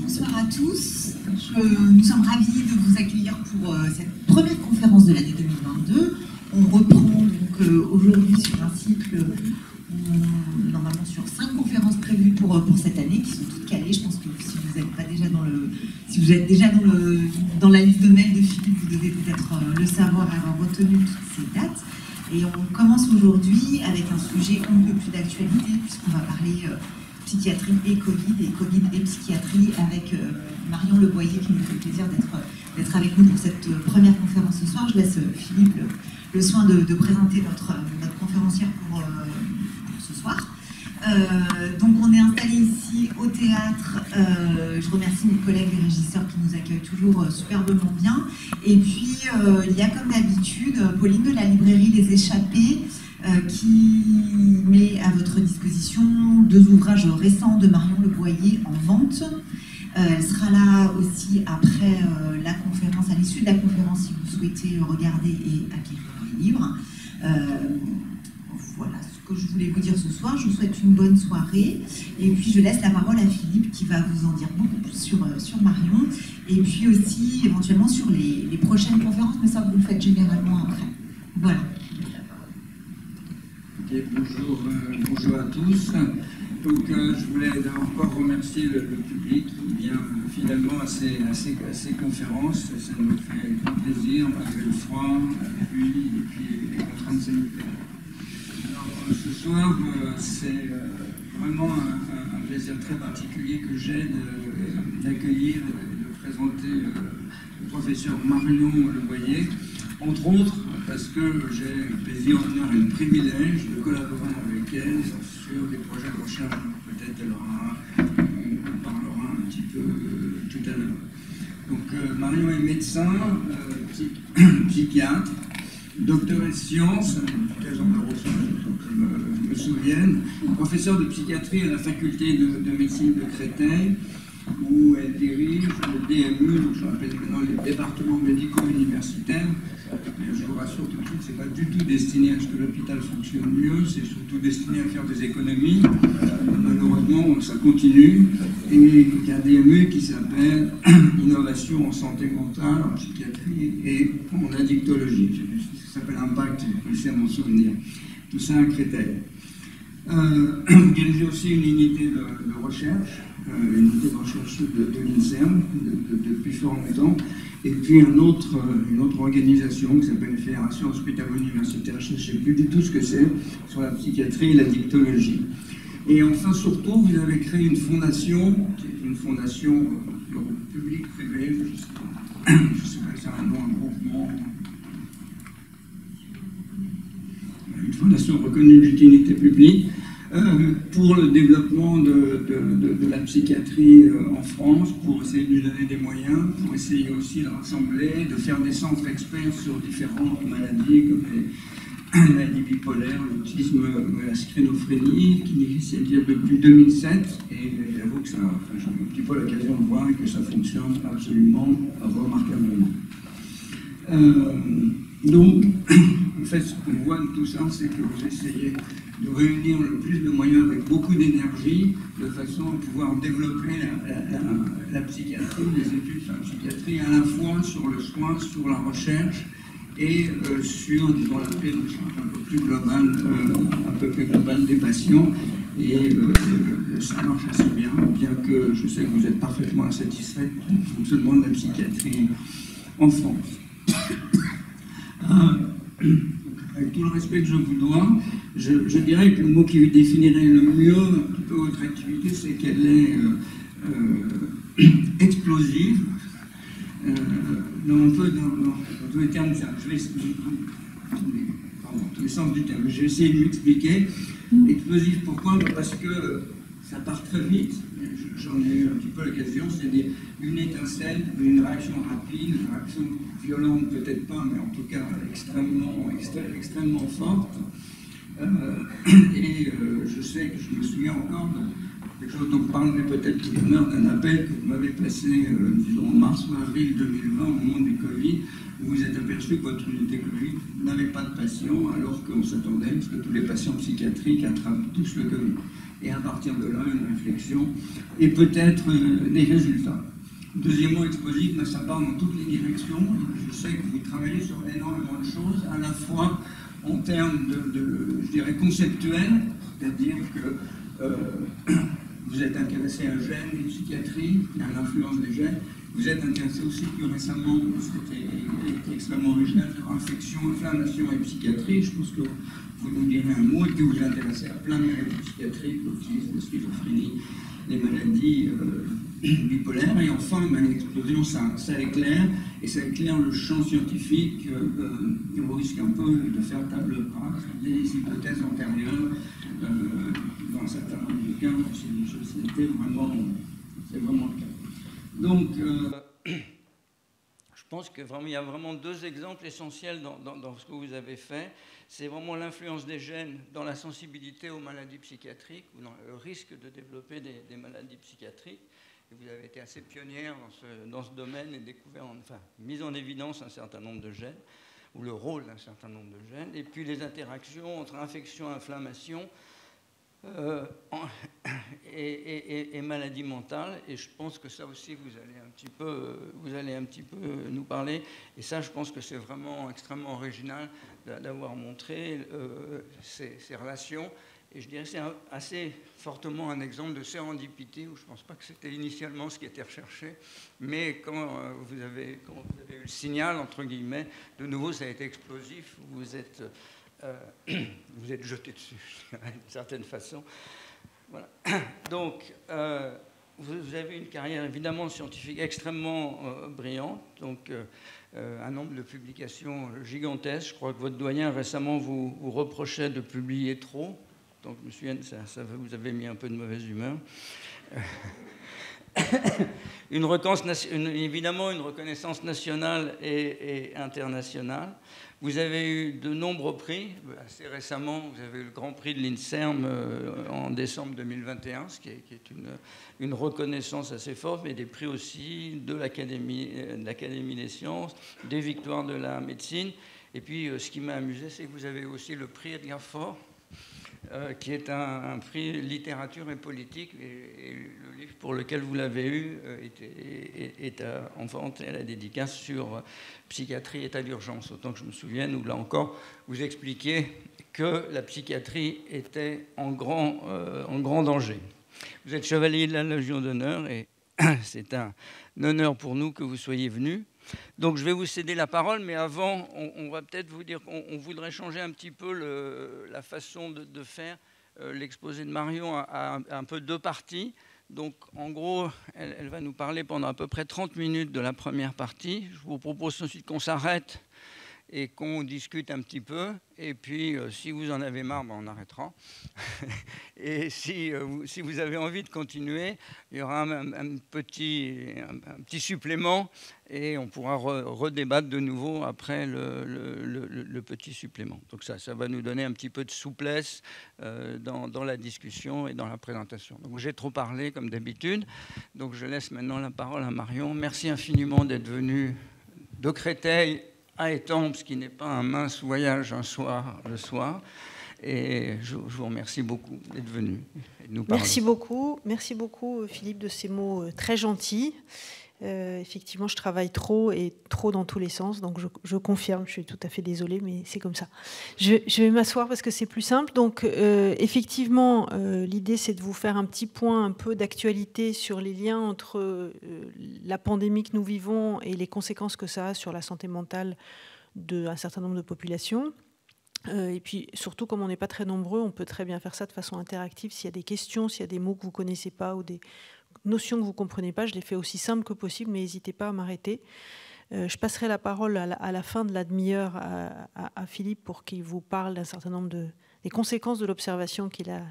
Bonsoir à tous. Nous sommes ravis de vous accueillir pour cette première conférence de l'année 2022. On reprend donc aujourd'hui sur un cycle, normalement sur 5 conférences prévues pour cette année, qui sont toutes calées. Je pense que si vous n'êtes pas déjà dans le, si vous êtes déjà dans la liste de mail de Philippe, vous devez peut-être le savoir, avoir retenu toutes ces dates. Et on commence aujourd'hui avec un sujet un peu plus d'actualité, puisqu'on va parler psychiatrie et Covid et psychiatrie avec Marion Leboyer, qui nous fait plaisir d'être avec nous pour cette première conférence ce soir. Je laisse Philippe le soin de présenter notre conférencière pour ce soir. Donc on est installé ici au théâtre. Je remercie mes collègues et régisseurs qui nous accueillent toujours superbement bien. Et puis il y a comme d'habitude Pauline de la librairie Les Échappées qui met à votre disposition 2 ouvrages récents de Marion Leboyer en vente. Elle sera là aussi après la conférence, à l'issue de la conférence si vous souhaitez regarder et acquérir les livres. Voilà ce que je voulais vous dire ce soir. Je vous souhaite une bonne soirée et puis je laisse la parole à Philippe qui va vous en dire beaucoup plus sur Marion et puis aussi éventuellement sur les prochaines conférences, mais ça vous le faites généralement après. Voilà. Okay, bonjour à tous. Donc je voulais encore remercier le public qui vient finalement à ces conférences. Ça nous fait grand plaisir malgré le froid, la pluie et puis les contraintes sanitaires. Ce soir, c'est vraiment un plaisir très particulier que j'ai d'accueillir et de présenter le professeur Marion Leboyer, entre autres parce que j'ai le plaisir, l'honneur et le privilège de collaborer avec elle sur des projets de recherche. Peut-être elle aura, on parlera un petit peu tout à l'heure. Donc Marion est médecin, psychiatre, docteur en sciences, je me souviens, professeur de psychiatrie à la faculté de médecine de Créteil, où elle dirige le DMU, donc je rappelle maintenant les départements médicaux universitaires. Je vous rassure tout de suite, c'est pas du tout destiné à ce que l'hôpital fonctionne mieux, c'est surtout destiné à faire des économies. Malheureusement, ça continue. Et il y a un DMU qui s'appelle Innovation en santé mentale, en psychiatrie et en addictologie. Ça s'appelle Impact, c'est à mon souvenir. Tout ça à Créteil. Vous dirigez aussi une unité de recherche, une unité de recherche de l'INSERM depuis fort longtemps, et puis une autre organisation qui s'appelle la Fédération Hospitalo-Universitaire, je ne sais plus du tout ce que c'est, sur la psychiatrie et la dictologie. Et enfin, surtout, vous avez créé une fondation, qui est une fondation publique-privée, je ne sais pas si c'est un nom, un groupement, une fondation reconnue d'utilité publique pour le développement de la psychiatrie en France, pour essayer de lui donner des moyens, pour essayer aussi de rassembler, de faire des centres experts sur différentes maladies comme les maladies bipolaires, l'autisme, la schizophrénie, qui existe depuis 2007. Et j'avoue que j'ai un petit peu l'occasion de voir que ça fonctionne absolument remarquablement. Donc, en fait, ce qu'on voit de tout ça, c'est que vous essayez de réunir le plus de moyens avec beaucoup d'énergie, de façon à pouvoir développer la psychiatrie, les études sur la psychiatrie, à la fois sur le soin, sur la recherche et sur, disons, la prise en charge un peu plus globale des patients. Et ça marche assez bien, bien que je sais que vous êtes parfaitement insatisfaite du fonctionnement de la psychiatrie en France. Avec tout le respect que je vous dois, je dirais que le mot qui définirait le mieux un petit peu votre activité, c'est qu'elle est explosive. Dans tous les termes, je vais expliquer. Pardon, tous les sens du terme. J'ai essayé de m'expliquer. Explosive, pourquoi? Parce que ça part très vite. J'en ai eu un petit peu l'occasion, c'est-à-dire une étincelle, une réaction rapide, une réaction violente peut-être pas, mais en tout cas extrêmement forte. Je sais que je me souviens encore de quelque chose dont parlerait peut-être tout à l'heure, d'un appel que vous m'avez passé, disons, en mars ou avril 2020, au moment du Covid, où vous êtes aperçu que votre technologie n'avait pas de patients, alors qu'on s'attendait, parce que tous les patients psychiatriques attrapent tous le Covid. Et à partir de là, une réflexion et peut-être des résultats. Deuxièmement, explosif, mais ça part dans toutes les directions. Je sais que vous travaillez sur énormément de choses, à la fois en termes de je dirais, conceptuels, c'est-à-dire que vous êtes intéressé à gènes et psychiatrie, à l'influence des gènes. Vous êtes intéressé aussi plus récemment, parce que c'était extrêmement original, sur infection, inflammation et psychiatrie. Je pense que vous nous direz un mot, et puis vous vous intéressez à plein de maladies psychiatriques, l'autisme, la schizophrénie, les maladies bipolaires. Et enfin, ben, l'explosion, ça éclaire, et ça éclaire le champ scientifique. On risque un peu de faire table rase des hypothèses antérieures. Dans un certain nombre de cas, c'était vraiment, c'est vraiment le cas. Donc, je pense qu'il y a vraiment deux exemples essentiels dans ce que vous avez fait. C'est vraiment l'influence des gènes dans la sensibilité aux maladies psychiatriques ou dans le risque de développer des maladies psychiatriques. Et vous avez été assez pionnière dans ce domaine et découvert, enfin, mis en évidence un certain nombre de gènes ou le rôle d'un certain nombre de gènes. Et puis les interactions entre infection et inflammation. Et maladie mentale, et je pense que ça aussi vous allez un petit peu nous parler, et ça je pense que c'est vraiment extrêmement original d'avoir montré ces relations, et je dirais c'est assez fortement un exemple de sérendipité, où je ne pense pas que c'était initialement ce qui était recherché, mais quand vous avez eu le signal, entre guillemets, de nouveau ça a été explosif, vous êtes jeté dessus, d'une certaine façon. Voilà. Donc, vous avez une carrière évidemment scientifique extrêmement brillante, donc un nombre de publications gigantesques. Je crois que votre doyen récemment vous reprochait de publier trop, donc je me souviens, ça vous avait mis un peu de mauvaise humeur. Évidemment une reconnaissance nationale et internationale. Vous avez eu de nombreux prix. Assez récemment, vous avez eu le Grand Prix de l'INSERM en décembre 2021, ce qui est une reconnaissance assez forte, mais des prix aussi de l'Académie des sciences, des victoires de la médecine. Et puis, ce qui m'a amusé, c'est que vous avez aussi le prix Edgar Ford, qui est un prix littérature et politique, et le livre pour lequel vous l'avez eu est en vente à la dédicace sur psychiatrie, état d'urgence, autant que je me souvienne, où là encore vous expliquiez que la psychiatrie était en grand danger. Vous êtes chevalier de la Légion d'honneur, et c'est un honneur pour nous que vous soyez venu. Donc je vais vous céder la parole, mais avant, on va peut-être vous dire qu'on voudrait changer un petit peu la façon de faire l'exposé de Marion à un peu deux parties. Donc en gros, elle va nous parler pendant à peu près 30 minutes de la première partie. Je vous propose ensuite qu'on s'arrête et qu'on discute un petit peu. Et puis, si vous en avez marre, ben on arrêtera. Et si vous avez envie de continuer, il y aura un petit supplément et on pourra redébattre de nouveau après le petit supplément. Donc ça va nous donner un petit peu de souplesse dans la discussion et dans la présentation. Donc j'ai trop parlé, comme d'habitude. Donc je laisse maintenant la parole à Marion. Merci infiniment d'être venue de Créteil à Étampes, ce qui n'est pas un mince voyage le soir. Et je vous remercie beaucoup d'être venu et de nous parler. Merci beaucoup Philippe de ces mots très gentils. Effectivement, je travaille trop et trop dans tous les sens, donc je confirme, je suis tout à fait désolée, mais c'est comme ça. Je vais m'asseoir parce que c'est plus simple. Donc effectivement, l'idée c'est de vous faire un petit point un peu d'actualité sur les liens entre la pandémie que nous vivons et les conséquences que ça a sur la santé mentale d'un certain nombre de populations. Et puis surtout, comme on n'est pas très nombreux, on peut très bien faire ça de façon interactive. S'il y a des questions, s'il y a des mots que vous ne connaissez pas ou des notions que vous ne comprenez pas, je les fais aussi simple que possible, mais n'hésitez pas à m'arrêter. Je passerai la parole à la fin de la demi-heure à Philippe pour qu'il vous parle d'un certain nombre des conséquences de l'observation qu'il a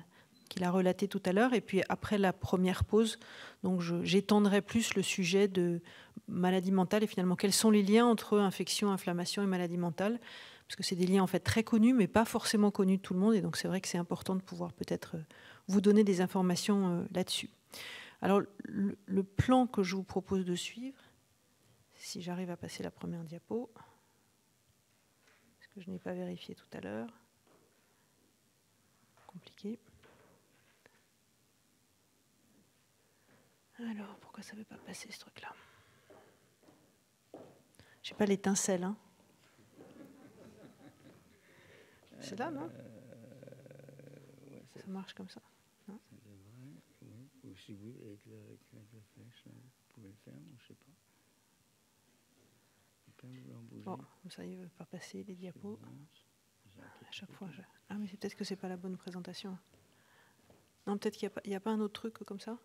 relatée tout à l'heure. Et puis après la première pause, donc j'étendrai plus le sujet de maladie mentale et finalement quels sont les liens entre infection, inflammation et maladie mentale, parce que c'est des liens en fait très connus, mais pas forcément connus de tout le monde. Et donc c'est vrai que c'est important de pouvoir peut-être vous donner des informations là-dessus. Alors le plan que je vous propose de suivre, si j'arrive à passer la première diapo, que je n'ai pas vérifié tout à l'heure. Compliqué. Alors, pourquoi ça ne veut pas passer ce truc-là? Je n'ai pas l'étincelle. Hein. C'est là, non? Ouais, ça marche comme ça. Non, oui. Ou si oui, avec la flèche, là, vous pouvez le faire, mais je ne sais pas. Bon, comme ça, il ne veut pas passer les diapos. À chaque fois, je... Ah, mais c'est peut-être que ce n'est pas la bonne présentation. Non, peut-être qu'il n'y a pas un autre truc comme ça?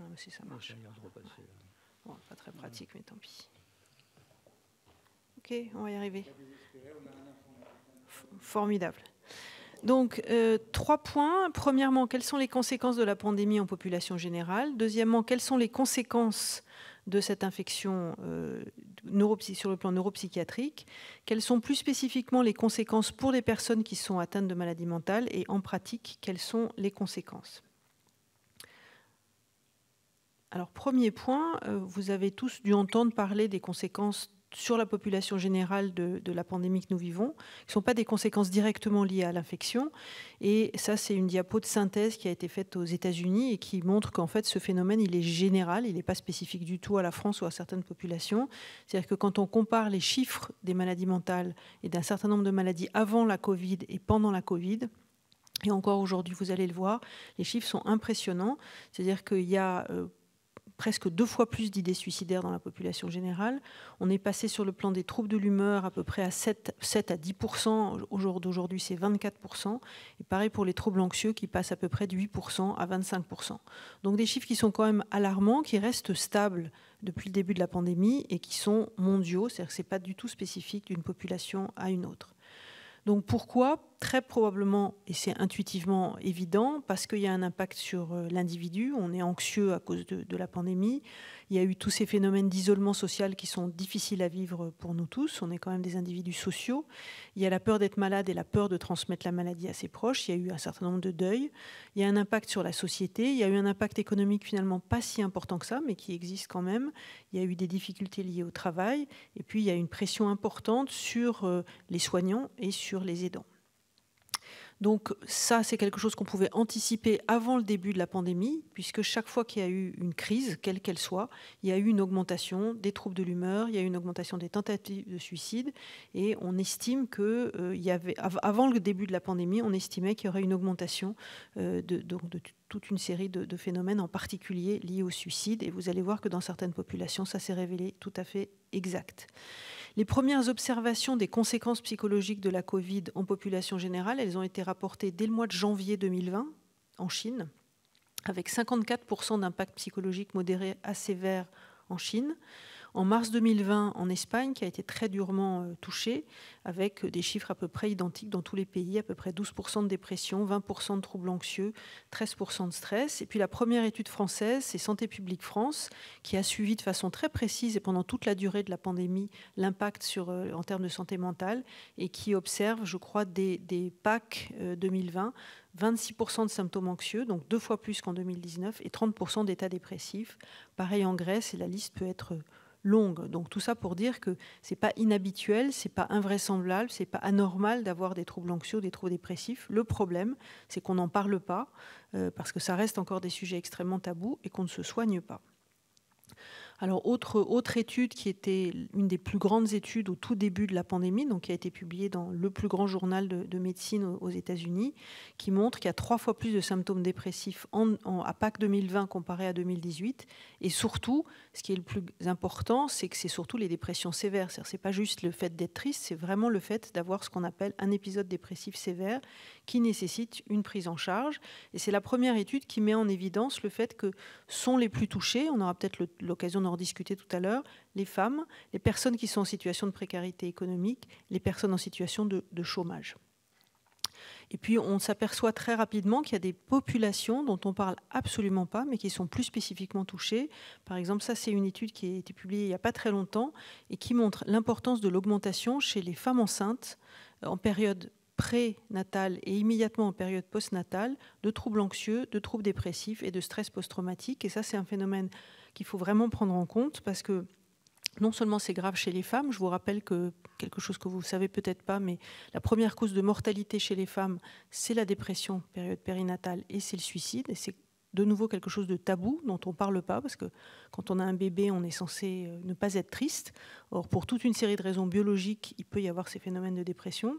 Non, mais si ça marche. Ouais. Bon, pas très pratique, mais tant pis. Ok, on va y arriver. Formidable. Donc, 3 points. Premièrement, quelles sont les conséquences de la pandémie en population générale? Deuxièmement, quelles sont les conséquences de cette infection sur le plan neuropsychiatrique? Quelles sont plus spécifiquement les conséquences pour les personnes qui sont atteintes de maladies mentales? Et en pratique, quelles sont les conséquences? Alors, premier point, vous avez tous dû entendre parler des conséquences sur la population générale de la pandémie que nous vivons, qui ne sont pas des conséquences directement liées à l'infection. Et ça, c'est une diapo de synthèse qui a été faite aux États-Unis et qui montre qu'en fait, ce phénomène, il est général, il n'est pas spécifique du tout à la France ou à certaines populations. C'est-à-dire que quand on compare les chiffres des maladies mentales et d'un certain nombre de maladies avant la Covid et pendant la Covid, et encore aujourd'hui, vous allez le voir, les chiffres sont impressionnants. C'est-à-dire qu'il y a... presque 2 fois plus d'idées suicidaires dans la population générale. On est passé sur le plan des troubles de l'humeur à peu près à 7 à 10%. Aujourd'hui, c'est 24%. Et pareil pour les troubles anxieux qui passent à peu près de 8% à 25%. Donc des chiffres qui sont quand même alarmants, qui restent stables depuis le début de la pandémie et qui sont mondiaux. C'est-à-dire que ce n'est pas du tout spécifique d'une population à une autre. Donc pourquoi? Très probablement, et c'est intuitivement évident, parce qu'il y a un impact sur l'individu, on est anxieux à cause de la pandémie, il y a eu tous ces phénomènes d'isolement social qui sont difficiles à vivre pour nous tous, on est quand même des individus sociaux, il y a la peur d'être malade et la peur de transmettre la maladie à ses proches, il y a eu un certain nombre de deuils, il y a un impact sur la société, il y a eu un impact économique finalement pas si important que ça, mais qui existe quand même, il y a eu des difficultés liées au travail, et puis il y a une pression importante sur les soignants et sur les aidants. Donc ça, c'est quelque chose qu'on pouvait anticiper avant le début de la pandémie, puisque chaque fois qu'il y a eu une crise, quelle qu'elle soit, il y a eu une augmentation des troubles de l'humeur, il y a eu une augmentation des tentatives de suicide, et on estime que, avant le début de la pandémie, on estimait qu'il y aurait une augmentation de toute une série de phénomènes, en particulier liés au suicide, et vous allez voir que dans certaines populations, ça s'est révélé tout à fait exact. Les premières observations des conséquences psychologiques de la Covid en population générale, elles ont été rapportées dès le mois de janvier 2020 en Chine, avec 54% d'impact psychologique modéré à sévère en Chine. En mars 2020 en Espagne, qui a été très durement touchée, avec des chiffres à peu près identiques dans tous les pays, à peu près 12% de dépression, 20% de troubles anxieux, 13% de stress. Et puis la première étude française, c'est Santé publique France, qui a suivi de façon très précise et pendant toute la durée de la pandémie l'impact en termes de santé mentale et qui observe, je crois, des Pâques 2020, 26% de symptômes anxieux, donc 2 fois plus qu'en 2019, et 30% d'états dépressifs. Pareil en Grèce, et la liste peut être longue. Donc tout ça pour dire que ce n'est pas inhabituel, ce n'est pas invraisemblable, ce n'est pas anormal d'avoir des troubles anxieux, des troubles dépressifs. Le problème, c'est qu'on n'en parle pas, parce que ça reste encore des sujets extrêmement tabous et qu'on ne se soigne pas. Alors, autre étude qui était une des plus grandes études au tout début de la pandémie, donc qui a été publiée dans le plus grand journal de médecine aux États-Unis, qui montre qu'il y a 3 fois plus de symptômes dépressifs à Pâques 2020 comparé à 2018. Et surtout, ce qui est le plus important, c'est que c'est surtout les dépressions sévères. C'est-à-dire, c'est pas juste le fait d'être triste, c'est vraiment le fait d'avoir ce qu'on appelle un épisode dépressif sévère qui nécessite une prise en charge. Et c'est la première étude qui met en évidence le fait que sont les plus touchés, on aura peut-être l'occasion d'en rediscuter tout à l'heure, les femmes, les personnes qui sont en situation de précarité économique, les personnes en situation de chômage. Et puis on s'aperçoit très rapidement qu'il y a des populations dont on ne parle absolument pas, mais qui sont plus spécifiquement touchées. Par exemple, ça c'est une étude qui a été publiée il n'y a pas très longtemps et qui montre l'importance de l'augmentation chez les femmes enceintes en période prénatale et immédiatement en période postnatale de troubles anxieux, de troubles dépressifs et de stress post-traumatique. Et ça c'est un phénomène qu'il faut vraiment prendre en compte parce que Non seulement c'est grave chez les femmes, je vous rappelle que, quelque chose que vous ne savez peut-être pas, mais la première cause de mortalité chez les femmes, c'est la dépression, période périnatale, et c'est le suicide. Et c'est de nouveau quelque chose de tabou dont on ne parle pas, parce que quand on a un bébé, on est censé ne pas être triste. Or, pour toute une série de raisons biologiques, il peut y avoir ces phénomènes de dépression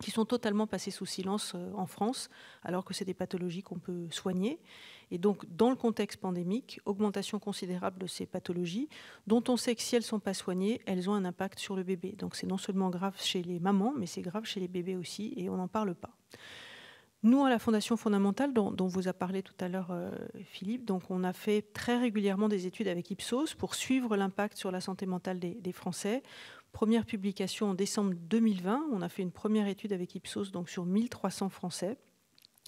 qui sont totalement passés sous silence en France, alors que c'est des pathologies qu'on peut soigner. Et donc, dans le contexte pandémique, augmentation considérable de ces pathologies, dont on sait que si elles ne sont pas soignées, elles ont un impact sur le bébé. Donc, c'est non seulement grave chez les mamans, mais c'est grave chez les bébés aussi, et on n'en parle pas. Nous, à la Fondation Fondamentale, dont vous a parlé tout à l'heure Philippe, donc on a fait très régulièrement des études avec Ipsos pour suivre l'impact sur la santé mentale des Français. Première publication en décembre 2020, on a fait une première étude avec Ipsos donc sur 1300 Français,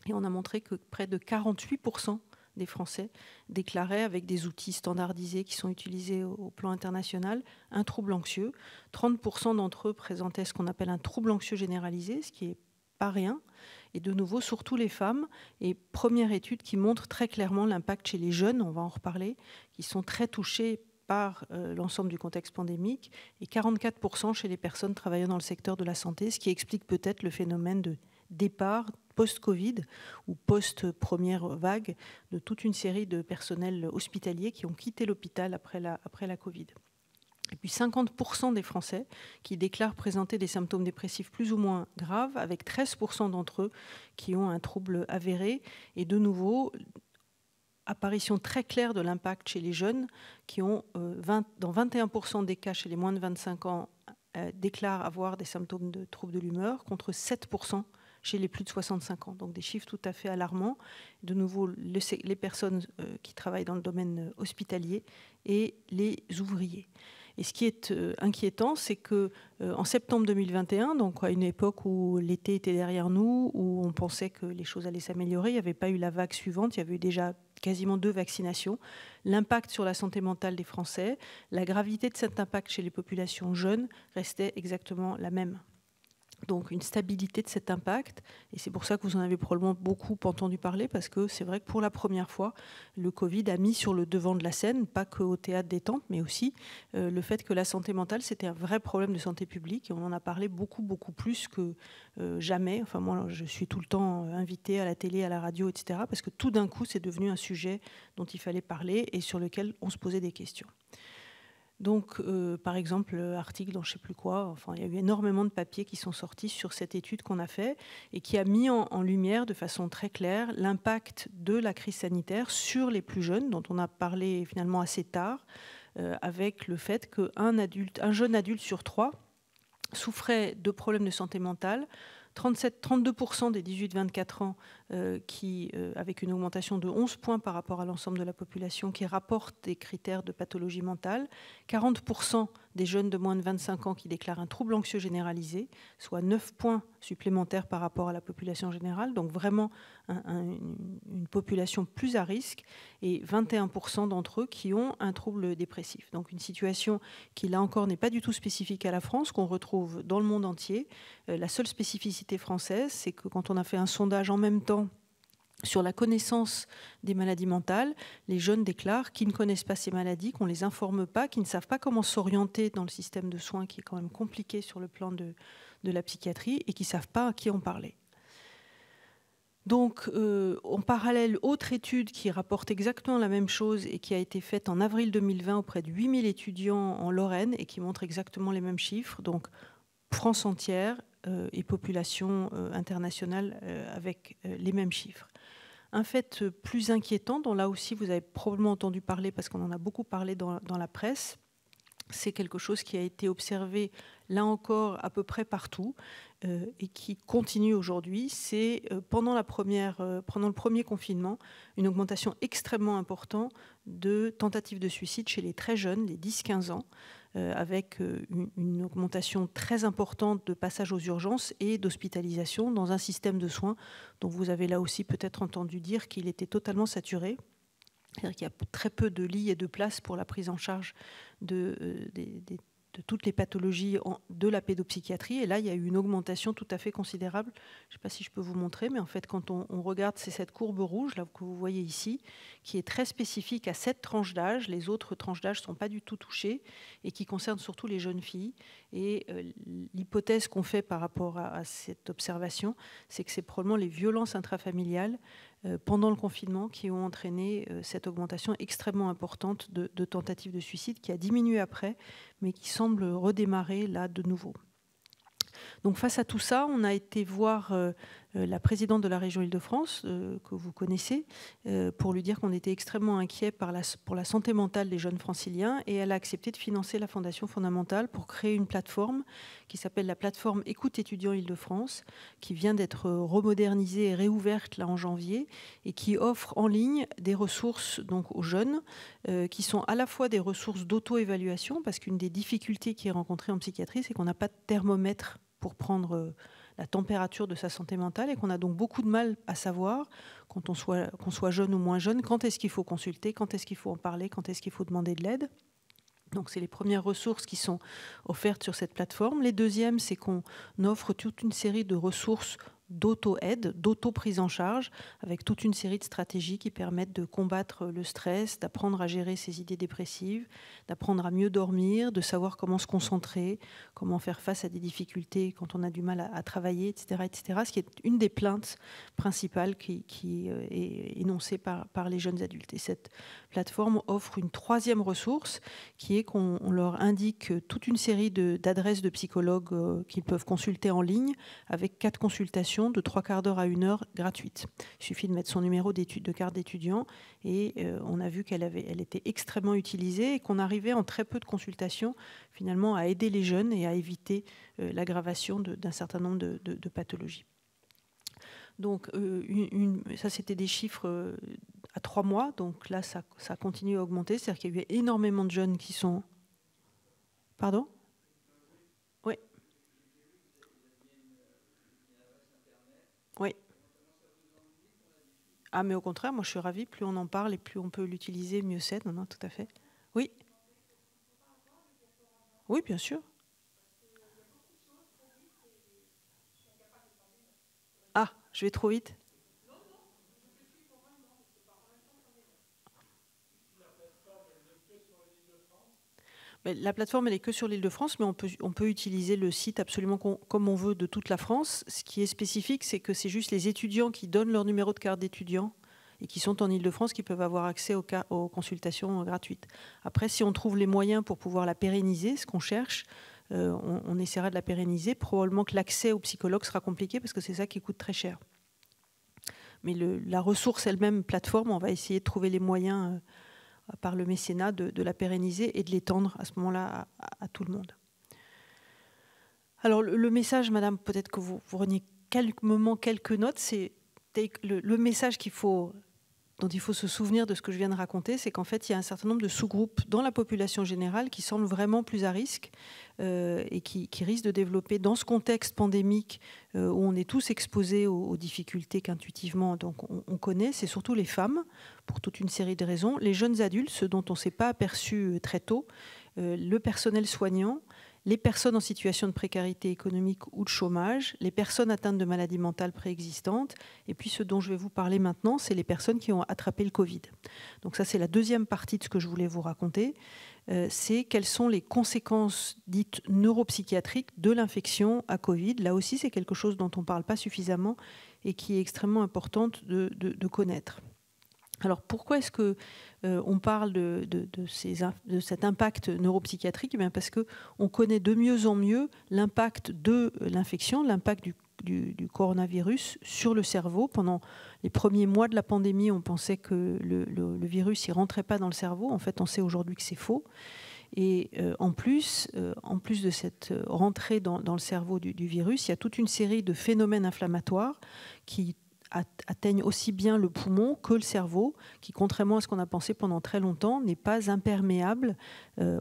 et on a montré que près de 48% des Français déclaraient, avec des outils standardisés qui sont utilisés au plan international, un trouble anxieux. 30% d'entre eux présentaient ce qu'on appelle un trouble anxieux généralisé, ce qui est pas rien, et de nouveau, surtout les femmes, et première étude qui montre très clairement l'impact chez les jeunes, on va en reparler, qui sont très touchés par l'ensemble du contexte pandémique, et 44% chez les personnes travaillant dans le secteur de la santé, ce qui explique peut-être le phénomène de départ post-Covid ou post-première vague de toute une série de personnels hospitaliers qui ont quitté l'hôpital après la Covid. Et puis 50% des Français qui déclarent présenter des symptômes dépressifs plus ou moins graves, avec 13% d'entre eux qui ont un trouble avéré. Et de nouveau, apparition très claire de l'impact chez les jeunes qui ont, dans 21% des cas chez les moins de 25 ans, déclarent avoir des symptômes de troubles de l'humeur, contre 7% chez les plus de 65 ans. Donc des chiffres tout à fait alarmants. De nouveau, les personnes qui travaillent dans le domaine hospitalier et les ouvriers. Et ce qui est inquiétant, c'est qu'en septembre 2021, donc à une époque où l'été était derrière nous, où on pensait que les choses allaient s'améliorer, il n'y avait pas eu la vague suivante, il y avait eu déjà quasiment 2 vaccinations. L'impact sur la santé mentale des Français, la gravité de cet impact chez les populations jeunes restait exactement la même. Donc une stabilité de cet impact, et c'est pour ça que vous en avez probablement beaucoup entendu parler, parce que c'est vrai que pour la première fois, le Covid a mis sur le devant de la scène, pas qu'au théâtre des Étampes, mais aussi le fait que la santé mentale, c'était un vrai problème de santé publique, et on en a parlé beaucoup, beaucoup plus que jamais. Enfin, moi, je suis tout le temps invitée à la télé, à la radio, etc., parce que tout d'un coup, c'est devenu un sujet dont il fallait parler et sur lequel on se posait des questions. Donc, par exemple, article dans je ne sais plus quoi, enfin, il y a eu énormément de papiers qui sont sortis sur cette étude qu'on a faite et qui a mis en lumière de façon très claire l'impact de la crise sanitaire sur les plus jeunes, dont on a parlé finalement assez tard, avec le fait qu'un jeune adulte sur 3 souffrait de problèmes de santé mentale. 32% des 18-24 ans, avec une augmentation de 11 points par rapport à l'ensemble de la population, qui rapportent des critères de pathologie mentale. 40% des jeunes de moins de 25 ans qui déclarent un trouble anxieux généralisé, soit 9 points supplémentaires par rapport à la population générale, donc vraiment une population plus à risque, et 21% d'entre eux qui ont un trouble dépressif. Donc une situation qui, là encore, n'est pas du tout spécifique à la France, qu'on retrouve dans le monde entier. La seule spécificité française, c'est que quand on a fait un sondage en même temps sur la connaissance des maladies mentales, les jeunes déclarent qu'ils ne connaissent pas ces maladies, qu'on ne les informe pas, qu'ils ne savent pas comment s'orienter dans le système de soins qui est quand même compliqué sur le plan de la psychiatrie et qu'ils ne savent pas à qui en parler. Donc, en parallèle, autre étude qui rapporte exactement la même chose et qui a été faite en avril 2020 auprès de 8000 étudiants en Lorraine et qui montre exactement les mêmes chiffres, donc France entière et population internationale avec les mêmes chiffres. Un fait plus inquiétant, dont là aussi vous avez probablement entendu parler parce qu'on en a beaucoup parlé dans la presse, c'est quelque chose qui a été observé là encore à peu près partout et qui continue aujourd'hui. C'est pendant le premier confinement, une augmentation extrêmement importante de tentatives de suicide chez les très jeunes, les 10-15 ans, avec une augmentation très importante de passage aux urgences et d'hospitalisation dans un système de soins dont vous avez là aussi peut-être entendu dire qu'il était totalement saturé. C'est-à-dire qu'il y a très peu de lits et de places pour la prise en charge des de toutes les pathologies de la pédopsychiatrie. Et là, il y a eu une augmentation tout à fait considérable. Je ne sais pas si je peux vous montrer, mais en fait, quand on regarde, c'est cette courbe rouge là, que vous voyez ici, qui est très spécifique à cette tranche d'âge. Les autres tranches d'âge ne sont pas du tout touchées et qui concerne surtout les jeunes filles. Et l'hypothèse qu'on fait par rapport à cette observation, c'est que c'est probablement les violences intrafamiliales pendant le confinement qui ont entraîné cette augmentation extrêmement importante de tentatives de suicide qui a diminué après, mais qui semble redémarrer là de nouveau. Donc face à tout ça, on a été voir la présidente de la région Île-de-France, que vous connaissez, pour lui dire qu'on était extrêmement inquiets pour la santé mentale des jeunes franciliens, et elle a accepté de financer la Fondation Fondamentale pour créer une plateforme qui s'appelle la Plateforme Écoute étudiant Île-de-France, qui vient d'être remodernisée et réouverte là en janvier, et qui offre en ligne des ressources donc, aux jeunes, qui sont à la fois des ressources d'auto-évaluation, parce qu'une des difficultés qui est rencontrée en psychiatrie, c'est qu'on n'a pas de thermomètre pour prendre la température de sa santé mentale et qu'on a donc beaucoup de mal à savoir, quand qu'on soit jeune ou moins jeune, quand est-ce qu'il faut consulter, quand est-ce qu'il faut en parler, quand est-ce qu'il faut demander de l'aide. Donc c'est les premières ressources qui sont offertes sur cette plateforme. Les deuxièmes, c'est qu'on offre toute une série de ressources d'auto-aide, d'auto-prise en charge, avec toute une série de stratégies qui permettent de combattre le stress, d'apprendre à gérer ses idées dépressives, d'apprendre à mieux dormir, de savoir comment se concentrer, comment faire face à des difficultés quand on a du mal à travailler, etc., etc. Ce qui est une des plaintes principales qui est énoncée par les jeunes adultes. Et cette plateforme offre une troisième ressource qui est qu'on leur indique toute une série d'adresses de psychologues qu'ils peuvent consulter en ligne avec 4 consultations de 3/4 d'heure à 1 heure gratuite. Il suffit de mettre son numéro de carte d'étudiant et on a vu qu'elle était extrêmement utilisée et qu'on arrivait en très peu de consultations finalement à aider les jeunes et à éviter l'aggravation d'un certain nombre de pathologies. Donc, ça c'était des chiffres à 3 mois, donc là ça continue à augmenter, c'est-à-dire qu'il y a eu énormément de jeunes qui sont... Pardon ? Oui. Ah, mais au contraire, moi je suis ravie, plus on en parle et plus on peut l'utiliser, mieux c'est. Non, non, tout à fait. Oui. Oui, bien sûr. Ah, je vais trop vite. La plateforme, elle n'est que sur l'Île-de-France, mais on peut utiliser le site absolument comme on veut de toute la France. Ce qui est spécifique, c'est que c'est juste les étudiants qui donnent leur numéro de carte d'étudiant et qui sont en Île-de-France qui peuvent avoir accès aux consultations gratuites. Après, si on trouve les moyens pour pouvoir la pérenniser, ce qu'on cherche, on essaiera de la pérenniser. Probablement que l'accès aux psychologues sera compliqué parce que c'est ça qui coûte très cher. Mais la ressource elle-même, plateforme, on va essayer de trouver les moyens... par le mécénat, de la pérenniser et de l'étendre à ce moment-là à tout le monde. Alors le message, madame, peut-être que vous preniez calmement quelques notes, c'est le message dont il faut se souvenir de ce que je viens de raconter, c'est qu'en fait, il y a un certain nombre de sous-groupes dans la population générale qui semblent vraiment plus à risque et qui risquent de développer, dans ce contexte pandémique où on est tous exposés aux difficultés qu'intuitivement on connaît, c'est surtout les femmes, pour toute une série de raisons, les jeunes adultes, ceux dont on ne s'est pas aperçu très tôt, le personnel soignant, les personnes en situation de précarité économique ou de chômage, les personnes atteintes de maladies mentales préexistantes, et puis ce dont je vais vous parler maintenant, c'est les personnes qui ont attrapé le Covid. Donc ça, c'est la deuxième partie de ce que je voulais vous raconter, c'est quelles sont les conséquences dites neuropsychiatriques de l'infection à Covid. Là aussi, c'est quelque chose dont on ne parle pas suffisamment et qui est extrêmement importante de connaître. Alors pourquoi est-ce qu'on parle de cet impact neuropsychiatrique? Eh bien parce qu'on connaît de mieux en mieux l'impact de l'infection, l'impact du coronavirus sur le cerveau. Pendant les premiers mois de la pandémie, on pensait que le virus ne rentrait pas dans le cerveau. En fait, on sait aujourd'hui que c'est faux. Et en plus de cette rentrée dans le cerveau du virus, il y a toute une série de phénomènes inflammatoires qui atteignent aussi bien le poumon que le cerveau, qui, contrairement à ce qu'on a pensé pendant très longtemps, n'est pas imperméable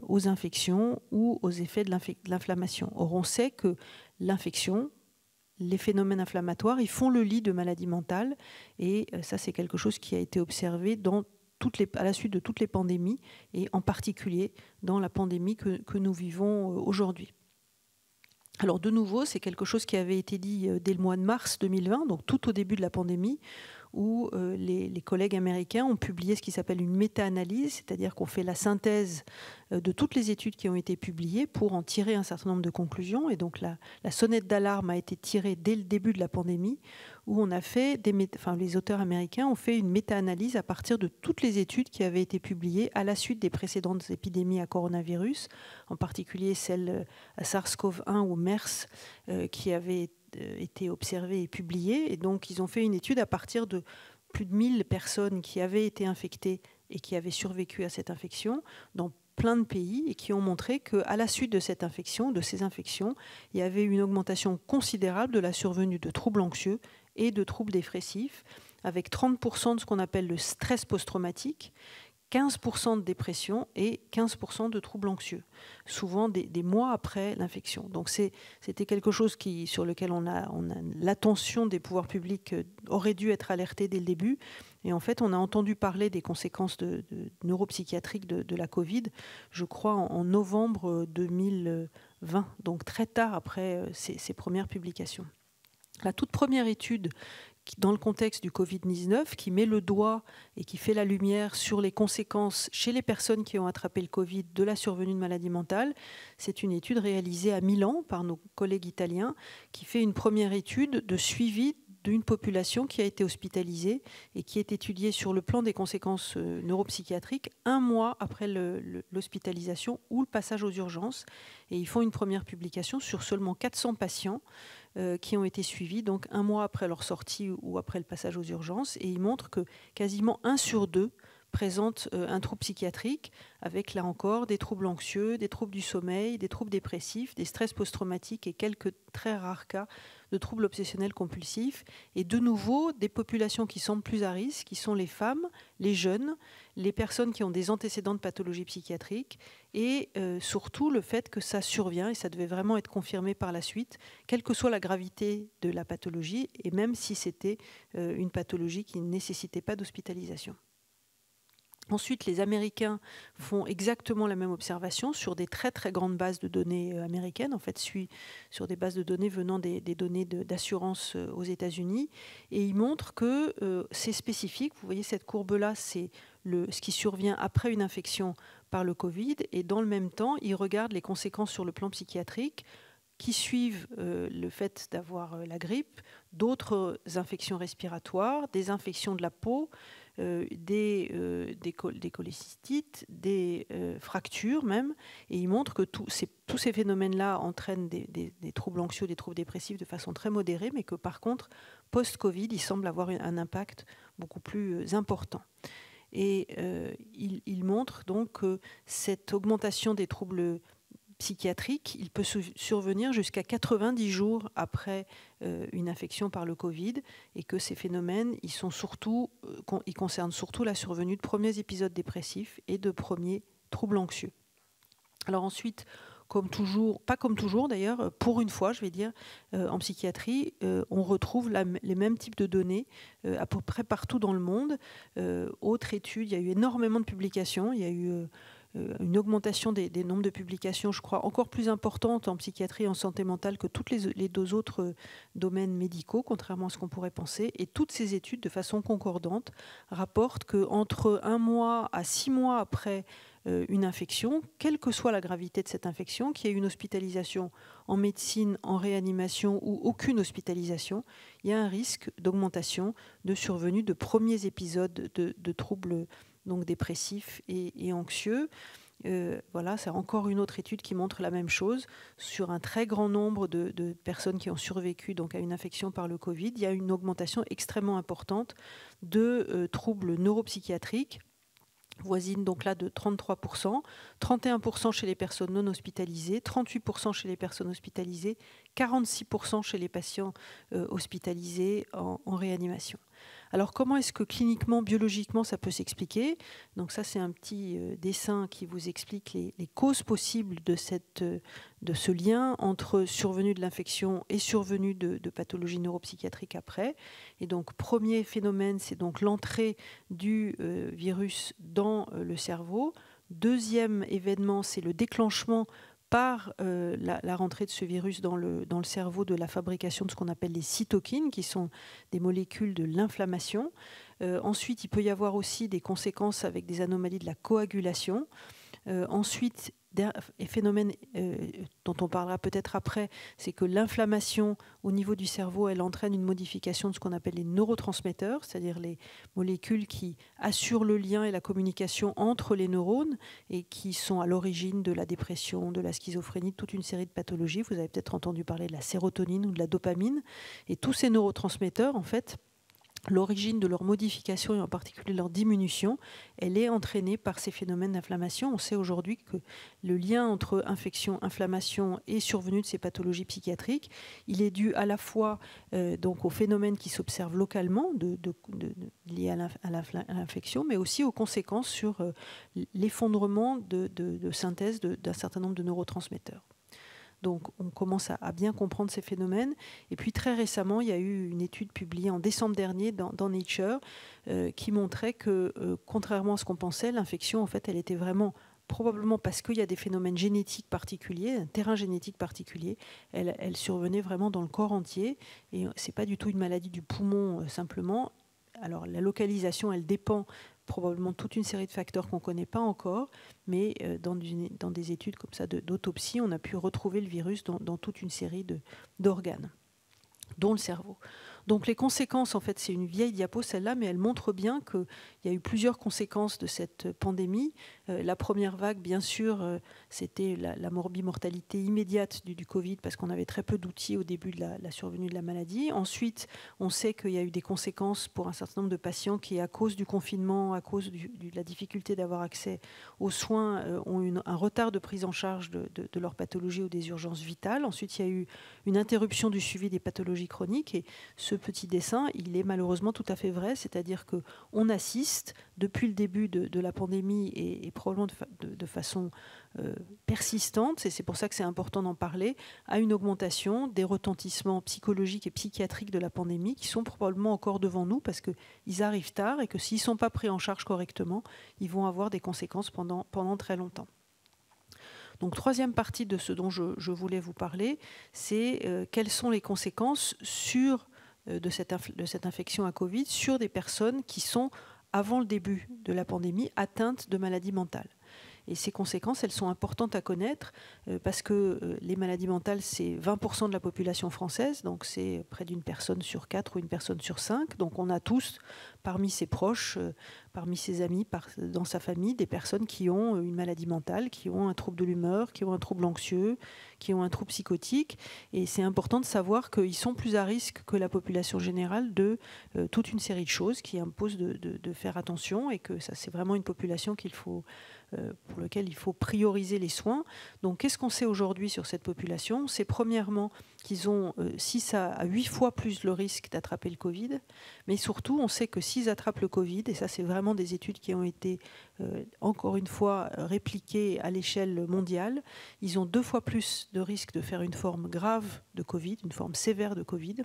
aux infections ou aux effets de l'inflammation. Or, on sait que l'infection, les phénomènes inflammatoires, ils font le lit de maladies mentales, et ça, c'est quelque chose qui a été observé dans à la suite de toutes les pandémies, et en particulier dans la pandémie que nous vivons aujourd'hui. Alors de nouveau, c'est quelque chose qui avait été dit dès le mois de mars 2020, donc tout au début de la pandémie, où les collègues américains ont publié ce qui s'appelle une méta-analyse, c'est-à-dire qu'on fait la synthèse de toutes les études qui ont été publiées pour en tirer un certain nombre de conclusions. Et donc la sonnette d'alarme a été tirée dès le début de la pandémie, où on a fait les auteurs américains ont fait une méta-analyse à partir de toutes les études qui avaient été publiées à la suite des précédentes épidémies à coronavirus, en particulier celle à SARS-CoV-1 ou MERS qui avait été observés et publiés. Et donc, ils ont fait une étude à partir de plus de 1000 personnes qui avaient été infectées et qui avaient survécu à cette infection dans plein de pays, et qui ont montré qu'à la suite de cette infection, de ces infections, il y avait une augmentation considérable de la survenue de troubles anxieux et de troubles dépressifs, avec 30% de ce qu'on appelle le stress post-traumatique, 15% de dépression et 15% de troubles anxieux, souvent des mois après l'infection. Donc c'était quelque chose sur lequel l'attention des pouvoirs publics aurait dû être alertée dès le début. Et en fait, on a entendu parler des conséquences neuropsychiatriques de la Covid, je crois, en novembre 2020, donc très tard après ces premières publications. La toute première étude dans le contexte du Covid-19, qui met le doigt et qui fait la lumière sur les conséquences chez les personnes qui ont attrapé le Covid de la survenue de maladies mentales. C'est une étude réalisée à Milan par nos collègues italiens, qui fait une première étude de suivi d'une population qui a été hospitalisée et qui est étudiée sur le plan des conséquences neuropsychiatriques un mois après l'hospitalisation ou le passage aux urgences. Et ils font une première publication sur seulement 400 patients qui ont été suivis donc un mois après leur sortie ou après le passage aux urgences, et ils montrent que quasiment 1 sur 2 présente un trouble psychiatrique, avec là encore des troubles anxieux, des troubles du sommeil, des troubles dépressifs, des stress post-traumatiques et quelques très rares cas de troubles obsessionnels compulsifs. Et de nouveau, des populations qui semblent plus à risque, qui sont les femmes, les jeunes, les personnes qui ont des antécédents de pathologie psychiatrique, et surtout le fait que ça survient, et ça devait vraiment être confirmé par la suite, quelle que soit la gravité de la pathologie, et même si c'était une pathologie qui ne nécessitait pas d'hospitalisation. Ensuite, les Américains font exactement la même observation sur des très très grandes bases de données américaines, en fait sur des bases de données venant des données d'assurance aux États-Unis, et ils montrent que c'est spécifique. Vous voyez cette courbe-là, c'est ce qui survient après une infection par le Covid, et dans le même temps, ils regardent les conséquences sur le plan psychiatrique qui suivent le fait d'avoir la grippe, d'autres infections respiratoires, des infections de la peau, des cholécystites, des fractures même, et ils montrent que tous ces phénomènes-là entraînent des troubles anxieux, des troubles dépressifs de façon très modérée, mais que par contre, post-Covid, ils semblent avoir un impact beaucoup plus important. Et ils montrent donc que cette augmentation des troubles psychiatrique, il peut survenir jusqu'à 90 jours après une infection par le Covid, et que ces phénomènes, ils concernent surtout la survenue de premiers épisodes dépressifs et de premiers troubles anxieux. Alors ensuite, pas comme toujours d'ailleurs, pour une fois, je vais dire, en psychiatrie, on retrouve les mêmes types de données à peu près partout dans le monde. Autre étude, il y a eu énormément de publications, il y a eu une augmentation des nombres de publications, je crois, encore plus importante en psychiatrie et en santé mentale que toutes les deux autres domaines médicaux, contrairement à ce qu'on pourrait penser. Et toutes ces études, de façon concordante, rapportent qu'entre 1 mois à 6 mois après une infection, quelle que soit la gravité de cette infection, qu'il y ait une hospitalisation en médecine, en réanimation ou aucune hospitalisation, il y a un risque d'augmentation de survenue de premiers épisodes de troubles donc dépressifs et anxieux. Voilà, c'est encore une autre étude qui montre la même chose. Sur un très grand nombre de personnes qui ont survécu donc, à une infection par le Covid, il y a une augmentation extrêmement importante de troubles neuropsychiatriques, voisine donc là de 33%, 31% chez les personnes non hospitalisées, 38% chez les personnes hospitalisées, 46% chez les patients hospitalisés en réanimation. Alors comment est-ce que cliniquement, biologiquement, ça peut s'expliquer? Donc ça, c'est un petit dessin qui vous explique les causes possibles de ce lien entre survenue de l'infection et survenue de pathologies neuropsychiatriques après. Et donc, premier phénomène, c'est donc l'entrée du virus dans le cerveau. Deuxième événement, c'est le déclenchement par la rentrée de ce virus dans le cerveau de la fabrication de ce qu'on appelle les cytokines, qui sont des molécules de l'inflammation. Ensuite, il peut y avoir aussi des conséquences avec des anomalies de la coagulation. Ensuite, phénomène dont on parlera peut-être après, c'est que l'inflammation au niveau du cerveau, elle entraîne une modification de ce qu'on appelle les neurotransmetteurs, c'est-à-dire les molécules qui assurent le lien et la communication entre les neurones et qui sont à l'origine de la dépression, de la schizophrénie, de toute une série de pathologies. Vous avez peut-être entendu parler de la sérotonine ou de la dopamine. Et tous ces neurotransmetteurs, en fait, l'origine de leur modification et en particulier leur diminution, elle est entraînée par ces phénomènes d'inflammation. On sait aujourd'hui que le lien entre infection, inflammation et survenue de ces pathologies psychiatriques, il est dû à la fois donc aux phénomènes qui s'observent localement liés à l'infection, mais aussi aux conséquences sur l'effondrement de synthèse d'un certain nombre de neurotransmetteurs. Donc on commence à bien comprendre ces phénomènes. Et puis très récemment, il y a eu une étude publiée en décembre dernier dans Nature qui montrait que, contrairement à ce qu'on pensait, l'infection, en fait, elle était vraiment, probablement parce qu'il y a des phénomènes génétiques particuliers, un terrain génétique particulier, elle survenait vraiment dans le corps entier. Et ce n'est pas du tout une maladie du poumon simplement. Alors la localisation, elle dépend probablement toute une série de facteurs qu'on ne connaît pas encore, mais dans des études comme ça d'autopsie, on a pu retrouver le virus dans toute une série d'organes, dont le cerveau. Donc les conséquences, en fait, c'est une vieille diapo celle-là, mais elle montre bien qu'il y a eu plusieurs conséquences de cette pandémie. La première vague, bien sûr, c'était la morbimortalité immédiate du Covid, parce qu'on avait très peu d'outils au début de la survenue de la maladie. Ensuite, on sait qu'il y a eu des conséquences pour un certain nombre de patients qui, à cause du confinement, à cause de la difficulté d'avoir accès aux soins, ont eu un retard de prise en charge de leur pathologie ou des urgences vitales. Ensuite, il y a eu une interruption du suivi des pathologies chroniques, et ce petit dessin, il est malheureusement tout à fait vrai, c'est-à-dire qu'on assiste depuis le début de la pandémie et probablement de façon persistante, et c'est pour ça que c'est important d'en parler, à une augmentation des retentissements psychologiques et psychiatriques de la pandémie qui sont probablement encore devant nous parce qu'ils arrivent tard et que s'ils ne sont pas pris en charge correctement, ils vont avoir des conséquences pendant très longtemps. Donc, troisième partie de ce dont je voulais vous parler, c'est quelles sont les conséquences de cette infection à Covid sur des personnes qui sont, avant le début de la pandémie, atteintes de maladies mentales. Et ces conséquences, elles sont importantes à connaître parce que les maladies mentales, c'est 20% de la population française, donc c'est près d'une personne sur 4 ou une personne sur 5. Donc on a tous, parmi ses proches, parmi ses amis, dans sa famille, des personnes qui ont une maladie mentale, qui ont un trouble de l'humeur, qui ont un trouble anxieux, qui ont un trouble psychotique. Et c'est important de savoir qu'ils sont plus à risque que la population générale de toute une série de choses qui imposent de faire attention et que ça, c'est vraiment une population pour lequel il faut prioriser les soins. Donc, qu'est-ce qu'on sait aujourd'hui sur cette population? C'est premièrement qu'ils ont 6 à 8 fois plus le risque d'attraper le Covid, mais surtout, on sait que s'ils attrapent le Covid, et ça, c'est vraiment des études qui ont été, encore une fois, répliquées à l'échelle mondiale, ils ont 2 fois plus de risque de faire une forme grave de Covid, une forme sévère de Covid,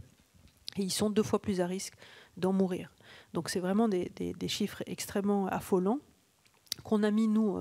et ils sont 2 fois plus à risque d'en mourir. Donc, c'est vraiment des chiffres extrêmement affolants qu'on a mis, nous,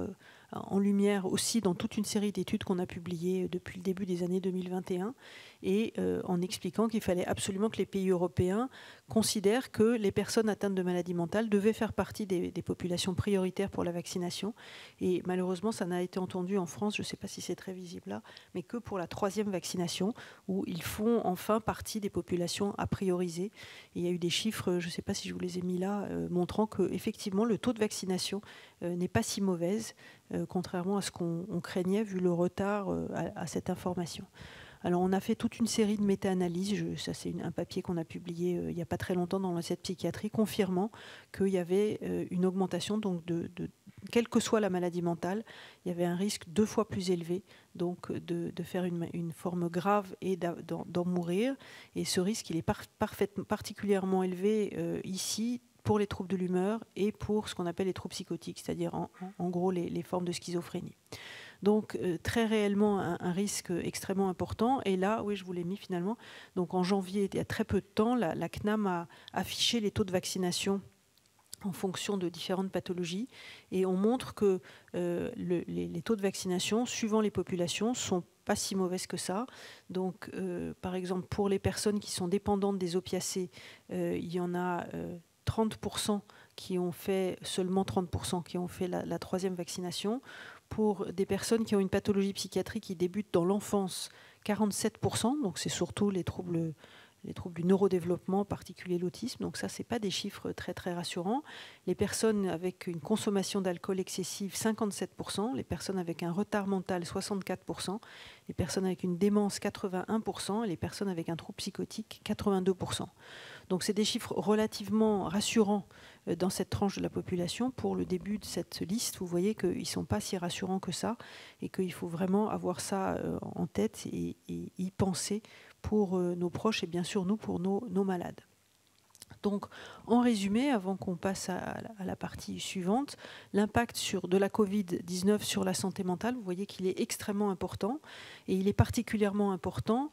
en lumière aussi dans toute une série d'études qu'on a publiées depuis le début des années 2021 et en expliquant qu'il fallait absolument que les pays européens considèrent que les personnes atteintes de maladies mentales devaient faire partie des populations prioritaires pour la vaccination. Et malheureusement, ça n'a été entendu en France, je ne sais pas si c'est très visible là, mais que pour la 3e vaccination où ils font enfin partie des populations à prioriser. Et il y a eu des chiffres, je ne sais pas si je vous les ai mis là, montrant qu'effectivement le taux de vaccination n'est pas si mauvais, contrairement à ce qu'on craignait vu le retard à cette information. Alors on a fait toute une série de méta-analyses, ça c'est un papier qu'on a publié il n'y a pas très longtemps dans cette psychiatrie, confirmant qu'il y avait une augmentation donc, quelle que soit la maladie mentale, il y avait un risque 2 fois plus élevé donc de faire une forme grave et d'en mourir. Et ce risque, il est particulièrement élevé ici, pour les troubles de l'humeur et pour ce qu'on appelle les troubles psychotiques, c'est-à-dire en gros les formes de schizophrénie. Donc très réellement un risque extrêmement important. Et là, oui, je vous l'ai mis finalement. Donc en janvier, il y a très peu de temps, la CNAM a affiché les taux de vaccination en fonction de différentes pathologies. Et on montre que les taux de vaccination, suivant les populations, sont pas si mauvaise que ça. Donc, par exemple, pour les personnes qui sont dépendantes des opiacés, il y en a 30% qui ont fait, seulement 30% qui ont fait la 3e vaccination. Pour des personnes qui ont une pathologie psychiatrique qui débute dans l'enfance, 47%, donc c'est surtout les troubles du neurodéveloppement, en particulier l'autisme. Donc ça, ce n'est pas des chiffres très, très rassurants. Les personnes avec une consommation d'alcool excessive, 57%. Les personnes avec un retard mental, 64%. Les personnes avec une démence, 81%. Et les personnes avec un trouble psychotique, 82%. Donc c'est des chiffres relativement rassurants dans cette tranche de la population. Pour le début de cette liste, vous voyez qu'ils ne sont pas si rassurants que ça et qu'il faut vraiment avoir ça en tête et y penser pour nos proches et bien sûr nous pour nos malades. Donc en résumé, avant qu'on passe à la partie suivante, l'impact de la Covid-19 sur la santé mentale, vous voyez qu'il est extrêmement important et il est particulièrement important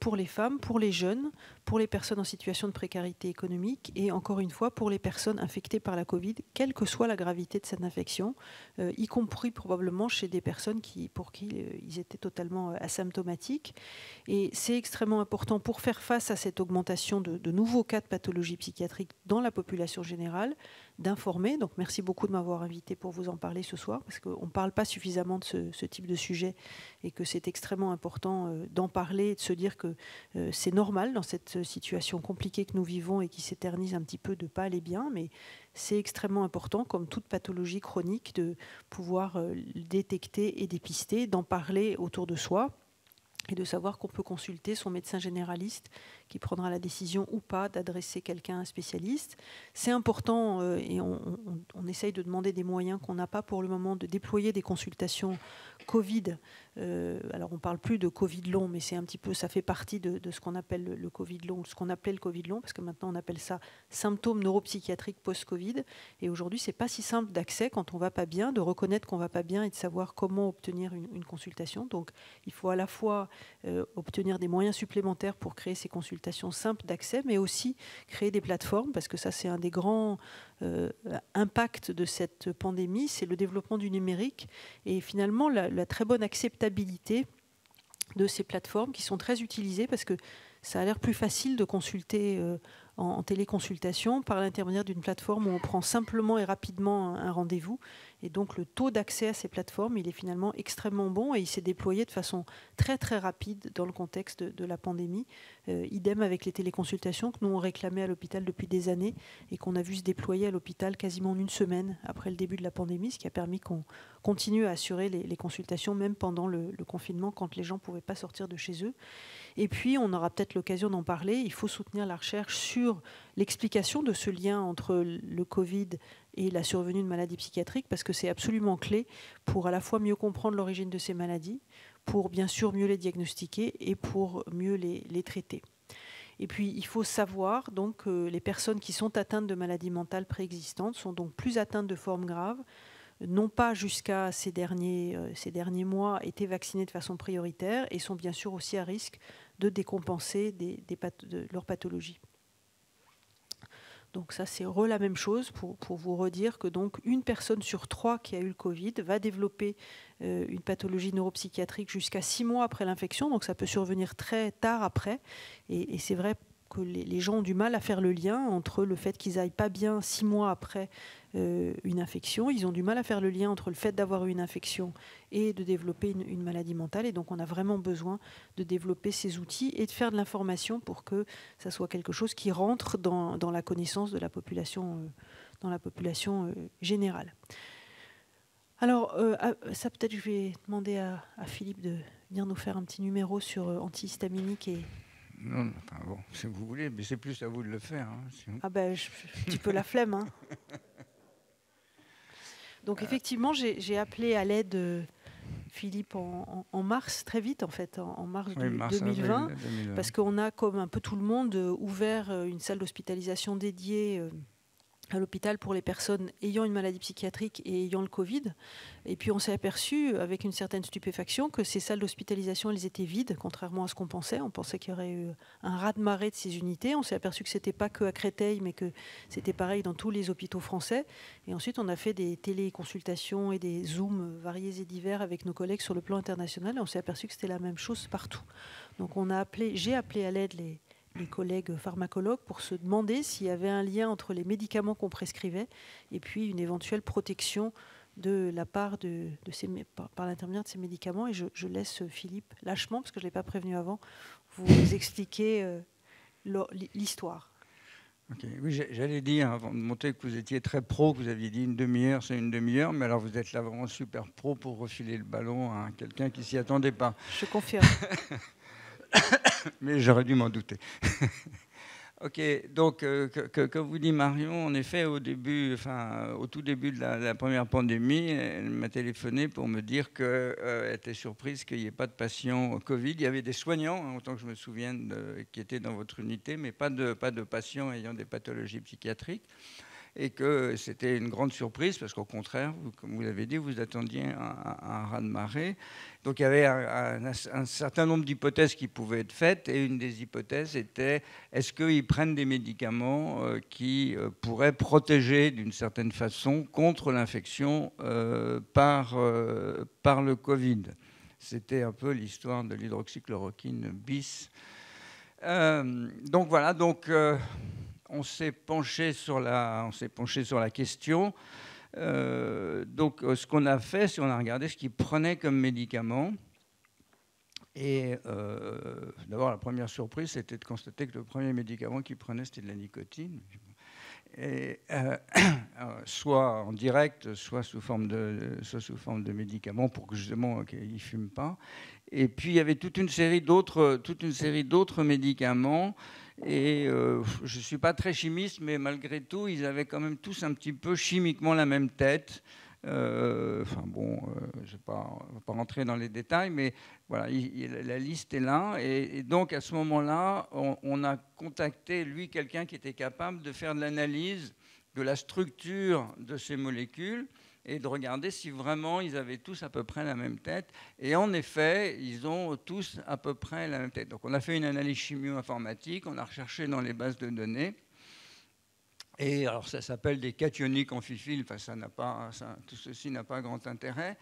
pour les femmes, pour les jeunes, pour les personnes en situation de précarité économique et encore une fois pour les personnes infectées par la Covid, quelle que soit la gravité de cette infection, y compris probablement chez des personnes pour qui ils étaient totalement asymptomatiques. Et c'est extrêmement important pour faire face à cette augmentation de nouveaux cas de pathologie psychiatrique dans la population générale, d'informer. Donc merci beaucoup de m'avoir invité pour vous en parler ce soir, parce qu'on ne parle pas suffisamment de ce type de sujet et que c'est extrêmement important d'en parler et de se dire que c'est normal dans cette situation compliquée que nous vivons et qui s'éternise un petit peu de ne pas aller bien, mais c'est extrêmement important, comme toute pathologie chronique, de pouvoir détecter et dépister, d'en parler autour de soi, et de savoir qu'on peut consulter son médecin généraliste qui prendra la décision ou pas d'adresser quelqu'un à un spécialiste. C'est important et on essaye de demander des moyens qu'on n'a pas pour le moment, de déployer des consultations Covid. Alors on ne parle plus de Covid long, mais c'est un petit peu, ça fait partie de ce qu'on appelle le Covid long, ce qu'on appelait le Covid long, parce que maintenant on appelle ça symptômes neuropsychiatriques post-Covid. Et aujourd'hui, c'est pas si simple d'accès quand on ne va pas bien, de reconnaître qu'on ne va pas bien et de savoir comment obtenir une consultation. Donc il faut à la fois obtenir des moyens supplémentaires pour créer ces consultations simples d'accès, mais aussi créer des plateformes, parce que ça c'est un des grands impacts de cette pandémie, c'est le développement du numérique et finalement la très bonne acceptabilité de ces plateformes qui sont très utilisées, parce que ça a l'air plus facile de consulter en téléconsultation par l'intermédiaire d'une plateforme où on prend simplement et rapidement un rendez-vous. Et donc le taux d'accès à ces plateformes, il est finalement extrêmement bon et il s'est déployé de façon très très rapide dans le contexte de la pandémie. Idem avec les téléconsultations que nous on réclamait à l'hôpital depuis des années et qu'on a vu se déployer à l'hôpital quasiment en 1 semaine après le début de la pandémie, ce qui a permis qu'on continue à assurer les consultations même pendant le confinement quand les gens ne pouvaient pas sortir de chez eux. Et puis on aura peut-être l'occasion d'en parler, il faut soutenir la recherche sur l'explication de ce lien entre le Covid et la survenue de maladies psychiatriques, parce que c'est absolument clé pour à la fois mieux comprendre l'origine de ces maladies, pour bien sûr mieux les diagnostiquer et pour mieux les traiter. Et puis il faut savoir donc que les personnes qui sont atteintes de maladies mentales préexistantes sont donc plus atteintes de formes graves, n'ont pas jusqu'à ces derniers mois été vaccinées de façon prioritaire et sont bien sûr aussi à risque de décompenser de leur pathologie. Donc ça, c'est la même chose pour vous redire que donc 1 personne sur 3 qui a eu le Covid va développer une pathologie neuropsychiatrique jusqu'à 6 mois après l'infection. Donc ça peut survenir très tard après. Et c'est vrai que les gens ont du mal à faire le lien entre le fait qu'ils n'aillent pas bien 6 mois après une infection. Ils ont du mal à faire le lien entre le fait d'avoir eu une infection et de développer une maladie mentale. Et donc on a vraiment besoin de développer ces outils et de faire de l'information pour que ça soit quelque chose qui rentre dans la connaissance de la population, générale. Alors ça peut-être je vais demander à Philippe de venir nous faire un petit numéro sur antihistaminique et... Non, enfin bon, si vous voulez, mais c'est plus à vous de le faire. Hein, sinon... Ah ben, tu peux la flemme. Hein. Donc effectivement, j'ai appelé à l'aide Philippe en mars, très vite en fait, en mars, oui, mars 2020, avril, 2020, parce qu'on a, comme un peu tout le monde, ouvert une salle d'hospitalisation dédiée à l'hôpital pour les personnes ayant une maladie psychiatrique et ayant le Covid. Et puis on s'est aperçu, avec une certaine stupéfaction, que ces salles d'hospitalisation, elles étaient vides, contrairement à ce qu'on pensait. On pensait qu'il y aurait eu un raz-de-marée de ces unités. On s'est aperçu que ce n'était pas que à Créteil, mais que c'était pareil dans tous les hôpitaux français. Et ensuite, on a fait des téléconsultations et des zooms variés et divers avec nos collègues sur le plan international. Et on s'est aperçu que c'était la même chose partout. Donc on a appelé, j'ai appelé à l'aide les collègues pharmacologues pour se demander s'il y avait un lien entre les médicaments qu'on prescrivait et puis une éventuelle protection de la part par l'intermédiaire de ces médicaments. Et je laisse Philippe, lâchement, parce que je ne l'ai pas prévenu avant, vous expliquer l'histoire. Okay. Oui, j'allais dire, avant de monter, que vous étiez très pro, que vous aviez dit une demi-heure, c'est une demi-heure, mais alors vous êtes là vraiment super pro pour refiler le ballon à quelqu'un qui ne s'y attendait pas. Je confirme. Mais j'aurais dû m'en douter. Ok, donc, comme vous dit Marion, en effet, au tout début de la première pandémie, elle m'a téléphoné pour me dire qu'elle était surprise qu'il n'y ait pas de patients Covid. Il y avait des soignants, hein, autant que je me souvienne, qui étaient dans votre unité, mais pas de patients ayant des pathologies psychiatriques. Et que c'était une grande surprise, parce qu'au contraire, comme vous l'avez dit, vous attendiez un raz-de-marée. Donc il y avait un certain nombre d'hypothèses qui pouvaient être faites, et une des hypothèses était, est-ce qu'ils prennent des médicaments qui pourraient protéger d'une certaine façon contre l'infection par le Covid? C'était un peu l'histoire de l'hydroxychloroquine bis. Donc voilà, donc... On s'est penché sur la question. Donc, ce qu'on a fait, c'est qu'on a regardé ce qu'ils prenaient comme médicament. Et d'abord, la première surprise, c'était de constater que le premier médicament qu'ils prenaient, c'était de la nicotine. Et, soit en direct, soit sous forme de médicaments pour que justement qu'ils ne fument pas. Et puis il y avait toute une série d'autres médicaments. Et je ne suis pas très chimiste, mais malgré tout, ils avaient quand même tous un petit peu chimiquement la même tête. Enfin bon, je ne vais pas rentrer dans les détails, mais voilà, la liste est là. Et donc à ce moment-là, on a contacté, lui, quelqu'un qui était capable de faire de l'analyse de la structure de ces molécules et de regarder si vraiment ils avaient tous à peu près la même tête. Et en effet, ils ont tous à peu près la même tête. Donc on a fait une analyse chimio-informatique, on a recherché dans les bases de données. Et alors ça s'appelle des cationiques amphiphiles, enfin, tout ceci n'a pas grand intérêt.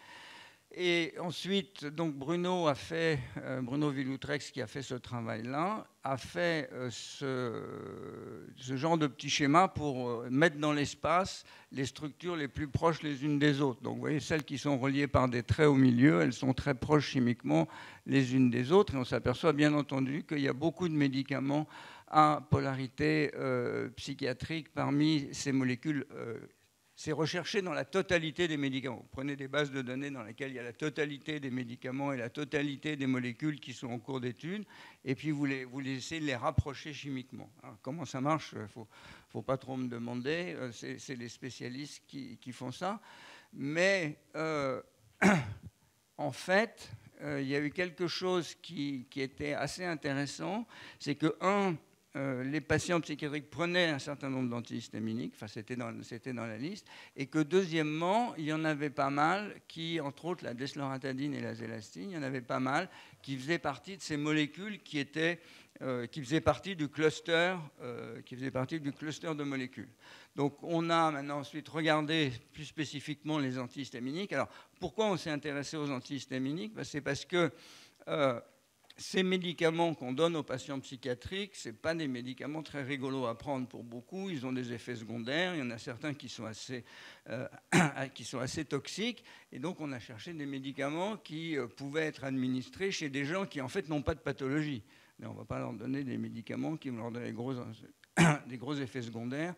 Et ensuite, donc Bruno Villoutrex, qui a fait ce travail-là, a fait ce genre de petit schéma pour mettre dans l'espace les structures les plus proches les unes des autres. Donc vous voyez, celles qui sont reliées par des traits au milieu, elles sont très proches chimiquement les unes des autres. Et on s'aperçoit bien entendu qu'il y a beaucoup de médicaments à polarité psychiatrique parmi ces molécules. C'est recherché dans la totalité des médicaments. Vous prenez des bases de données dans lesquelles il y a la totalité des médicaments et la totalité des molécules qui sont en cours d'étude, et puis vous essayez de les rapprocher chimiquement. Alors, comment ça marche? Il ne faut pas trop me demander. C'est les spécialistes qui font ça. Mais en fait, il y a eu quelque chose qui était assez intéressant. C'est que, les patients psychiatriques prenaient un certain nombre d'antihistaminiques, enfin c'était dans la liste, et que deuxièmement, il y en avait pas mal qui, entre autres la desloratadine et la zélastine, il y en avait pas mal qui faisaient partie de ces molécules qui faisaient partie du cluster, de molécules. Donc on a maintenant ensuite regardé plus spécifiquement les antihistaminiques. Alors pourquoi on s'est intéressé aux antihistaminiques? C'est parce que ces médicaments qu'on donne aux patients psychiatriques, ce n'est pas des médicaments très rigolos à prendre pour beaucoup. Ils ont des effets secondaires. Il y en a certains qui sont assez toxiques. Et donc, on a cherché des médicaments qui pouvaient être administrés chez des gens qui, en fait, n'ont pas de pathologie. Mais on ne va pas leur donner des médicaments qui vont leur donner des gros effets secondaires.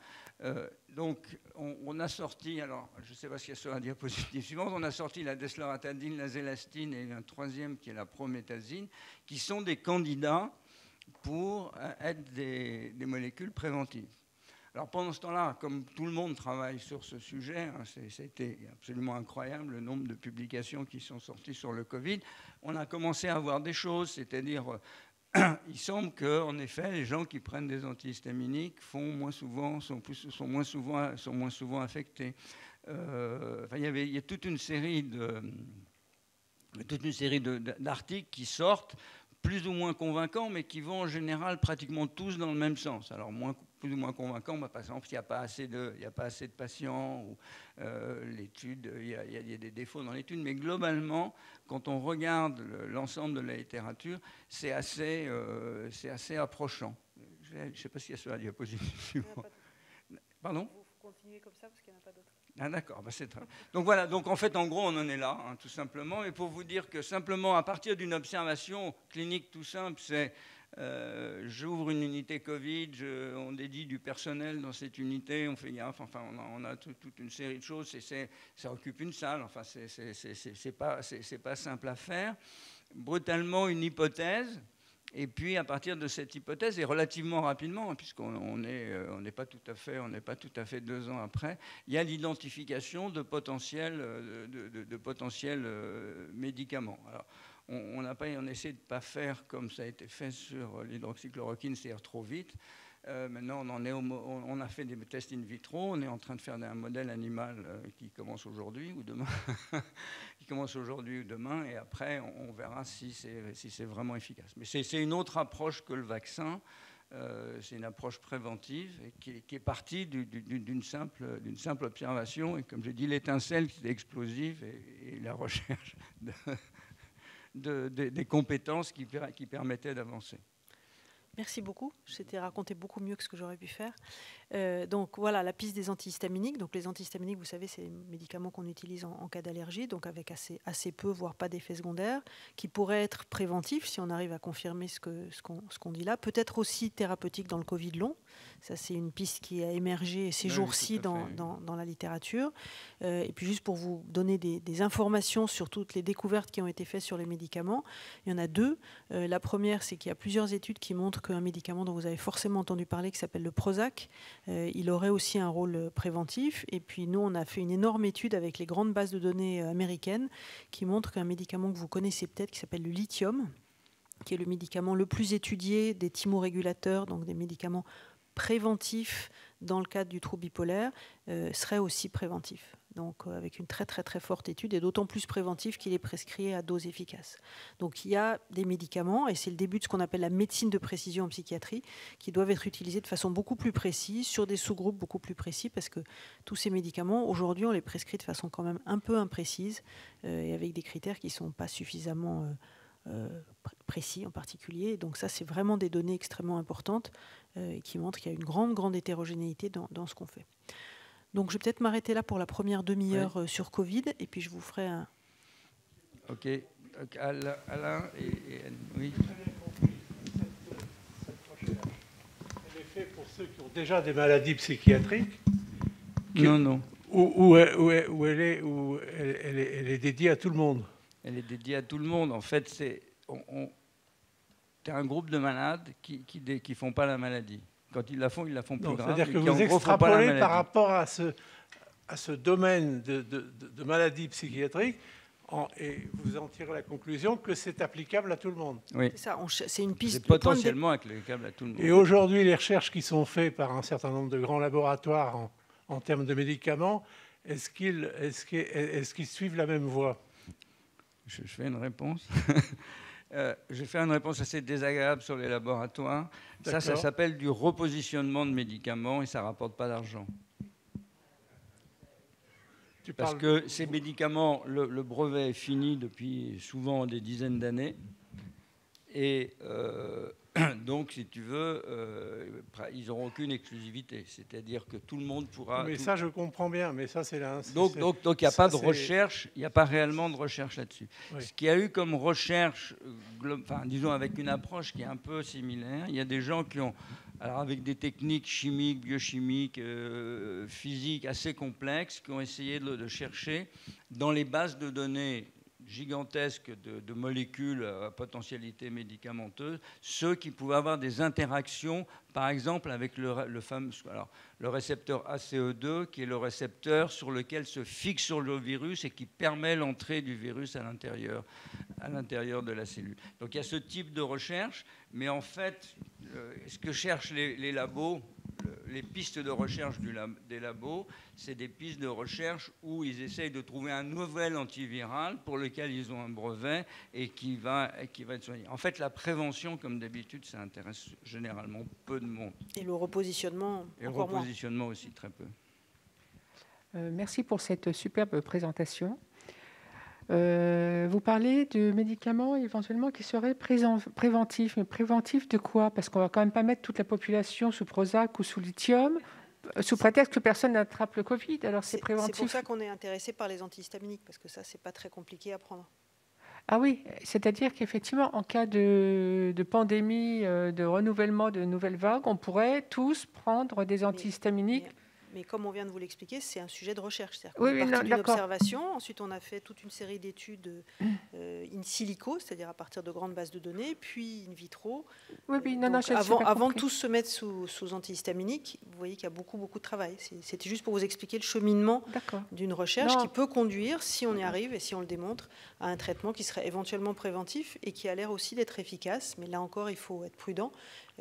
Donc, on a sorti, alors, je ne sais pas ce qu'il y a sur la diapositive suivante, on a sorti la desloratadine, la zélastine et un troisième qui est la prométhazine, qui sont des candidats pour être des molécules préventives. Alors pendant ce temps-là, comme tout le monde travaille sur ce sujet, hein, c'était absolument incroyable le nombre de publications qui sont sorties sur le Covid, on a commencé à avoir des choses, c'est-à-dire... Il semble qu'en effet, les gens qui prennent des antihistaminiques sont moins souvent affectés. Il y a toute une série d'articles qui sortent, plus ou moins convaincants, mais qui vont en général pratiquement tous dans le même sens. Alors, plus ou moins convaincants, bah, par exemple, il n'y a pas assez de patients, ou l'étude, il y a des défauts dans l'étude, mais globalement, quand on regarde l'ensemble de la littérature, c'est assez approchant. Je ne sais pas s'il y a sur la diapositive suivante. Pardon ? Vous continuez comme ça parce qu'il n'y en a pas d'autres. Ah d'accord, bah c'est très bien. Donc voilà, donc en fait, en gros, on en est là, hein, tout simplement. Et pour vous dire que simplement, à partir d'une observation clinique tout simple, c'est... j'ouvre une unité Covid, on dédie du personnel dans cette unité, on fait gaffe, enfin on a toute une série de choses, ça occupe une salle, enfin c'est pas simple à faire. Brutalement une hypothèse, et puis à partir de cette hypothèse, et relativement rapidement, puisqu'on n'est pas tout à fait, on n'est pas tout à fait 2 ans après, il y a l'identification de potentiels médicaments. Alors, on essaie de ne pas faire comme ça a été fait sur l'hydroxychloroquine, c'est-à-dire trop vite. Maintenant, on a fait des tests in vitro. On est en train de faire un modèle animal qui commence aujourd'hui ou demain. Et après, on verra si c'est vraiment efficace. Mais c'est une autre approche que le vaccin. C'est une approche préventive et qui est partie d'une simple observation. Et comme j'ai dit, l'étincelle qui est explosive et la recherche des compétences qui permettaient d'avancer. Merci beaucoup. C'était raconté beaucoup mieux que ce que j'aurais pu faire. Donc voilà, la piste des antihistaminiques. Donc les antihistaminiques, vous savez, c'est les médicaments qu'on utilise en cas d'allergie, donc avec assez peu, voire pas d'effets secondaires, qui pourraient être préventifs si on arrive à confirmer ce qu'on dit là. Peut-être aussi thérapeutique dans le Covid long. Ça, c'est une piste qui a émergé ces jours-ci dans la littérature. Et puis juste pour vous donner des informations sur toutes les découvertes qui ont été faites sur les médicaments, il y en a 2. La première, c'est qu'il y a plusieurs études qui montrent qu'un médicament dont vous avez forcément entendu parler, qui s'appelle le Prozac, il aurait aussi un rôle préventif. Et puis nous, on a fait une énorme étude avec les grandes bases de données américaines qui montrent qu'un médicament que vous connaissez peut-être, qui s'appelle le lithium, qui est le médicament le plus étudié des thymorégulateurs, donc des médicaments préventifs dans le cadre du trouble bipolaire, serait aussi préventif. Donc avec une très très très forte étude, et d'autant plus préventif qu'il est prescrit à dose efficace. Donc il y a des médicaments, et c'est le début de ce qu'on appelle la médecine de précision en psychiatrie, qui doivent être utilisés de façon beaucoup plus précise, sur des sous-groupes beaucoup plus précis, parce que tous ces médicaments, aujourd'hui, on les prescrit de façon quand même un peu imprécise, et avec des critères qui ne sont pas suffisamment précis en particulier. Donc ça, c'est vraiment des données extrêmement importantes, qui montrent qu'il y a une grande, grande hétérogénéité dans ce qu'on fait. Donc, je vais peut-être m'arrêter là pour la première demi-heure sur Covid, et puis je vous ferai un... OK. Alain et Anne. Oui. En effet, pour ceux qui ont déjà des maladies psychiatriques... Non. Où elle est dédiée à tout le monde. Elle est dédiée à tout le monde. En fait, c'est un groupe de malades qui ne font pas la maladie. Quand ils la font plus grave. C'est-à-dire que vous extrapolez par rapport à ce domaine de maladies psychiatriques, et vous en tirez la conclusion que c'est applicable à tout le monde. Oui. C'est ça, c'est une piste. C'est potentiellement applicable à tout le monde. Et aujourd'hui, les recherches qui sont faites par un certain nombre de grands laboratoires en termes de médicaments, est-ce qu'ils suivent la même voie ? Je fais une réponse. Je vais faire une réponse assez désagréable sur les laboratoires. Ça s'appelle du repositionnement de médicaments et ça ne rapporte pas d'argent. Parce que ces médicaments, le brevet est fini depuis souvent des dizaines d'années. Et donc, si tu veux, ils n'auront aucune exclusivité. C'est-à-dire que tout le monde pourra... Mais ça, je comprends bien, mais ça, c'est là. Donc, il n'y a pas de recherche, il n'y a pas réellement de recherche là-dessus. Oui. Ce qu'il y a eu comme recherche, disons avec une approche qui est un peu similaire, il y a des gens qui ont... Alors, avec des techniques chimiques, biochimiques, physiques assez complexes, qui ont essayé de chercher dans les bases de données gigantesque de molécules à potentialité médicamenteuse, ceux qui pouvaient avoir des interactions, par exemple, avec le récepteur ACE2, qui est le récepteur sur lequel se fixe le virus et qui permet l'entrée du virus à l'intérieur de la cellule. Donc il y a ce type de recherche, mais en fait, ce que cherchent les labos, les pistes de recherche des labos, c'est des pistes de recherche où ils essayent de trouver un nouvel antiviral pour lequel ils ont un brevet et qui va être soigné. En fait, la prévention, comme d'habitude, ça intéresse généralement peu de monde. Et le repositionnement, encore moins. Aussi, très peu. Merci pour cette superbe présentation. Vous parlez de médicaments éventuellement qui seraient préventifs. Mais préventifs de quoi? Parce qu'on ne va quand même pas mettre toute la population sous Prozac ou sous lithium, sous prétexte que personne n'attrape le Covid. Alors c'est préventif. C'est pour ça qu'on est intéressé par les antihistaminiques, parce que ça, ce n'est pas très compliqué à prendre. Ah oui, c'est-à-dire qu'effectivement, en cas de pandémie, de renouvellement de nouvelles vagues, on pourrait tous prendre des antihistaminiques. Mais comme on vient de vous l'expliquer, c'est un sujet de recherche. C'est-à-dire qu'on est parti d'une observation, ensuite on a fait toute une série d'études in silico, c'est-à-dire à partir de grandes bases de données, puis in vitro. Oui, oui, non, non, avant de tous se mettre sous antihistaminiques, vous voyez qu'il y a beaucoup de travail. C'était juste pour vous expliquer le cheminement d'une recherche qui peut conduire, si on y arrive et si on le démontre, à un traitement qui serait éventuellement préventif et qui a l'air aussi d'être efficace. Mais là encore, il faut être prudent.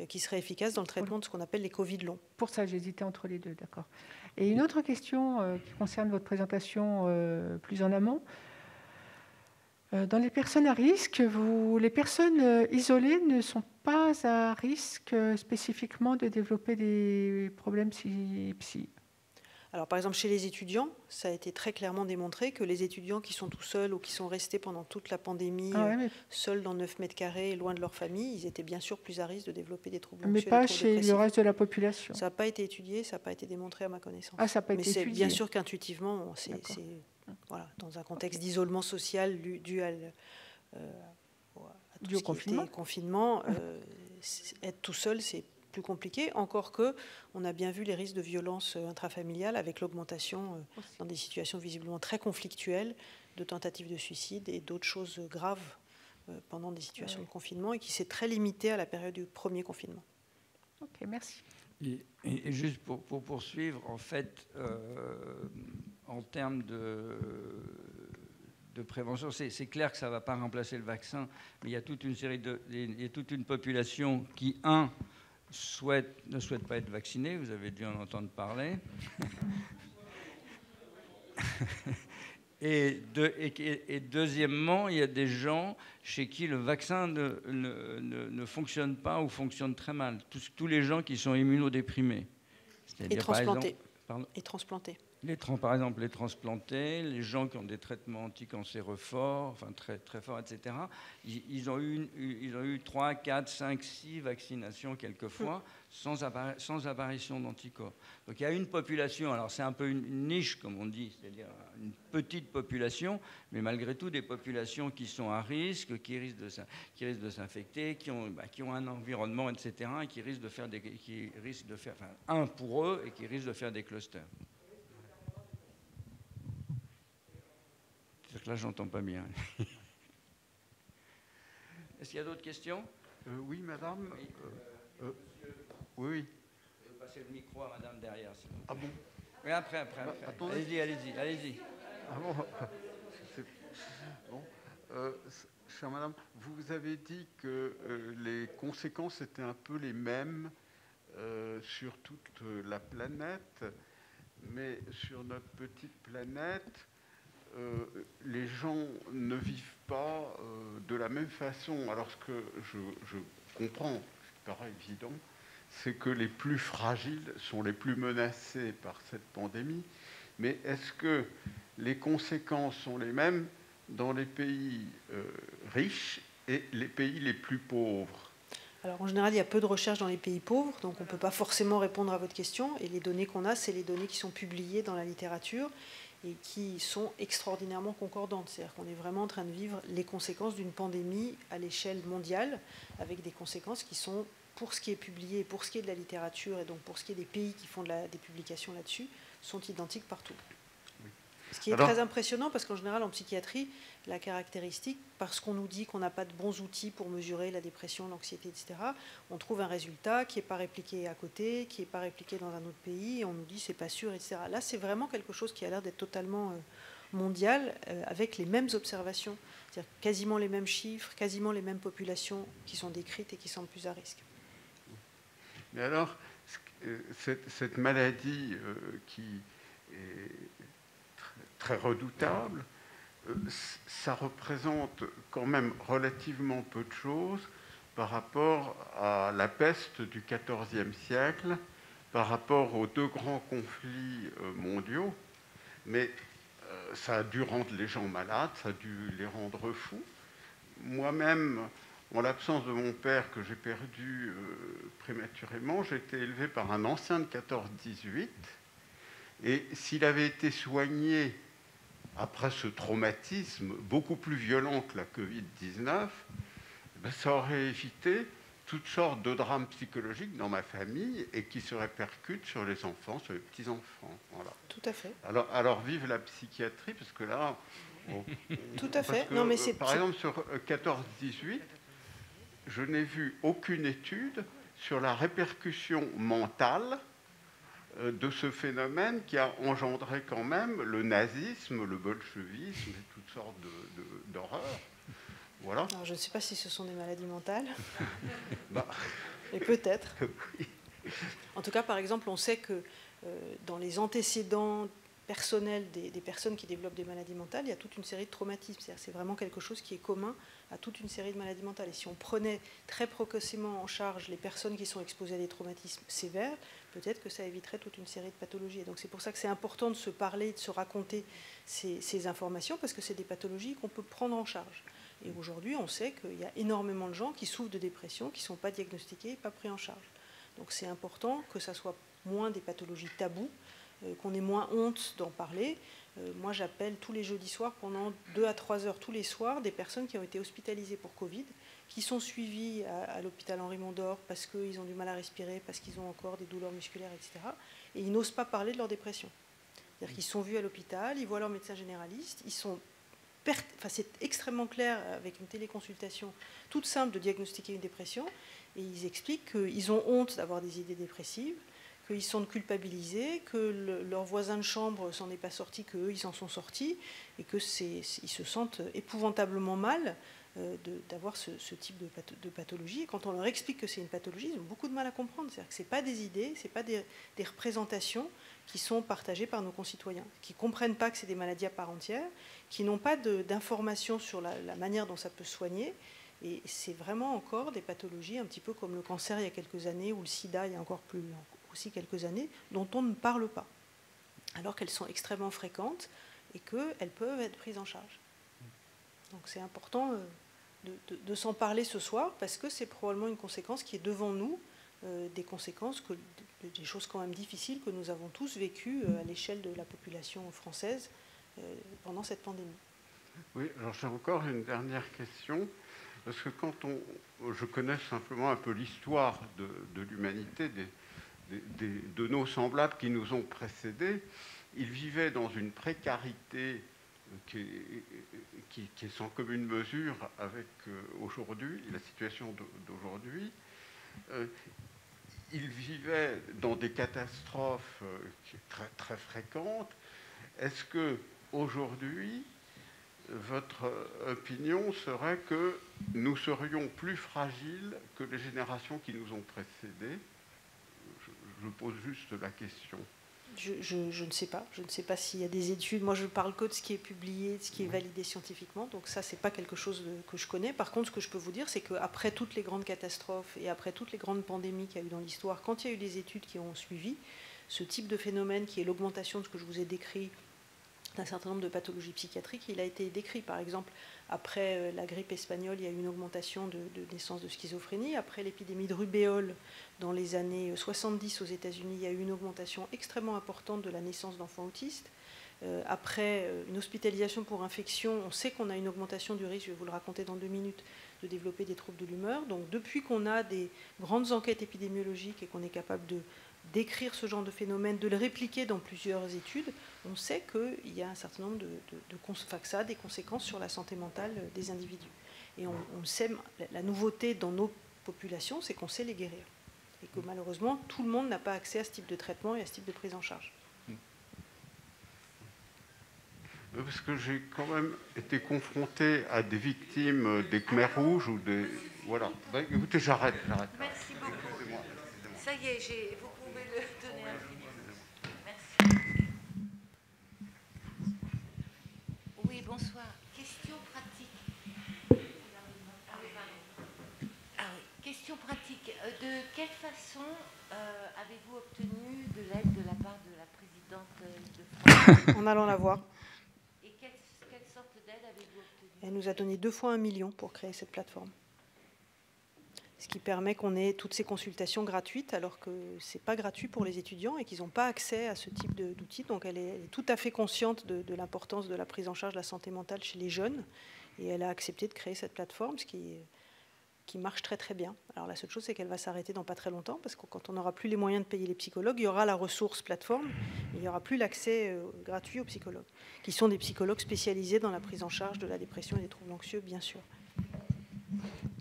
Qui serait efficace dans le traitement de ce qu'on appelle les Covid longs. Pour ça, j'hésitais entre les deux, d'accord. Et une autre question qui concerne votre présentation plus en amont. Dans les personnes à risque, les personnes isolées ne sont pas à risque spécifiquement de développer des problèmes psy. Alors, par exemple, chez les étudiants, ça a été très clairement démontré que les étudiants qui sont tout seuls ou qui sont restés pendant toute la pandémie, seuls dans 9 mètres carrés, loin de leur famille, ils étaient bien sûr plus à risque de développer des troubles anxieux. Mais pas chez le reste de la population. Ça n'a pas été étudié, ça n'a pas été démontré à ma connaissance. Ah, ça n'a pas été étudié. Mais bien sûr qu'intuitivement, c'est voilà, dans un contexte d'isolement social dû au confinement, être tout seul, c'est plus compliqué, encore que on a bien vu les risques de violence intrafamiliale avec l'augmentation dans des situations visiblement très conflictuelles de tentatives de suicide et d'autres choses graves pendant des situations de confinement et qui s'est très limitée à la période du premier confinement. Ok, merci. Et juste pour poursuivre, en fait, en termes de prévention, c'est clair que ça ne va pas remplacer le vaccin, mais il y a toute une série il y a toute une population qui, ne souhaite pas être vacciné, vous avez dû en entendre parler, et deuxièmement, il y a des gens chez qui le vaccin ne fonctionne pas ou fonctionne très mal, tous les gens qui sont immunodéprimés. C'est-à-dire, transplantés. Par exemple, les transplantés, les gens qui ont des traitements anticancéreux forts, enfin très, très forts, etc., ils ont eu 3, 4, 5, 6 vaccinations quelquefois sans apparition d'anticorps. Donc il y a une population, alors c'est un peu une niche, comme on dit, c'est-à-dire une petite population, mais malgré tout des populations qui sont à risque, qui risquent de s'infecter, qui ont un environnement, etc., et qui risquent de faire des clusters. Là, j'entends pas bien. Est-ce qu'il y a d'autres questions? Oui, madame. Oui. Je vais passer le micro à madame derrière. Ah bon? Oui, après. Allez-y. Ah bon? Bon. Chère madame, vous avez dit que les conséquences étaient un peu les mêmes sur toute la planète, mais sur notre petite planète, les gens ne vivent pas de la même façon. Alors, ce que je comprends, c'est pas évident, c'est que les plus fragiles sont les plus menacés par cette pandémie. Mais est-ce que les conséquences sont les mêmes dans les pays riches et les pays les plus pauvres? Alors, en général, il y a peu de recherches dans les pays pauvres, donc on ne peut pas forcément répondre à votre question. Et les données qu'on a, c'est les données qui sont publiées dans la littérature et qui sont extraordinairement concordantes. C'est-à-dire qu'on est vraiment en train de vivre les conséquences d'une pandémie à l'échelle mondiale, avec des conséquences qui sont, pour ce qui est publié, pour ce qui est de la littérature, et donc pour ce qui est des pays qui font des publications là-dessus, sont identiques partout. Oui. Ce qui est très impressionnant, parce qu'en général, en psychiatrie, la caractéristique, parce qu'on nous dit qu'on n'a pas de bons outils pour mesurer la dépression, l'anxiété, etc., on trouve un résultat qui n'est pas répliqué à côté, qui n'est pas répliqué dans un autre pays, et on nous dit c'est pas sûr, etc. Là, c'est vraiment quelque chose qui a l'air d'être totalement mondial, avec les mêmes observations, c'est-à-dire quasiment les mêmes chiffres, quasiment les mêmes populations qui sont décrites et qui sont plus à risque. Mais alors, cette maladie qui est très redoutable, ça représente quand même relativement peu de choses par rapport à la peste du XIVe siècle, par rapport aux deux grands conflits mondiaux, mais ça a dû rendre les gens malades, ça a dû les rendre fous. Moi-même, en l'absence de mon père que j'ai perdu prématurément, j'ai été élevé par un ancien de 14-18, et s'il avait été soigné après ce traumatisme beaucoup plus violent que la Covid-19, ça aurait évité toutes sortes de drames psychologiques dans ma famille et qui se répercutent sur les enfants, sur les petits-enfants. Voilà. Tout à fait. Alors vive la psychiatrie, parce que là... Tout à fait. Non, mais par exemple, sur 14-18, je n'ai vu aucune étude sur la répercussion mentale de ce phénomène qui a engendré quand même le nazisme, le bolchevisme et toutes sortes d'horreurs. Voilà. Alors, je ne sais pas si ce sont des maladies mentales. Mais peut-être. Oui. En tout cas, par exemple, on sait que dans les antécédents personnels des personnes qui développent des maladies mentales, il y a toute une série de traumatismes. C'est vraiment quelque chose qui est commun à toute une série de maladies mentales. Et si on prenait très précocement en charge les personnes qui sont exposées à des traumatismes sévères, peut-être que ça éviterait toute une série de pathologies. Et donc c'est pour ça que c'est important de se parler, de se raconter ces informations, parce que c'est des pathologies qu'on peut prendre en charge. Et aujourd'hui, on sait qu'il y a énormément de gens qui souffrent de dépression, qui ne sont pas diagnostiqués, pas pris en charge. Donc c'est important que ça soit moins des pathologies taboues, qu'on ait moins honte d'en parler. Moi, j'appelle tous les jeudis soirs, pendant 2 à 3 heures tous les soirs, des personnes qui ont été hospitalisées pour Covid, qui sont suivies à l'hôpital Henri-Mondor parce qu'ils ont du mal à respirer, parce qu'ils ont encore des douleurs musculaires, etc. Et ils n'osent pas parler de leur dépression. C'est-à-dire qu'ils sont vus à l'hôpital, ils voient leur médecin généraliste, ils sont... Enfin, c'est extrêmement clair, avec une téléconsultation toute simple, de diagnostiquer une dépression, et ils expliquent qu'ils ont honte d'avoir des idées dépressives, qu'ils sont culpabilisés, que leur voisin de chambre s'en est pas sorti, qu'eux, ils s'en sont sortis, et qu'ils se sentent épouvantablement mal d'avoir ce type de pathologie. Et quand on leur explique que c'est une pathologie, ils ont beaucoup de mal à comprendre. C'est-à-dire que ce n'est pas des idées, ce n'est pas des représentations qui sont partagées par nos concitoyens, qui ne comprennent pas que c'est des maladies à part entière, qui n'ont pas d'informations sur la manière dont ça peut se soigner. Et c'est vraiment encore des pathologies un petit peu comme le cancer il y a quelques années, ou le sida il y a encore plus... aussi quelques années, dont on ne parle pas, alors qu'elles sont extrêmement fréquentes et qu'elles peuvent être prises en charge. Donc c'est important de s'en parler ce soir, parce que c'est probablement une conséquence qui est devant nous, des conséquences, des choses quand même difficiles que nous avons tous vécues à l'échelle de la population française pendant cette pandémie. Oui, alors j'ai encore une dernière question. Parce que je connais simplement un peu l'histoire de l'humanité, de nos semblables qui nous ont précédés, ils vivaient dans une précarité qui est sans commune mesure avec aujourd'hui, la situation d'aujourd'hui. Ils vivaient dans des catastrophes très, très fréquentes. Est-ce que aujourd'hui, votre opinion serait que nous serions plus fragiles que les générations qui nous ont précédés? Je pose juste la question. Je ne sais pas. Je ne sais pas s'il y a des études. Moi, je ne parle que de ce qui est publié, de ce qui est validé scientifiquement. Donc ça, ce n'est pas quelque chose que je connais. Par contre, ce que je peux vous dire, c'est qu'après toutes les grandes catastrophes et après toutes les grandes pandémies qu'il y a eu dans l'histoire, quand il y a eu des études qui ont suivi, ce type de phénomène qui est l'augmentation de ce que je vous ai décrit, d'un certain nombre de pathologies psychiatriques, il a été décrit. Par exemple, après la grippe espagnole, il y a eu une augmentation de naissances de schizophrénie. Après l'épidémie de rubéole, dans les années 70 aux États-Unis, il y a eu une augmentation extrêmement importante de la naissance d'enfants autistes. Après une hospitalisation pour infection, on sait qu'on a une augmentation du risque, je vais vous le raconter dans 2 minutes, de développer des troubles de l'humeur. Donc depuis qu'on a des grandes enquêtes épidémiologiques et qu'on est capable de d'écrire ce genre de phénomène, de le répliquer dans plusieurs études, on sait qu'il y a un certain nombre de des conséquences sur la santé mentale des individus. Et on sait, la nouveauté dans nos populations, c'est qu'on sait les guérir. Et que malheureusement, tout le monde n'a pas accès à ce type de traitement et à ce type de prise en charge. Parce que j'ai quand même été confronté à des victimes des Khmers rouges ou des... Voilà. Bah, écoutez, j'arrête. Merci beaucoup. Excusez-moi. Ça y est, vous pouvez le donner à Philippe. Merci. Oui, bonsoir. Question pratique. Ah oui. Question pratique. De quelle façon avez-vous obtenu de l'aide de la part de la présidente de France ? En allant la voir. Elle nous a donné 2 fois 1 million pour créer cette plateforme. Ce qui permet qu'on ait toutes ces consultations gratuites, alors que ce n'est pas gratuit pour les étudiants et qu'ils n'ont pas accès à ce type d'outils. Donc elle est tout à fait consciente de l'importance de la prise en charge de la santé mentale chez les jeunes. Et elle a accepté de créer cette plateforme, ce qui marche très très bien. Alors la seule chose, c'est qu'elle va s'arrêter dans pas très longtemps, parce que quand on n'aura plus les moyens de payer les psychologues, il y aura la ressource plateforme, mais il n'y aura plus l'accès gratuit aux psychologues, qui sont des psychologues spécialisés dans la prise en charge de la dépression et des troubles anxieux, bien sûr.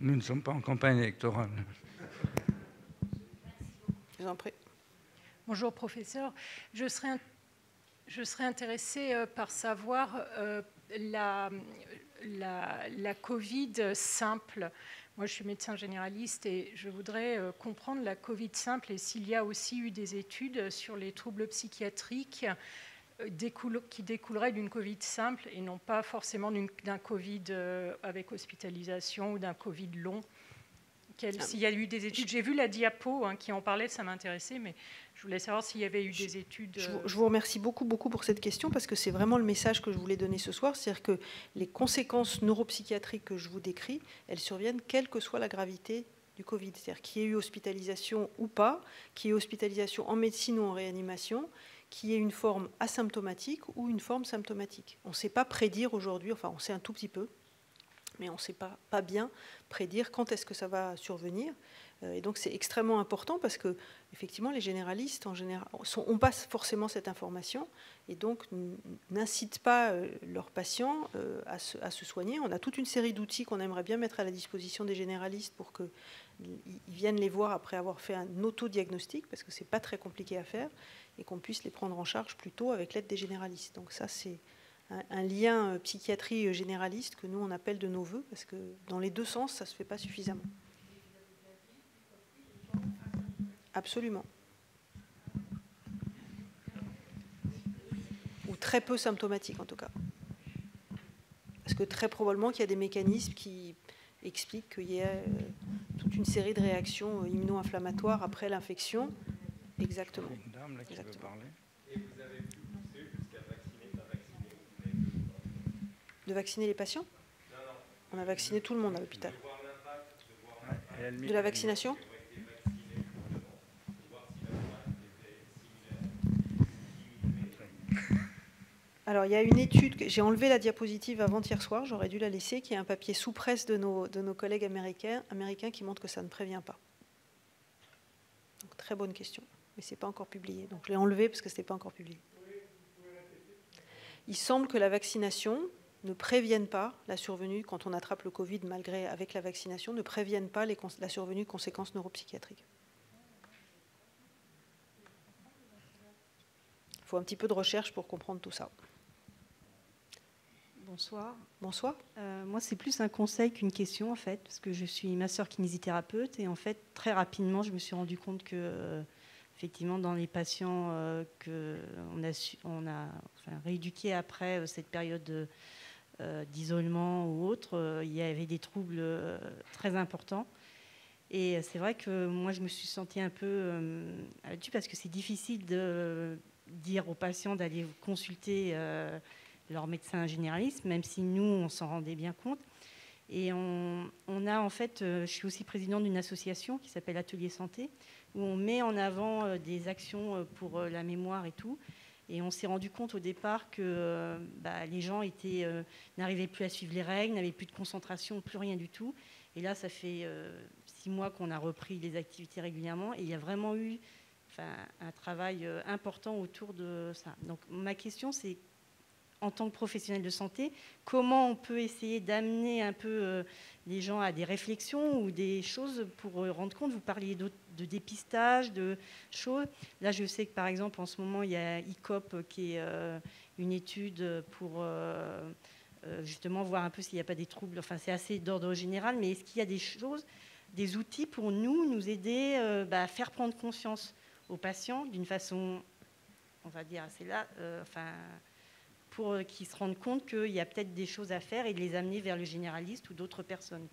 Nous ne sommes pas en campagne électorale. Je vous en prie. Bonjour, professeur. Je serais intéressée par savoir la Covid simple. Moi, je suis médecin généraliste et je voudrais comprendre la Covid simple et s'il y a aussi eu des études sur les troubles psychiatriques qui découleraient d'une Covid simple et non pas forcément d'un Covid avec hospitalisation ou d'un Covid long. S'il y a eu des études, j'ai vu la diapo hein, qui en parlait, ça m'intéressait, mais je voulais savoir s'il y avait eu des études... Je vous remercie beaucoup pour cette question, parce que c'est vraiment le message que je voulais donner ce soir, c'est-à-dire que les conséquences neuropsychiatriques que je vous décris, elles surviennent quelle que soit la gravité du Covid, c'est-à-dire qu'il y ait eu hospitalisation ou pas, qu'il y ait hospitalisation en médecine ou en réanimation, qu'il y ait une forme asymptomatique ou une forme symptomatique. On ne sait pas prédire aujourd'hui, enfin on sait un tout petit peu, mais on ne sait pas bien prédire quand est-ce que ça va survenir. Et donc, c'est extrêmement important parce que, effectivement, les généralistes, en général, on passe forcément cette information et donc n'incitent pas leurs patients à se soigner. On a toute une série d'outils qu'on aimerait bien mettre à la disposition des généralistes pour qu'ils viennent les voir après avoir fait un autodiagnostic, parce que ce n'est pas très compliqué à faire, et qu'on puisse les prendre en charge plus tôt avec l'aide des généralistes. Donc ça, c'est... un lien psychiatrie généraliste que nous, on appelle de nos voeux, parce que dans les deux sens, ça ne se fait pas suffisamment. Absolument. Ou très peu symptomatique, en tout cas. Parce que très probablement qu'il y a des mécanismes qui expliquent qu'il y a toute une série de réactions immuno-inflammatoires après l'infection. Exactement. Une dame là qui veut parler. Et vous avez pu... De vacciner les patients? On a vacciné tout le monde à l'hôpital. De la vaccination? Alors, il y a une étude, j'ai enlevé la diapositive avant-hier soir, j'aurais dû la laisser, qui est un papier sous presse de nos collègues américains qui montre que ça ne prévient pas. Donc, très bonne question, mais ce n'est pas encore publié. Donc, je l'ai enlevé parce que ce n'était pas encore publié. Il semble que la vaccination... ne préviennent pas la survenue, quand on attrape le Covid malgré avec la vaccination, ne préviennent pas la survenue de conséquences neuropsychiatriques. Il faut un petit peu de recherche pour comprendre tout ça. Bonsoir. Bonsoir. Moi, c'est plus un conseil qu'une question, en fait, parce que je suis masseur kinésithérapeute, et en fait, très rapidement, je me suis rendu compte que, effectivement, dans les patients qu'on a rééduqués après cette période d'isolement ou autre, il y avait des troubles très importants. Et c'est vrai que moi, je me suis sentie un peu là-dessus parce que c'est difficile de dire aux patients d'aller consulter leur médecin généraliste, même si nous, on s'en rendait bien compte. Et on a en fait, je suis aussi présidente d'une association qui s'appelle Atelier Santé, où on met en avant des actions pour la mémoire et tout. Et on s'est rendu compte au départ que les gens n'arrivaient plus à suivre les règles, n'avaient plus de concentration, plus rien du tout. Et là, ça fait 6 mois qu'on a repris les activités régulièrement. Et il y a vraiment eu un travail important autour de ça. Donc ma question, c'est en tant que professionnel de santé, comment on peut essayer d'amener un peu les gens à des réflexions ou des choses pour rendre compte. Vous parliez de dépistage, de choses. Là, je sais que, par exemple, en ce moment, il y a ICOP qui est une étude pour justement voir un peu s'il n'y a pas des troubles. Enfin, c'est assez d'ordre général, mais est-ce qu'il y a des choses, des outils pour nous aider à faire prendre conscience aux patients d'une façon, on va dire, assez là, enfin... pour qu'ils se rendent compte qu'il y a peut-être des choses à faire et de les amener vers le généraliste ou d'autres personnes.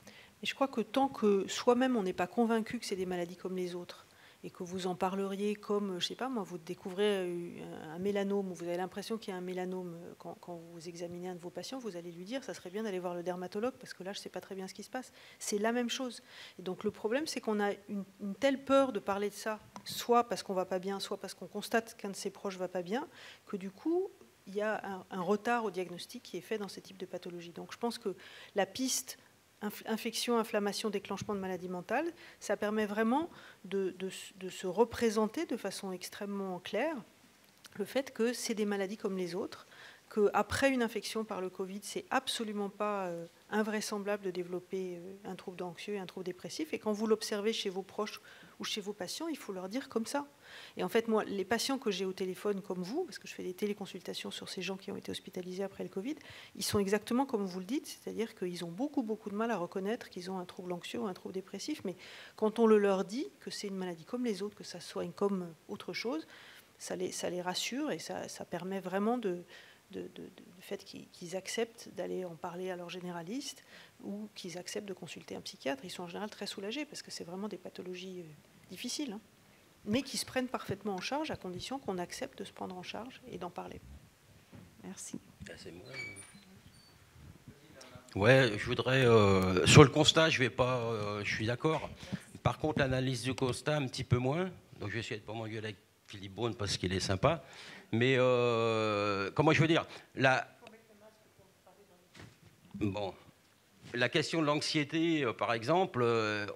Et je crois que tant que soi-même, on n'est pas convaincu que c'est des maladies comme les autres et que vous en parleriez comme, je sais pas moi, vous découvrez un mélanome ou vous avez l'impression qu'il y a un mélanome quand vous examinez un de vos patients, vous allez lui dire ça serait bien d'aller voir le dermatologue parce que là, je ne sais pas très bien ce qui se passe. C'est la même chose. Et donc le problème, c'est qu'on a une telle peur de parler de ça, soit parce qu'on ne va pas bien, soit parce qu'on constate qu'un de ses proches ne va pas bien, que du coup... il y a un retard au diagnostic qui est fait dans ce type de pathologie. Donc je pense que la piste infection, inflammation, déclenchement de maladie mentale, ça permet vraiment de se représenter de façon extrêmement claire le fait que c'est des maladies comme les autres, qu'après une infection par le Covid, c'est absolument pas invraisemblable de développer un trouble anxieux et un trouble dépressif. Et quand vous l'observez chez vos proches ou chez vos patients, il faut leur dire comme ça. Et en fait, moi, les patients que j'ai au téléphone comme vous, parce que je fais des téléconsultations sur ces gens qui ont été hospitalisés après le Covid, ils sont exactement comme vous le dites, c'est-à-dire qu'ils ont beaucoup, beaucoup de mal à reconnaître qu'ils ont un trouble anxieux ou un trouble dépressif. Mais quand on le leur dit que c'est une maladie comme les autres, que ça soigne comme autre chose, ça les rassure et ça permet vraiment le fait qu'ils acceptent d'aller en parler à leur généraliste ou qu'ils acceptent de consulter un psychiatre. Ils sont en général très soulagés parce que c'est vraiment des pathologies difficiles, hein, mais qui se prennent parfaitement en charge à condition qu'on accepte de se prendre en charge et d'en parler. Merci. C'est moi. Ouais, je voudrais sur le constat, je vais pas, je suis d'accord. Par contre, l'analyse du constat un petit peu moins. Donc je vais essayer de pas m'engueuler avec Philippe Beaune parce qu'il est sympa. Mais comment je veux dire la question de l'anxiété, par exemple,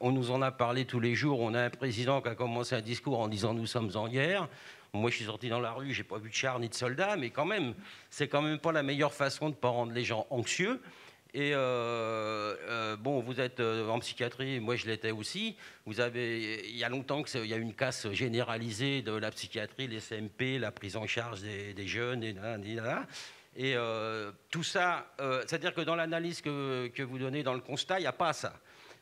on nous en a parlé tous les jours. On a un président qui a commencé un discours en disant « nous sommes en guerre ». Moi, je suis sorti dans la rue, je n'ai pas vu de chars ni de soldats, mais quand même, c'est quand même pas la meilleure façon de ne pas rendre les gens anxieux. Et bon, vous êtes en psychiatrie, moi je l'étais aussi. Vous avez, il y a longtemps qu'il y a une casse généralisée de la psychiatrie, les CMP, la prise en charge des jeunes, et tout ça, c'est-à-dire que dans l'analyse que vous donnez, dans le constat, il n'y a pas ça.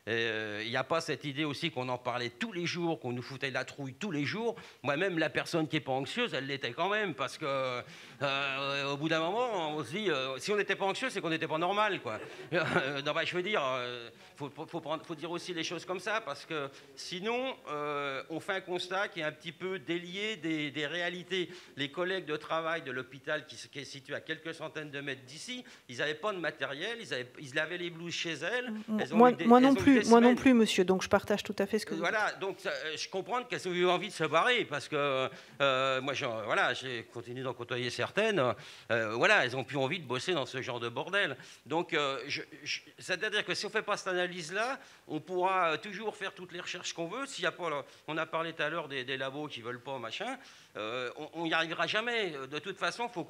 Il n'y a pas cette idée aussi qu'on en parlait tous les jours, qu'on nous foutait la trouille tous les jours. Moi-même, la personne qui n'est pas anxieuse, elle l'était quand même, parce que au bout d'un moment, on se dit, si on n'était pas anxieux, c'est qu'on n'était pas normal, quoi. Non, bah, je veux dire, faut dire aussi les choses comme ça, parce que sinon, on fait un constat qui est un petit peu délié des réalités. Les collègues de travail de l'hôpital, qui est situé à quelques centaines de mètres d'ici, ils n'avaient pas de matériel, ils avaient les blouses chez elles. Moi non plus. Moi non plus, monsieur, donc je partage tout à fait ce que vous dites. Voilà, donc je comprends qu'elles ont eu envie de se barrer, parce que moi, voilà, j'ai continué d'en côtoyer certaines, voilà, elles n'ont plus envie de bosser dans ce genre de bordel. Donc, c'est-à-dire que si on ne fait pas cette analyse-là, on pourra toujours faire toutes les recherches qu'on veut. S'il n'y a pas, on a parlé tout à l'heure des labos qui ne veulent pas, machin, on n'y arrivera jamais. De toute façon, il faut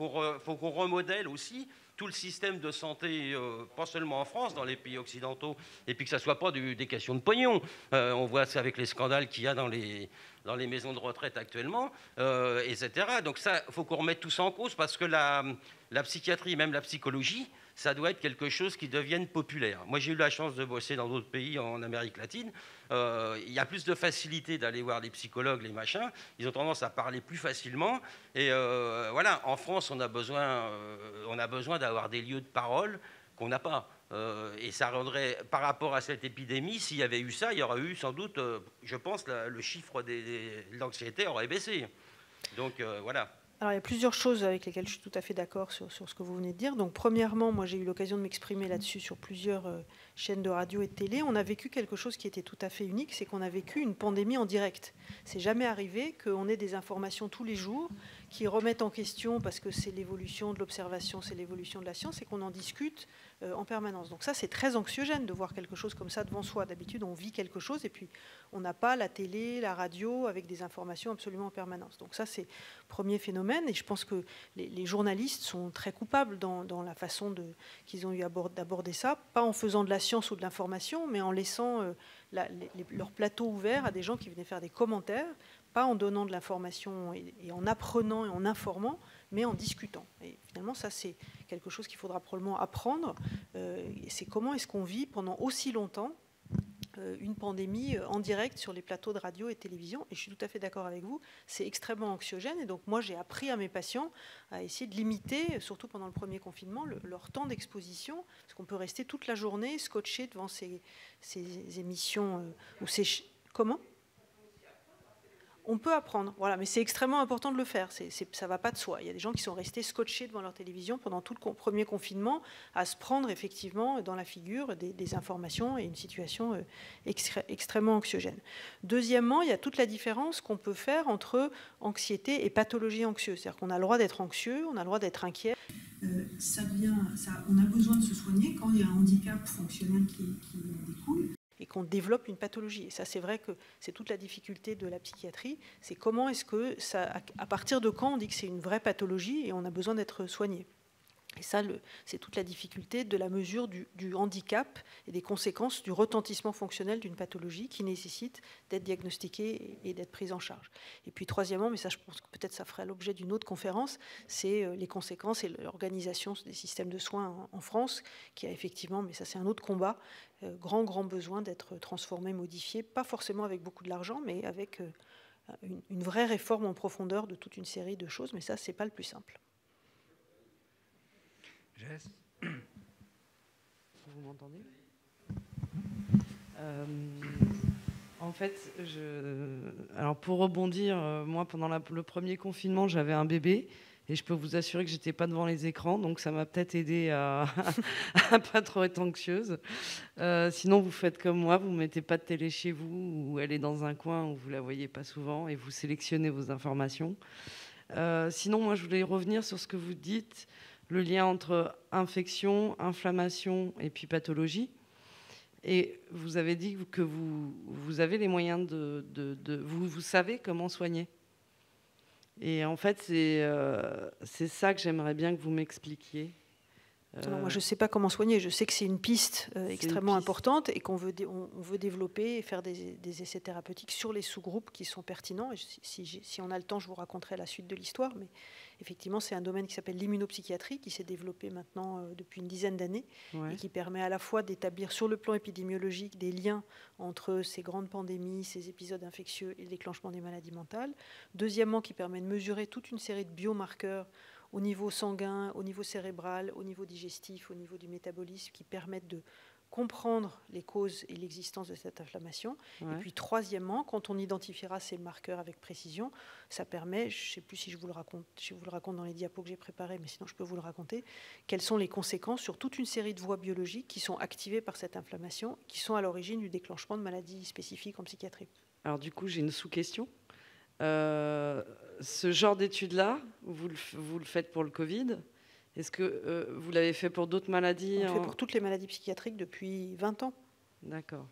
qu'on remodèle aussi tout le système de santé, pas seulement en France, dans les pays occidentaux, et puis que ça ne soit pas des questions de pognon. On voit ça avec les scandales qu'il y a dans les maisons de retraite actuellement, etc. Donc ça, il faut qu'on remette tout ça en cause, parce que la psychiatrie, même la psychologie, ça doit être quelque chose qui devienne populaire. Moi, j'ai eu la chance de bosser dans d'autres pays, en Amérique latine. Il y a plus de facilité d'aller voir les psychologues, les machins. Ils ont tendance à parler plus facilement. Et voilà, en France, on a besoin d'avoir des lieux de parole qu'on n'a pas. Et ça rendrait, par rapport à cette épidémie, s'il y avait eu ça, il y aurait eu sans doute, je pense, le chiffre de l'anxiété aurait baissé. Donc, voilà. Alors, il y a plusieurs choses avec lesquelles je suis tout à fait d'accord sur ce que vous venez de dire. Donc, premièrement, moi, j'ai eu l'occasion de m'exprimer là-dessus sur plusieurs chaînes de radio et de télé. On a vécu quelque chose qui était tout à fait unique, c'est qu'on a vécu une pandémie en direct. C'est jamais arrivé qu'on ait des informations tous les jours qui remettent en question, parce que c'est l'évolution de l'observation, c'est l'évolution de la science, et qu'on en discute en permanence. Donc ça, c'est très anxiogène de voir quelque chose comme ça devant soi. D'habitude, on vit quelque chose et puis on n'a pas la télé, la radio, avec des informations absolument en permanence. Donc ça, c'est le premier phénomène. Et je pense que les journalistes sont très coupables dans la façon qu'ils ont eu d'aborder ça, pas en faisant de la science ou de l'information, mais en laissant leur plateau ouvert à des gens qui venaient faire des commentaires, pas en donnant de l'information et en apprenant et en informant, mais en discutant. Et finalement, ça, c'est quelque chose qu'il faudra probablement apprendre. C'est comment est-ce qu'on vit pendant aussi longtemps une pandémie en direct sur les plateaux de radio et télévision. Et je suis tout à fait d'accord avec vous, c'est extrêmement anxiogène. Et donc, moi, j'ai appris à mes patients à essayer de limiter, surtout pendant le premier confinement, leur temps d'exposition, parce qu'on peut rester toute la journée scotché devant ces émissions. Comment ? On peut apprendre, voilà, mais c'est extrêmement important de le faire, ça ne va pas de soi. Il y a des gens qui sont restés scotchés devant leur télévision pendant tout le premier confinement à se prendre effectivement dans la figure des informations et une situation extrêmement anxiogène. Deuxièmement, il y a toute la différence qu'on peut faire entre anxiété et pathologie anxieuse. C'est-à-dire qu'on a le droit d'être anxieux, on a le droit d'être inquiet. On a besoin de se soigner quand il y a un handicap fonctionnel qui découle. Et qu'on développe une pathologie. Et ça, c'est vrai que c'est toute la difficulté de la psychiatrie. C'est comment est-ce que ça... À partir de quand on dit que c'est une vraie pathologie et on a besoin d'être soigné. Et ça, c'est toute la difficulté de la mesure du handicap et des conséquences du retentissement fonctionnel d'une pathologie qui nécessite d'être diagnostiquée et d'être prise en charge. Et puis troisièmement, mais ça je pense que peut-être ça ferait l'objet d'une autre conférence, c'est les conséquences et l'organisation des systèmes de soins en France, qui a effectivement, mais ça c'est un autre combat, grand besoin d'être transformé, modifié, pas forcément avec beaucoup de l'argent, mais avec une vraie réforme en profondeur de toute une série de choses, mais ça c'est pas le plus simple. Vous m'entendez? En fait, alors pour rebondir, moi pendant le premier confinement, j'avais un bébé et je peux vous assurer que j'étais pas devant les écrans, donc ça m'a peut-être aidée à pas trop être anxieuse. Sinon, vous faites comme moi, vous mettez pas de télé chez vous ou elle est dans un coin où vous la voyez pas souvent et vous sélectionnez vos informations. Sinon, moi je voulais revenir sur ce que vous dites. Le lien entre infection, inflammation et puis pathologie. Et vous avez dit que vous avez les moyens vous savez comment soigner. Et en fait, c'est ça que j'aimerais bien que vous m'expliquiez. Non, moi, je ne sais pas comment soigner. Je sais que c'est une piste extrêmement importante et qu'on veut développer et faire des essais thérapeutiques sur les sous-groupes qui sont pertinents. Et si on a le temps, je vous raconterai la suite de l'histoire. Mais effectivement, c'est un domaine qui s'appelle l'immunopsychiatrie, qui s'est développé maintenant depuis une dizaine d'années, ouais, et qui permet à la fois d'établir sur le plan épidémiologique des liens entre ces grandes pandémies, ces épisodes infectieux et le déclenchement des maladies mentales. Deuxièmement, qui permet de mesurer toute une série de biomarqueurs au niveau sanguin, au niveau cérébral, au niveau digestif, au niveau du métabolisme, qui permettent de comprendre les causes et l'existence de cette inflammation. Ouais. Et puis troisièmement, quand on identifiera ces marqueurs avec précision, ça permet, je ne sais plus si je vous le raconte dans les diapos que j'ai préparés, mais sinon je peux vous le raconter, quelles sont les conséquences sur toute une série de voies biologiques qui sont activées par cette inflammation, qui sont à l'origine du déclenchement de maladies spécifiques en psychiatrie. Alors du coup, j'ai une sous-question. Ce genre d'études-là, vous le faites pour le Covid. Est-ce que vous l'avez fait pour d'autres maladies? On le fait pour toutes les maladies psychiatriques depuis 20 ans. D'accord.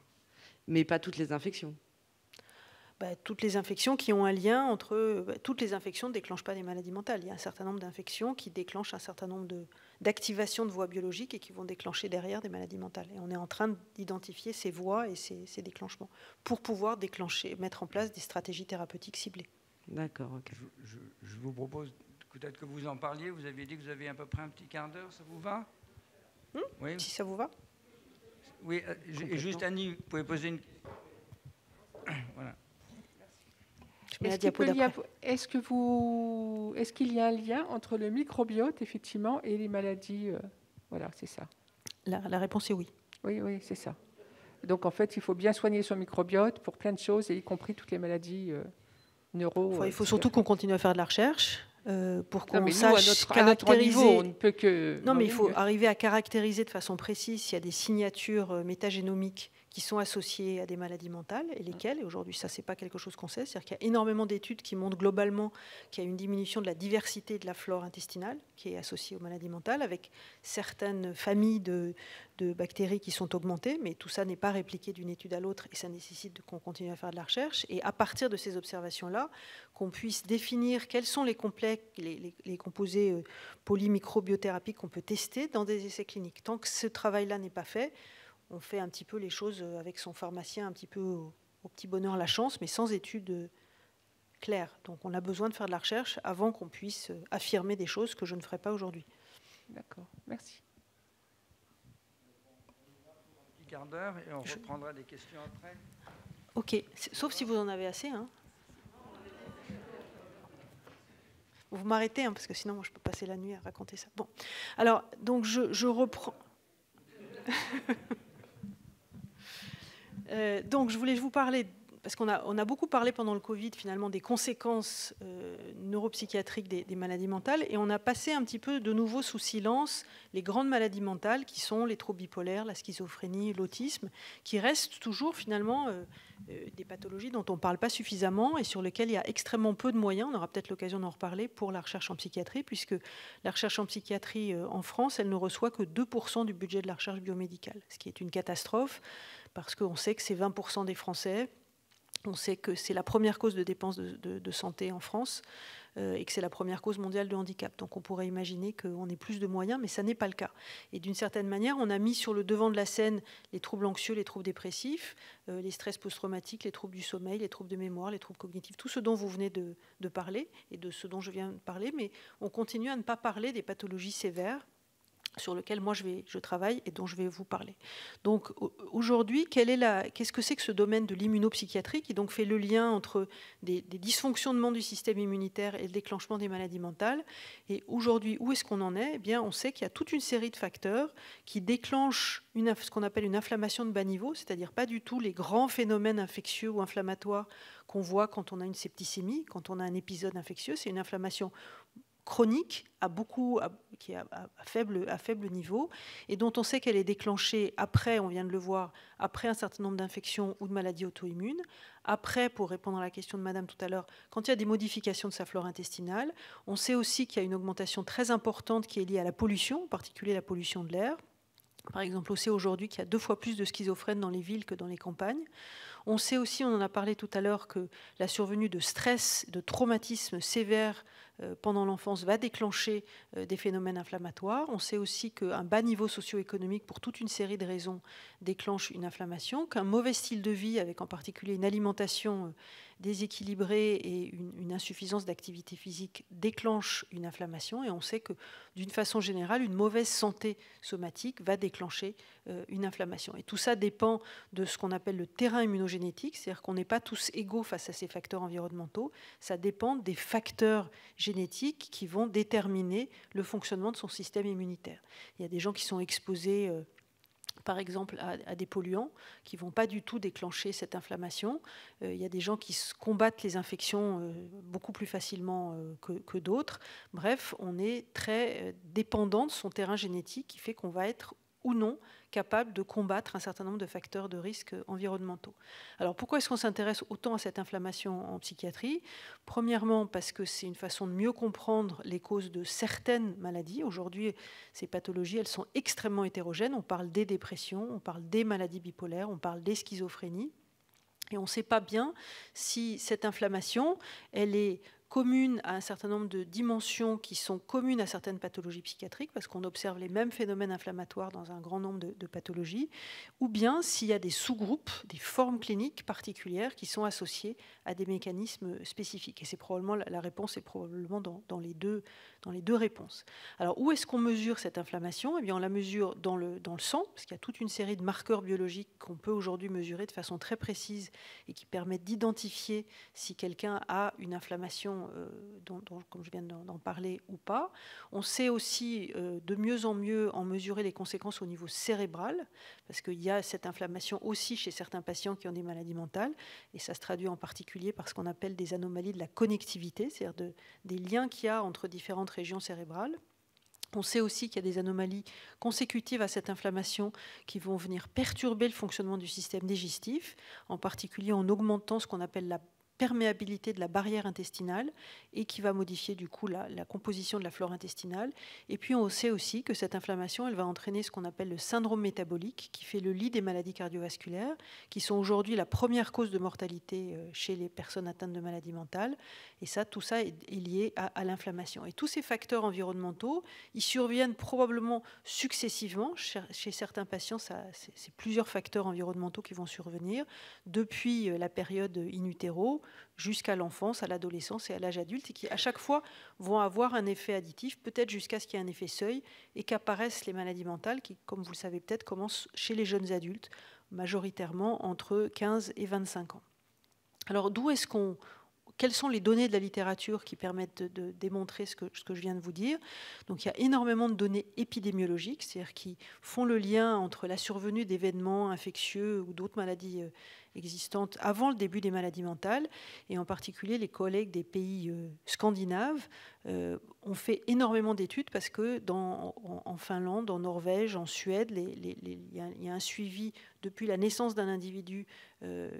Mais pas toutes les infections? Toutes les infections qui ont un lien entre... toutes les infections ne déclenchent pas des maladies mentales. Il y a un certain nombre d'infections qui déclenchent un certain nombre d'activations de voies biologiques et qui vont déclencher derrière des maladies mentales. Et on est en train d'identifier ces voies et ces déclenchements pour pouvoir déclencher, mettre en place des stratégies thérapeutiques ciblées. D'accord. Okay. Je vous propose peut-être que vous en parliez. Vous aviez dit que vous avez à peu près un petit quart d'heure. Ça vous va? Oui. Si ça vous va. Oui. Juste Annie, vous pouvez poser une... Voilà. Est-ce qu'il y a un lien entre le microbiote, effectivement, et les maladies? Voilà, c'est ça. La réponse est oui. Oui, c'est ça. Donc, en fait, il faut bien soigner son microbiote pour plein de choses, et y compris toutes les maladies neuro. Il faut surtout qu'on continue à faire de la recherche. Pour qu'on sache caractériser. Niveau, on ne peut que... Non, mais il faut arriver à caractériser de façon précise s'il y a des signatures métagénomiques qui sont associés à des maladies mentales et lesquelles, et aujourd'hui ça c'est pas quelque chose qu'on sait, c'est-à-dire qu'il y a énormément d'études qui montrent globalement qu'il y a une diminution de la diversité de la flore intestinale qui est associée aux maladies mentales, avec certaines familles de bactéries qui sont augmentées, mais tout ça n'est pas répliqué d'une étude à l'autre et ça nécessite qu'on continue à faire de la recherche, et à partir de ces observations-là, qu'on puisse définir quels sont les complexes, les composés polymicrobiothérapiques qu'on peut tester dans des essais cliniques. Tant que ce travail-là n'est pas fait, on fait un petit peu les choses avec son pharmacien, un petit peu au petit bonheur la chance, mais sans études claires. Donc on a besoin de faire de la recherche avant qu'on puisse affirmer des choses que je ne ferai pas aujourd'hui. D'accord, merci. Quart d'heure et on reprendra des questions après. Ok, sauf si vous en avez assez. Hein. Vous m'arrêtez, hein, parce que sinon moi, je peux passer la nuit à raconter ça. Bon, alors donc je reprends. Donc je voulais vous parler, parce qu'on a beaucoup parlé pendant le Covid finalement des conséquences neuropsychiatriques des maladies mentales, et on a passé un petit peu de nouveau sous silence les grandes maladies mentales qui sont les troubles bipolaires, la schizophrénie, l'autisme, qui restent toujours finalement des pathologies dont on ne parle pas suffisamment et sur lesquelles il y a extrêmement peu de moyens. On aura peut-être l'occasion d'en reparler pour la recherche en psychiatrie, puisque la recherche en psychiatrie en France, elle ne reçoit que 2% du budget de la recherche biomédicale, ce qui est une catastrophe, parce qu'on sait que c'est 20% des Français. On sait que c'est la première cause de dépenses de santé en France et que c'est la première cause mondiale de handicap. Donc on pourrait imaginer qu'on ait plus de moyens, mais ça n'est pas le cas. Et d'une certaine manière, on a mis sur le devant de la scène les troubles anxieux, les troubles dépressifs, les stress post-traumatiques, les troubles du sommeil, les troubles de mémoire, les troubles cognitifs, tout ce dont vous venez de parler et de ce dont je viens de parler, mais on continue à ne pas parler des pathologies sévères sur lequel moi je travaille et dont je vais vous parler. Donc aujourd'hui, qu'est-ce que c'est que ce domaine de l'immunopsychiatrie qui donc fait le lien entre des dysfonctionnements du système immunitaire et le déclenchement des maladies mentales? Et aujourd'hui, où est-ce qu'on en est? Eh bien, on sait qu'il y a toute une série de facteurs qui déclenchent ce qu'on appelle une inflammation de bas niveau, c'est-à-dire pas du tout les grands phénomènes infectieux ou inflammatoires qu'on voit quand on a une septicémie, quand on a un épisode infectieux. C'est une inflammation chronique qui est à faible niveau et dont on sait qu'elle est déclenchée après, on vient de le voir, après un certain nombre d'infections ou de maladies auto-immunes, après, pour répondre à la question de Madame tout à l'heure, quand il y a des modifications de sa flore intestinale. On sait aussi qu'il y a une augmentation très importante qui est liée à la pollution, en particulier la pollution de l'air. Par exemple, on sait aujourd'hui qu'il y a 2 fois plus de schizophrènes dans les villes que dans les campagnes. On sait aussi, on en a parlé tout à l'heure, que la survenue de stress, de traumatismes sévères pendant l'enfance va déclencher des phénomènes inflammatoires. On sait aussi qu'un bas niveau socio-économique, pour toute une série de raisons, déclenche une inflammation, qu'un mauvais style de vie, avec en particulier une alimentation déséquilibrée et une insuffisance d'activité physique, déclenche une inflammation. Et on sait que, d'une façon générale, une mauvaise santé somatique va déclencher une inflammation. Et tout ça dépend de ce qu'on appelle le terrain immunogénétique, c'est-à-dire qu'on n'est pas tous égaux face à ces facteurs environnementaux. Ça dépend des facteurs génétiques qui vont déterminer le fonctionnement de son système immunitaire. Il y a des gens qui sont exposés, par exemple, à des polluants qui ne vont pas du tout déclencher cette inflammation. Il y a des gens qui combattent les infections beaucoup plus facilement que d'autres. Bref, on est très dépendant de son terrain génétique qui fait qu'on va être ou non capable de combattre un certain nombre de facteurs de risque environnementaux. Alors pourquoi est-ce qu'on s'intéresse autant à cette inflammation en psychiatrie? Premièrement parce que c'est une façon de mieux comprendre les causes de certaines maladies. Aujourd'hui, ces pathologies, elles sont extrêmement hétérogènes. On parle des dépressions, on parle des maladies bipolaires, on parle des schizophrénies. Et on ne sait pas bien si cette inflammation, elle est commune à un certain nombre de dimensions qui sont communes à certaines pathologies psychiatriques, parce qu'on observe les mêmes phénomènes inflammatoires dans un grand nombre de pathologies, ou bien s'il y a des sous-groupes, des formes cliniques particulières qui sont associées à des mécanismes spécifiques. Et c'est probablement, la réponse est probablement dans les deux réponses. Alors où est-ce qu'on mesure cette inflammation? Eh bien, on la mesure dans le sang, parce qu'il y a toute une série de marqueurs biologiques qu'on peut aujourd'hui mesurer de façon très précise et qui permettent d'identifier si quelqu'un a une inflammation comme je viens d'en parler ou pas. On sait aussi de mieux en mieux en mesurer les conséquences au niveau cérébral, parce qu'il y a cette inflammation aussi chez certains patients qui ont des maladies mentales, et ça se traduit en particulier par ce qu'on appelle des anomalies de la connectivité, c'est-à-dire des liens qu'il y a entre différentes régions cérébrales. On sait aussi qu'il y a des anomalies consécutives à cette inflammation qui vont venir perturber le fonctionnement du système digestif, en particulier en augmentant ce qu'on appelle la perméabilité de la barrière intestinale et qui va modifier du coup la composition de la flore intestinale. Et puis on sait aussi que cette inflammation, elle va entraîner ce qu'on appelle le syndrome métabolique qui fait le lit des maladies cardiovasculaires qui sont aujourd'hui la première cause de mortalité chez les personnes atteintes de maladies mentales. Et ça, tout ça est lié à l'inflammation. Et tous ces facteurs environnementaux, ils surviennent probablement successivement. Chez certains patients, c'est plusieurs facteurs environnementaux qui vont survenir depuis la période in utero jusqu'à l'enfance, à l'adolescence et à l'âge adulte, et qui à chaque fois vont avoir un effet additif, peut-être jusqu'à ce qu'il y ait un effet seuil, et qu'apparaissent les maladies mentales qui, comme vous le savez peut-être, commencent chez les jeunes adultes, majoritairement entre 15 et 25 ans. Alors d'où est-ce qu'on... Quelles sont les données de la littérature qui permettent de démontrer ce que je viens de vous dire? Donc, il y a énormément de données épidémiologiques, c'est-à-dire qui font le lien entre la survenue d'événements infectieux ou d'autres maladies existantes avant le début des maladies mentales. Et en particulier, les collègues des pays scandinaves ont fait énormément d'études parce que en Finlande, en Norvège, en Suède, il y a un suivi depuis la naissance d'un individu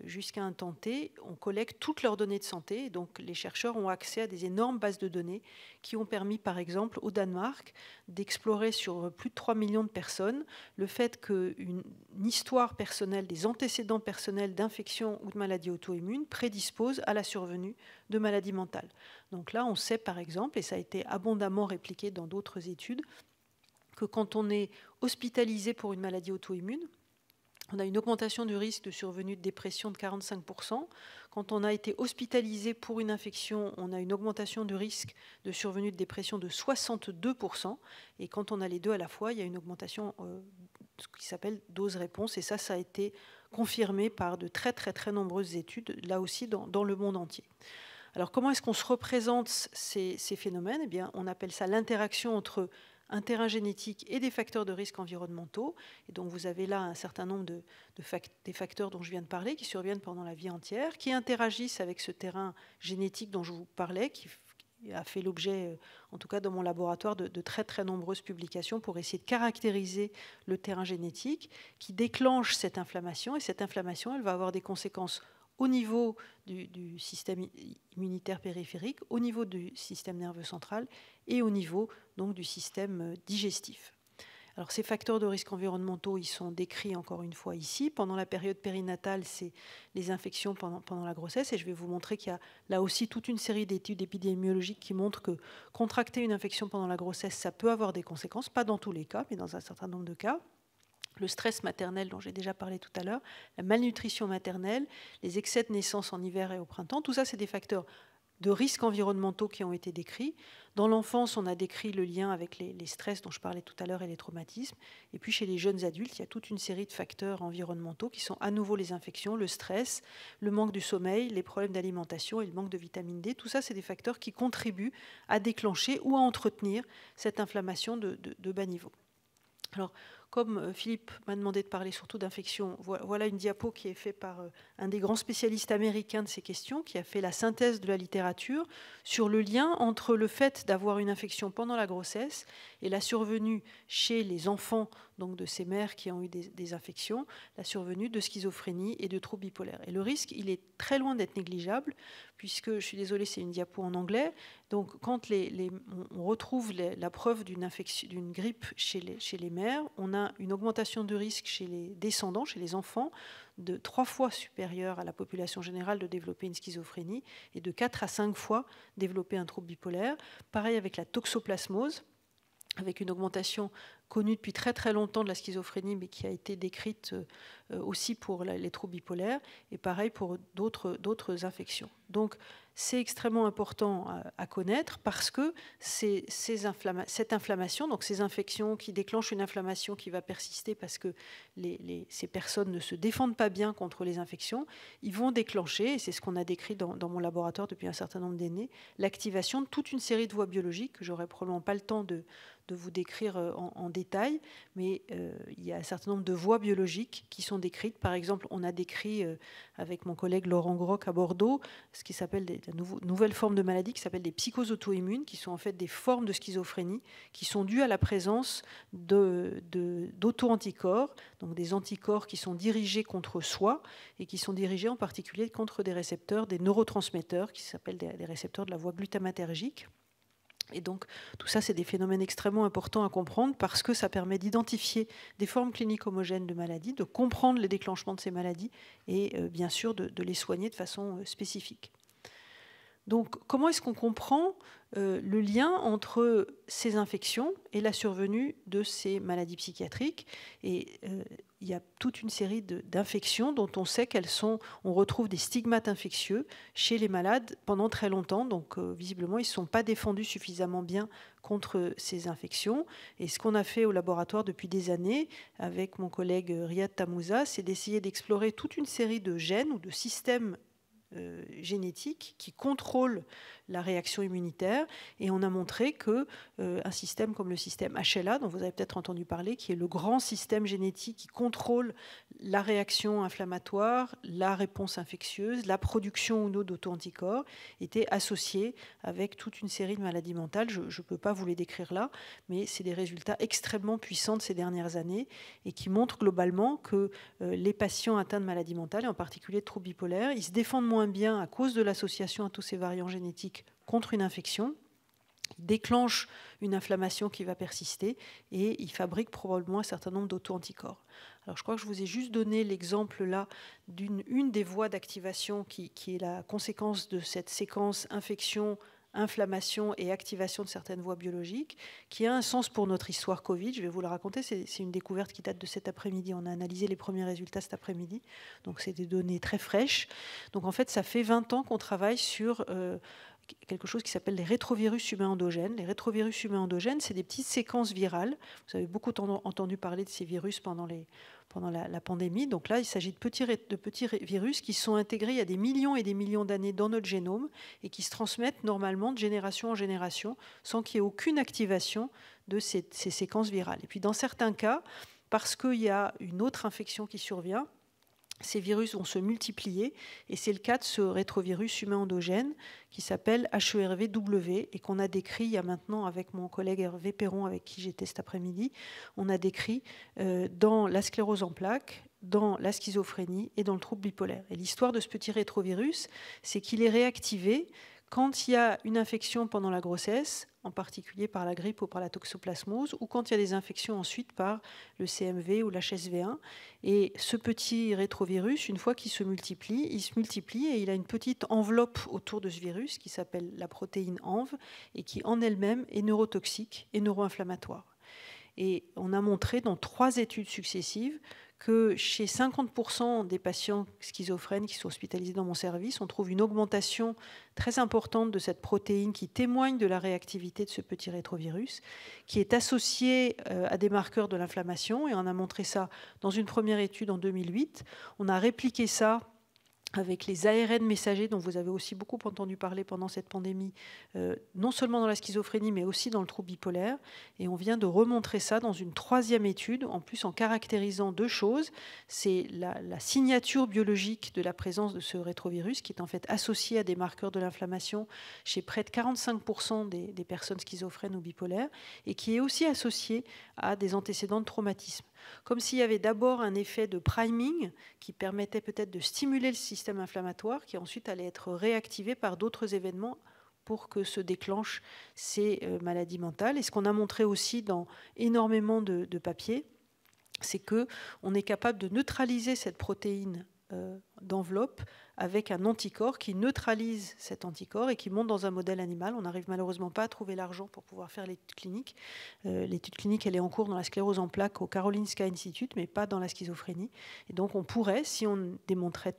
jusqu'à un temps T. On collecte toutes leurs données de santé. Donc, les chercheurs ont accès à des énormes bases de données qui ont permis, par exemple, au Danemark, d'explorer sur plus de 3 millions de personnes le fait qu'une histoire personnelle, des antécédents personnels d'infection ou de maladies auto-immunes prédispose à la survenue de maladies mentales. Donc là, on sait, par exemple, et ça a été abondamment répliqué dans d'autres études, que quand on est hospitalisé pour une maladie auto-immune, on a une augmentation du risque de survenue de dépression de 45%. Quand on a été hospitalisé pour une infection, on a une augmentation du risque de survenue de dépression de 62%. Et quand on a les deux à la fois, il y a une augmentation qui s'appelle dose-réponse. Et ça a été confirmé par de très, très, très nombreuses études, là aussi dans le monde entier. Alors, comment est-ce qu'on se représente ces phénomènes? Eh bien, on appelle ça l'interaction entre un terrain génétique et des facteurs de risque environnementaux. Et donc, vous avez là un certain nombre des facteurs dont je viens de parler qui surviennent pendant la vie entière, qui interagissent avec ce terrain génétique dont je vous parlais, qui a fait l'objet, en tout cas dans mon laboratoire, de très très nombreuses publications pour essayer de caractériser le terrain génétique qui déclenche cette inflammation. Et cette inflammation, elle va avoir des conséquences au niveau du système immunitaire périphérique, au niveau du système nerveux central et au niveau donc du système digestif. Alors, ces facteurs de risque environnementaux, ils sont décrits encore une fois ici. Pendant la période périnatale, c'est les infections pendant la grossesse. Et je vais vous montrer qu'il y a là aussi toute une série d'études épidémiologiques qui montrent que contracter une infection pendant la grossesse, ça peut avoir des conséquences, pas dans tous les cas, mais dans un certain nombre de cas. Le stress maternel dont j'ai déjà parlé tout à l'heure, la malnutrition maternelle, les excès de naissance en hiver et au printemps, tout ça, c'est des facteurs de risques environnementaux qui ont été décrits. Dans l'enfance, on a décrit le lien avec les stress dont je parlais tout à l'heure et les traumatismes. Et puis chez les jeunes adultes, il y a toute une série de facteurs environnementaux qui sont à nouveau les infections, le stress, le manque du sommeil, les problèmes d'alimentation et le manque de vitamine D. Tout ça, c'est des facteurs qui contribuent à déclencher ou à entretenir cette inflammation de bas niveau. Alors, comme Philippe m'a demandé de parler surtout d'infection, voilà une diapo qui est faite par un des grands spécialistes américains de ces questions, qui a fait la synthèse de la littérature sur le lien entre le fait d'avoir une infection pendant la grossesse et la survenue chez les enfants, donc de ces mères qui ont eu des infections, la survenue de schizophrénie et de troubles bipolaires. Et le risque, il est très loin d'être négligeable, puisque, je suis désolée, c'est une diapo en anglais. Donc, quand on retrouve la preuve d'une grippe chez les mères, on a une augmentation de risque chez les descendants, chez les enfants, de 3 fois supérieure à la population générale de développer une schizophrénie et de 4 à 5 fois développer un trouble bipolaire. Pareil avec la toxoplasmose, avec une augmentation connue depuis très très longtemps de la schizophrénie, mais qui a été décrite aussi pour les troubles bipolaires, et pareil pour d'autres infections. Donc c'est extrêmement important à connaître parce que cette inflammation, donc ces infections qui déclenchent une inflammation qui va persister parce que ces personnes ne se défendent pas bien contre les infections, ils vont déclencher, et c'est ce qu'on a décrit dans mon laboratoire depuis un certain nombre d'années, l'activation de toute une série de voies biologiques que j'aurais probablement pas le temps de vous décrire en détail, mais il y a un certain nombre de voies biologiques qui sont décrites. Par exemple, on a décrit avec mon collègue Laurent Groc à Bordeaux ce qui s'appelle des nouvelles formes de maladies qui s'appellent des psychoses auto-immunes, qui sont en fait des formes de schizophrénie qui sont dues à la présence d'auto-anticorps, donc des anticorps qui sont dirigés contre soi et qui sont dirigés en particulier contre des récepteurs, des neurotransmetteurs qui s'appellent des récepteurs de la voie glutamatergique. Et donc, tout ça, c'est des phénomènes extrêmement importants à comprendre parce que ça permet d'identifier des formes cliniques homogènes de maladies, de comprendre les déclenchements de ces maladies et, bien sûr, de les soigner de façon spécifique. Donc, comment est-ce qu'on comprend le lien entre ces infections et la survenue de ces maladies psychiatriques? Et il y a toute une série d'infections dont on sait qu'elles sont... On retrouve des stigmates infectieux chez les malades pendant très longtemps. Donc, visiblement, ils ne sont pas défendus suffisamment bien contre ces infections. Et ce qu'on a fait au laboratoire depuis des années, avec mon collègue Riyad Tamouza, c'est d'essayer d'explorer toute une série de gènes ou de systèmes génétique qui contrôle la réaction immunitaire, et on a montré qu'un système comme le système HLA, dont vous avez peut-être entendu parler, qui est le grand système génétique qui contrôle la réaction inflammatoire, la réponse infectieuse, la production ou non d'auto-anticorps, était associé avec toute une série de maladies mentales. Je ne peux pas vous les décrire là, mais c'est des résultats extrêmement puissants de ces dernières années et qui montrent globalement que les patients atteints de maladies mentales, et en particulier de troubles bipolaires, ils se défendent moins bien à cause de l'association à tous ces variants génétiques contre une infection, déclenche une inflammation qui va persister et il fabrique probablement un certain nombre d'auto-anticorps. Alors je crois que je vous ai juste donné l'exemple là d'une des voies d'activation qui est la conséquence de cette séquence infection, inflammation et activation de certaines voies biologiques, qui a un sens pour notre histoire Covid. Je vais vous la raconter, c'est une découverte qui date de cet après-midi. On a analysé les premiers résultats cet après-midi, donc c'est des données très fraîches. Donc en fait, ça fait 20 ans qu'on travaille sur quelque chose qui s'appelle les rétrovirus humains endogènes. Les rétrovirus humains endogènes, c'est des petites séquences virales. Vous avez beaucoup entendu parler de ces virus pendant la pandémie. Donc là, il s'agit de petits virus qui sont intégrés il y a des millions et des millions d'années dans notre génome et qui se transmettent normalement de génération en génération sans qu'il y ait aucune activation de ces séquences virales. Et puis dans certains cas, parce qu'il y a une autre infection qui survient, ces virus vont se multiplier, et c'est le cas de ce rétrovirus humain endogène qui s'appelle HERV-W et qu'on a décrit il y a maintenant avec mon collègue Hervé Perron, avec qui j'étais cet après-midi, on a décrit dans la sclérose en plaques, dans la schizophrénie et dans le trouble bipolaire. Et l'histoire de ce petit rétrovirus, c'est qu'il est réactivé quand il y a une infection pendant la grossesse, en particulier par la grippe ou par la toxoplasmose, ou quand il y a des infections ensuite par le CMV ou l'HSV1. Et ce petit rétrovirus, une fois qu'il se multiplie, il se multiplie et il a une petite enveloppe autour de ce virus qui s'appelle la protéine ANV et qui en elle-même est neurotoxique et neuroinflammatoire. Et on a montré dans 3 études successives que chez 50% des patients schizophrènes qui sont hospitalisés dans mon service, on trouve une augmentation très importante de cette protéine qui témoigne de la réactivité de ce petit rétrovirus, qui est associée à des marqueurs de l'inflammation. Et on a montré ça dans une première étude en 2008. On a répliqué ça avec les ARN messagers dont vous avez aussi beaucoup entendu parler pendant cette pandémie, non seulement dans la schizophrénie, mais aussi dans le trouble bipolaire. Et on vient de remontrer ça dans une 3e étude, en plus en caractérisant 2 choses. C'est la signature biologique de la présence de ce rétrovirus, qui est en fait associée à des marqueurs de l'inflammation chez près de 45% des personnes schizophrènes ou bipolaires, et qui est aussi associée à des antécédents de traumatisme. Comme s'il y avait d'abord un effet de priming qui permettait peut-être de stimuler le système inflammatoire qui ensuite allait être réactivé par d'autres événements pour que se déclenchent ces maladies mentales. Et ce qu'on a montré aussi dans énormément de papiers, c'est qu'on est capable de neutraliser cette protéine d'enveloppe avec un anticorps qui neutralise cet anticorps et qui monte dans un modèle animal. On n'arrive malheureusement pas à trouver l'argent pour pouvoir faire l'étude clinique. L'étude clinique, elle est en cours dans la sclérose en plaques au Karolinska Institute, mais pas dans la schizophrénie. Et donc on pourrait, si on démontrait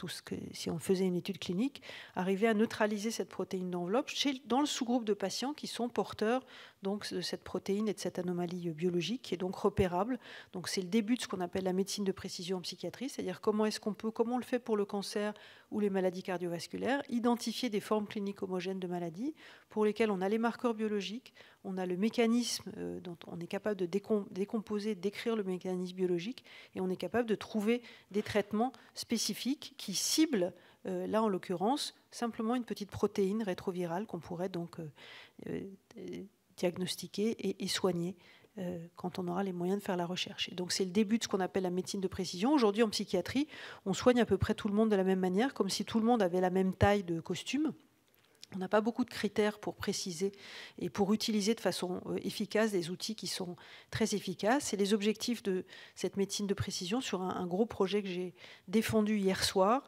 si on faisait une étude clinique, arriver à neutraliser cette protéine d'enveloppe dans le sous-groupe de patients qui sont porteurs donc, de cette protéine et de cette anomalie biologique qui est donc repérable. Donc c'est le début de ce qu'on appelle la médecine de précision en psychiatrie, c'est-à-dire comment on le fait pour le cancer ou les maladies cardiovasculaires, identifier des formes cliniques homogènes de maladies pour lesquelles on a les marqueurs biologiques, on a le mécanisme dont on est capable de décomposer, décrire le mécanisme biologique, et on est capable de trouver des traitements spécifiques qui ciblent, là en l'occurrence, simplement une petite protéine rétrovirale qu'on pourrait donc diagnostiquer et soigner quand on aura les moyens de faire la recherche. Et donc c'est le début de ce qu'on appelle la médecine de précision. Aujourd'hui, en psychiatrie, on soigne à peu près tout le monde de la même manière, comme si tout le monde avait la même taille de costume. On n'a pas beaucoup de critères pour préciser et pour utiliser de façon efficace des outils qui sont très efficaces. C'est les objectifs de cette médecine de précision sur un gros projet que j'ai défendu hier soir.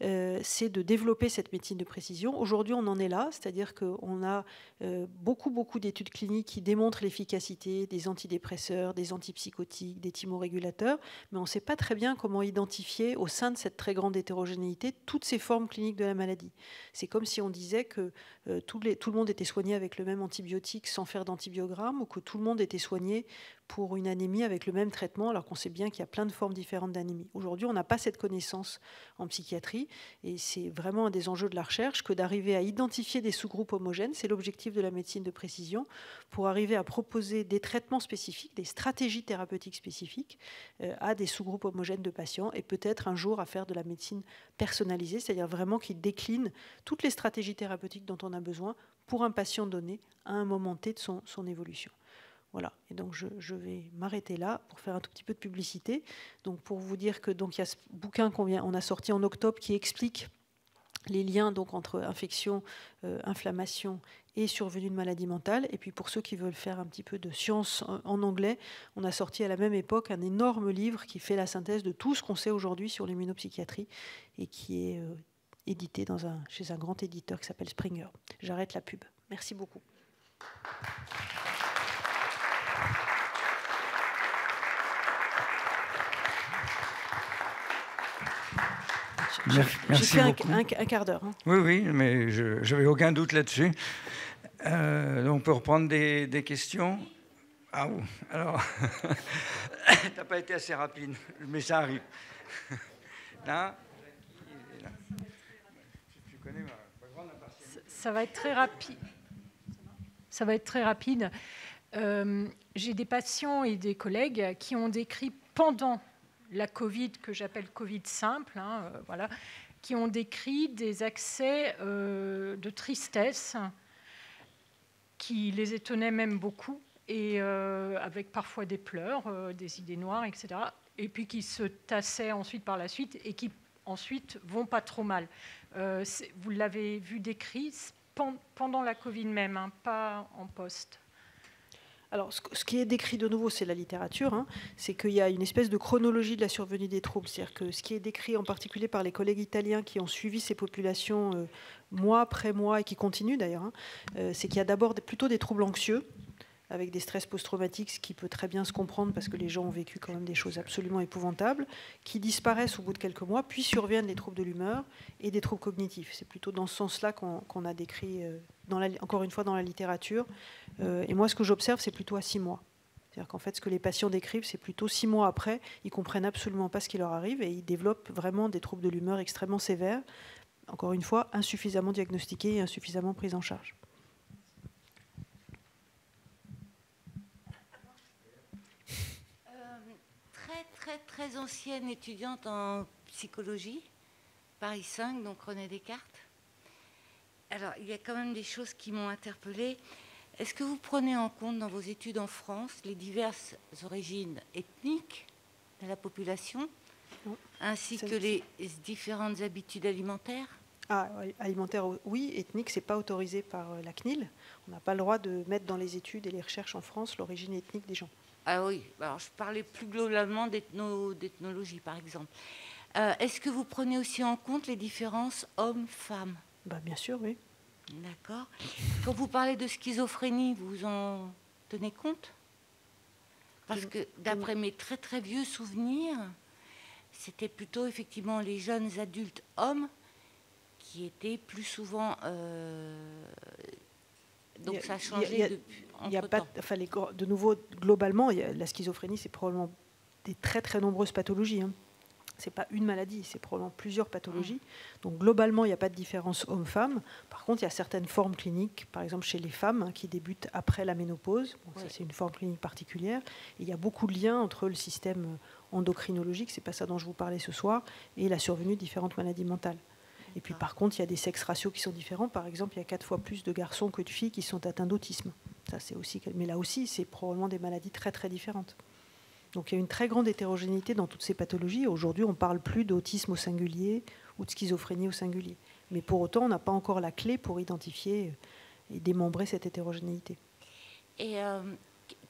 C'est de développer cette médecine de précision. Aujourd'hui, on en est là, c'est-à-dire qu'on a beaucoup d'études cliniques qui démontrent l'efficacité des antidépresseurs, des antipsychotiques, des thymorégulateurs, mais on ne sait pas très bien comment identifier au sein de cette très grande hétérogénéité toutes ces formes cliniques de la maladie. C'est comme si on disait que tout le monde était soigné avec le même antibiotique sans faire d'antibiogramme, ou que tout le monde était soigné pour une anémie avec le même traitement, alors qu'on sait bien qu'il y a plein de formes différentes d'anémie. Aujourd'hui, on n'a pas cette connaissance en psychiatrie, et c'est vraiment un des enjeux de la recherche que d'arriver à identifier des sous-groupes homogènes. C'est l'objectif de la médecine de précision, pour arriver à proposer des traitements spécifiques, des stratégies thérapeutiques spécifiques à des sous-groupes homogènes de patients, et peut-être un jour à faire de la médecine personnalisée, c'est-à-dire vraiment qui décline toutes les stratégies thérapeutiques dont on a besoin pour un patient donné à un moment T de son évolution. Voilà, et donc je vais m'arrêter là pour faire un tout petit peu de publicité. Donc pour vous dire que donc il y a ce bouquin qu'on a sorti en octobre qui explique les liens donc entre infection, inflammation et survenue de maladie mentale. Et puis pour ceux qui veulent faire un petit peu de science en anglais, on a sorti à la même époque un énorme livre qui fait la synthèse de tout ce qu'on sait aujourd'hui sur l'immunopsychiatrie et qui est édité chez un grand éditeur qui s'appelle Springer. J'arrête la pub. Merci beaucoup. Merci beaucoup. Un quart d'heure. Hein. Oui, mais je n'avais aucun doute là-dessus. On peut reprendre des questions. Ah oui, alors, tu n'as pas été assez rapide, mais ça arrive. Là, tu connais ma grande impartialité. Ça va être très rapide. Ça va être très rapide. J'ai des patients et des collègues qui ont décrit pendant la Covid, que j'appelle Covid simple, hein, voilà, qui ont décrit des accès de tristesse qui les étonnaient même beaucoup, et avec parfois des pleurs, des idées noires, etc. Et puis qui se tassaient ensuite par la suite et qui ensuite vont pas trop mal. Vous l'avez vu décrit pendant la Covid même, hein, pas en post. Alors, ce qui est décrit de nouveau, c'est la littérature, hein, c'est qu'il y a une espèce de chronologie de la survenue des troubles. C'est-à-dire que ce qui est décrit en particulier par les collègues italiens qui ont suivi ces populations mois après mois et qui continuent d'ailleurs, hein, c'est qu'il y a d'abord plutôt des troubles anxieux, avec des stress post-traumatiques, ce qui peut très bien se comprendre parce que les gens ont vécu quand même des choses absolument épouvantables, qui disparaissent au bout de quelques mois, puis surviennent des troubles de l'humeur et des troubles cognitifs. C'est plutôt dans ce sens-là qu'on a décrit, encore une fois, dans la littérature. Et moi, ce que j'observe, c'est plutôt à 6 mois. C'est-à-dire qu'en fait, ce que les patients décrivent, c'est plutôt 6 mois après, ils ne comprennent absolument pas ce qui leur arrive et ils développent vraiment des troubles de l'humeur extrêmement sévères, encore une fois, insuffisamment diagnostiqués et insuffisamment pris en charge. Très ancienne étudiante en psychologie, Paris 5, donc René Descartes. Alors, il y a quand même des choses qui m'ont interpellée. Est-ce que vous prenez en compte dans vos études en France les diverses origines ethniques de la population, ainsi que les différentes habitudes alimentaires ? Ah, alimentaire, oui. Ethnique, c'est pas autorisé par la CNIL. On n'a pas le droit de mettre dans les études et les recherches en France l'origine ethnique des gens. Ah oui, alors je parlais plus globalement d'ethnologie, par exemple. Est-ce que vous prenez aussi en compte les différences hommes-femmes ? Bah, bien sûr, oui. D'accord. Quand vous parlez de schizophrénie, vous vous en tenez compte ? Parce que d'après mes très vieux souvenirs, c'était plutôt effectivement les jeunes adultes hommes qui étaient plus souvent... Donc ça a changé depuis... De nouveau, globalement, la schizophrénie, c'est probablement des très nombreuses pathologies. Hein. Ce n'est pas une maladie, c'est probablement plusieurs pathologies. Donc globalement, il n'y a pas de différence homme-femme. Par contre, il y a certaines formes cliniques, par exemple chez les femmes, hein, qui débutent après la ménopause. Bon, ça, c'est une forme clinique particulière. Et il y a beaucoup de liens entre le système endocrinologique, c'est pas ça dont je vous parlais ce soir, et la survenue de différentes maladies mentales. Et puis par contre, il y a des sexes ratios qui sont différents. Par exemple, il y a 4 fois plus de garçons que de filles qui sont atteints d'autisme. Ça, c'est aussi... Mais là aussi, c'est probablement des maladies très très différentes. Donc il y a une très grande hétérogénéité dans toutes ces pathologies. Aujourd'hui, on ne parle plus d'autisme au singulier ou de schizophrénie au singulier. Mais pour autant, on n'a pas encore la clé pour identifier et démembrer cette hétérogénéité. Et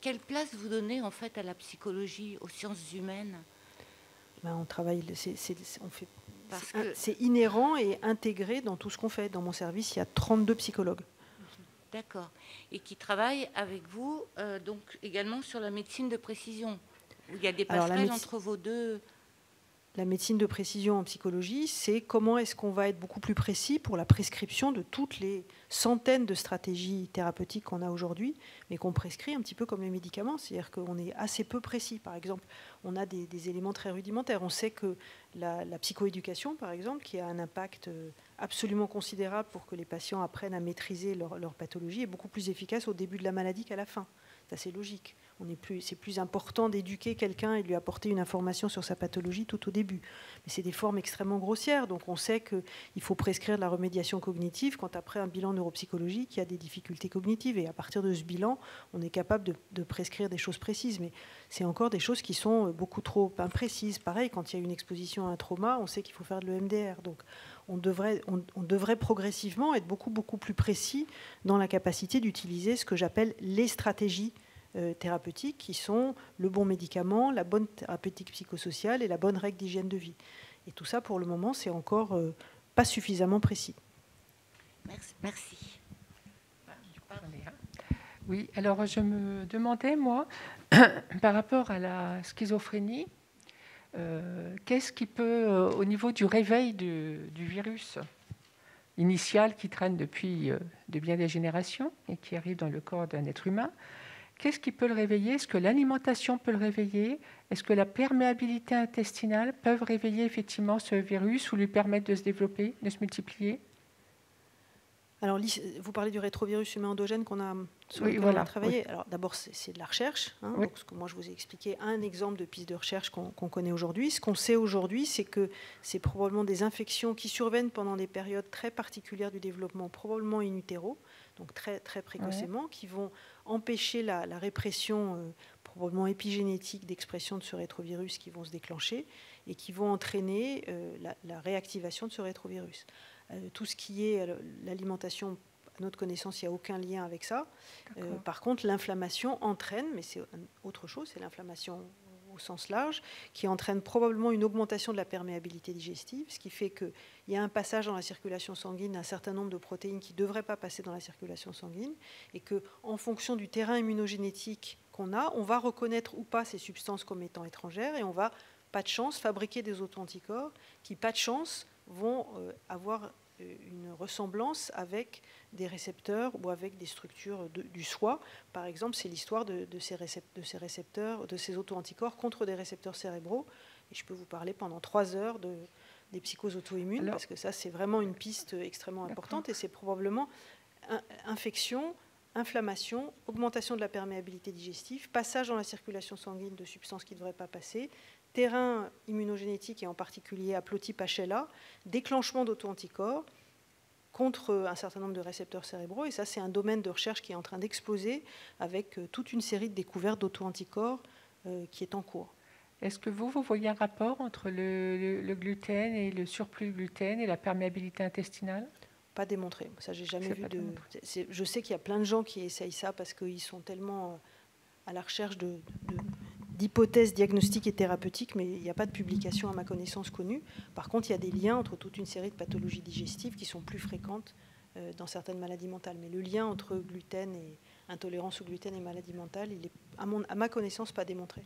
quelle place vous donnez en fait à la psychologie, aux sciences humaines? Ben, on travaille... C'est inhérent et intégré dans tout ce qu'on fait. Dans mon service, il y a 32 psychologues. D'accord. Et qui travaillent avec vous donc également sur la médecine de précision? Il y a des passerelles entre vos deux. La médecine de précision en psychologie, c'est comment est-ce qu'on va être beaucoup plus précis pour la prescription de toutes les centaines de stratégies thérapeutiques qu'on a aujourd'hui, mais qu'on prescrit un petit peu comme les médicaments, c'est-à-dire qu'on est assez peu précis. Par exemple, on a des éléments très rudimentaires. On sait que la psychoéducation, par exemple, qui a un impact absolument considérable pour que les patients apprennent à maîtriser leur pathologie, est beaucoup plus efficace au début de la maladie qu'à la fin. C'est assez logique. C'est plus important d'éduquer quelqu'un et de lui apporter une information sur sa pathologie tout au début. Mais c'est des formes extrêmement grossières. Donc on sait qu'il faut prescrire de la remédiation cognitive quand après un bilan neuropsychologique, il y a des difficultés cognitives. Et à partir de ce bilan, on est capable de prescrire des choses précises. Mais c'est encore des choses qui sont beaucoup trop imprécises. Pareil, quand il y a une exposition à un trauma, on sait qu'il faut faire de l'EMDR. Donc on devrait progressivement être beaucoup plus précis dans la capacité d'utiliser ce que j'appelle les stratégies thérapeutiques, qui sont le bon médicament, la bonne thérapeutique psychosociale et la bonne règle d'hygiène de vie. Et tout ça, pour le moment, c'est encore pas suffisamment précis. Merci. Oui, alors je me demandais, moi, par rapport à la schizophrénie, qu'est-ce qui peut, au niveau du réveil du virus initial qui traîne depuis de bien des générations et qui arrive dans le corps d'un être humain, qu'est-ce qui peut le réveiller? Est-ce que l'alimentation peut le réveiller? Est-ce que la perméabilité intestinale peut réveiller effectivement ce virus ou lui permettre de se développer, de se multiplier? Alors, vous parlez du rétrovirus humain endogène qu'on a travaillé. Oui. Alors, d'abord, c'est de la recherche. Hein, oui. Donc, ce que moi, je vous ai expliqué un exemple de piste de recherche qu'on connaît aujourd'hui. Ce qu'on sait aujourd'hui, c'est que c'est probablement des infections qui surviennent pendant des périodes très particulières du développement, probablement in utero, donc très, très précocement, qui vont empêcher la répression probablement épigénétique d'expression de ce rétrovirus qui vont se déclencher et qui vont entraîner la réactivation de ce rétrovirus. Tout ce qui est l'alimentation, à notre connaissance, il n'y a aucun lien avec ça. Par contre, l'inflammation entraîne, mais c'est autre chose, c'est l'inflammation au sens large, qui entraîne probablement une augmentation de la perméabilité digestive, ce qui fait qu'il y a un passage dans la circulation sanguine d'un certain nombre de protéines qui ne devraient pas passer dans la circulation sanguine, et qu'en fonction du terrain immunogénétique qu'on a, on va reconnaître ou pas ces substances comme étant étrangères, et on va, pas de chance, fabriquer des auto-anticorps qui, pas de chance, vont avoir une ressemblance avec des récepteurs ou avec des structures du soi. Par exemple, c'est l'histoire de ces auto-anticorps contre des récepteurs cérébraux. Et je peux vous parler pendant 3 heures des psychoses auto-immunes, parce que ça, c'est vraiment une piste extrêmement importante. Et c'est probablement infection, inflammation, augmentation de la perméabilité digestive, passage dans la circulation sanguine de substances qui ne devraient pas passer, terrain immunogénétique et en particulier haplotype HLA, déclenchement d'auto-anticorps contre un certain nombre de récepteurs cérébraux. Et ça, c'est un domaine de recherche qui est en train d'exploser avec toute une série de découvertes d'auto-anticorps qui est en cours. Est-ce que vous voyez un rapport entre le gluten et le surplus de gluten et la perméabilité intestinale ? Pas démontré. Ça, j'ai jamais vu de... Je sais qu'il y a plein de gens qui essayent ça parce qu'ils sont tellement à la recherche d'hypothèses diagnostiques et thérapeutiques, mais il n'y a pas de publication à ma connaissance connue. Par contre, il y a des liens entre toute une série de pathologies digestives qui sont plus fréquentes dans certaines maladies mentales. Mais le lien entre gluten et intolérance au gluten et maladie mentale, il est, à ma connaissance, pas démontré.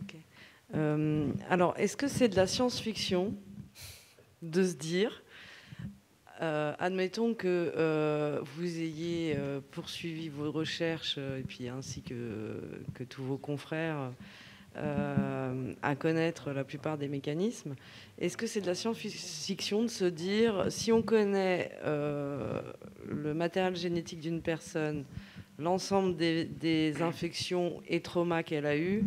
Okay. Alors, est-ce que c'est de la science-fiction de se dire... admettons que vous ayez poursuivi vos recherches, et puis ainsi que tous vos confrères, à connaître la plupart des mécanismes. Est-ce que c'est de la science-fiction de se dire, si on connaît le matériel génétique d'une personne, l'ensemble des infections et traumas qu'elle a eus,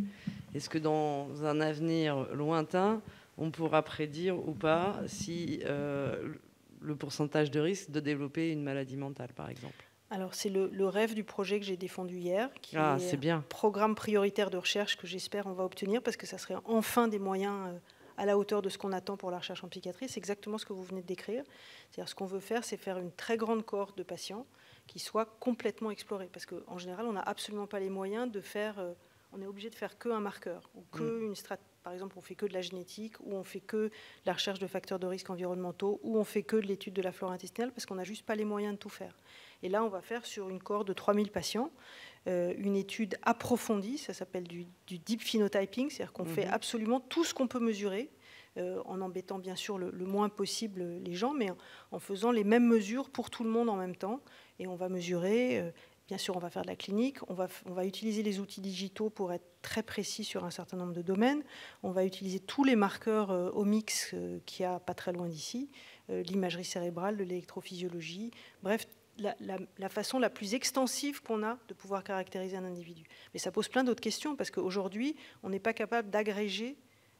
est-ce que dans un avenir lointain, on pourra prédire ou pas si le pourcentage de risque de développer une maladie mentale, par exemple? Alors, c'est le rêve du projet que j'ai défendu hier, qui est bien. Programme prioritaire de recherche que j'espère on va obtenir, parce que ça serait enfin des moyens à la hauteur de ce qu'on attend pour la recherche en psychiatrie. C'est exactement ce que vous venez de décrire. C'est-à-dire, ce qu'on veut faire, c'est faire une très grande cohorte de patients qui soit complètement explorée, parce qu'en général, on n'a absolument pas les moyens de faire... on est obligé de faire qu'un marqueur, ou qu'une stratégie. Par exemple, on fait que de la génétique, ou on fait que de la recherche de facteurs de risque environnementaux, ou on fait que de l'étude de la flore intestinale, parce qu'on n'a juste pas les moyens de tout faire. Et là, on va faire sur une cohorte de 3000 patients une étude approfondie, ça s'appelle du deep phenotyping, c'est-à-dire qu'on fait absolument tout ce qu'on peut mesurer, en embêtant bien sûr le moins possible les gens, mais en faisant les mêmes mesures pour tout le monde en même temps. Et on va mesurer... bien sûr, on va faire de la clinique, on va utiliser les outils digitaux pour être très précis sur un certain nombre de domaines, on va utiliser tous les marqueurs omics qu'il y a pas très loin d'ici, l'imagerie cérébrale, de l'électrophysiologie, bref, la façon la plus extensive qu'on a de pouvoir caractériser un individu. Mais ça pose plein d'autres questions, parce qu'aujourd'hui, on n'est pas capable d'agréger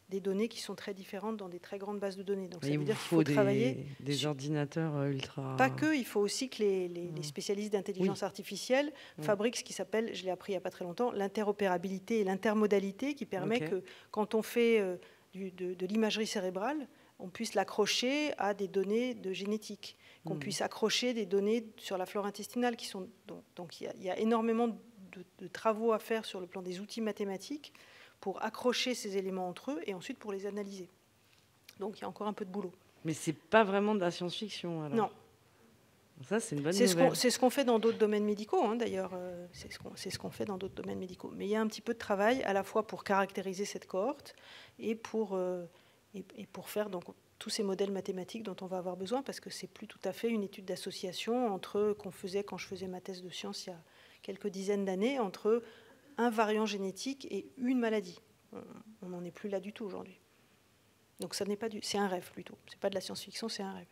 des données qui sont très différentes dans des très grandes bases de données. Donc, ça veut dire qu'il faut travailler... Des ordinateurs ultra... Pas que, il faut aussi que les spécialistes d'intelligence artificielle fabriquent ce qui s'appelle, je l'ai appris il n'y a pas très longtemps, l'interopérabilité et l'intermodalité, qui permet que quand on fait de l'imagerie cérébrale, on puisse l'accrocher à des données de génétique, qu'on puisse accrocher des données sur la flore intestinale. Qui sont, donc il y a énormément de travaux à faire sur le plan des outils mathématiques pour accrocher ces éléments entre eux et ensuite pour les analyser. Donc, il y a encore un peu de boulot. Mais ce n'est pas vraiment de la science-fiction, alors. Non. Ça, c'est une bonne nouvelle. C'est ce qu'on fait dans d'autres domaines médicaux, hein, d'ailleurs. C'est ce qu'on fait dans d'autres domaines médicaux. Mais il y a un petit peu de travail à la fois pour caractériser cette cohorte et pour faire donc, tous ces modèles mathématiques dont on va avoir besoin, parce que ce n'est plus tout à fait une étude d'association entre qu'on faisait quand je faisais ma thèse de science il y a quelques dizaines d'années, entre... un variant génétique et une maladie. On n'en est plus là du tout aujourd'hui. Donc ça n'est pas du... C'est un rêve plutôt. C'est pas de la science-fiction, c'est un rêve.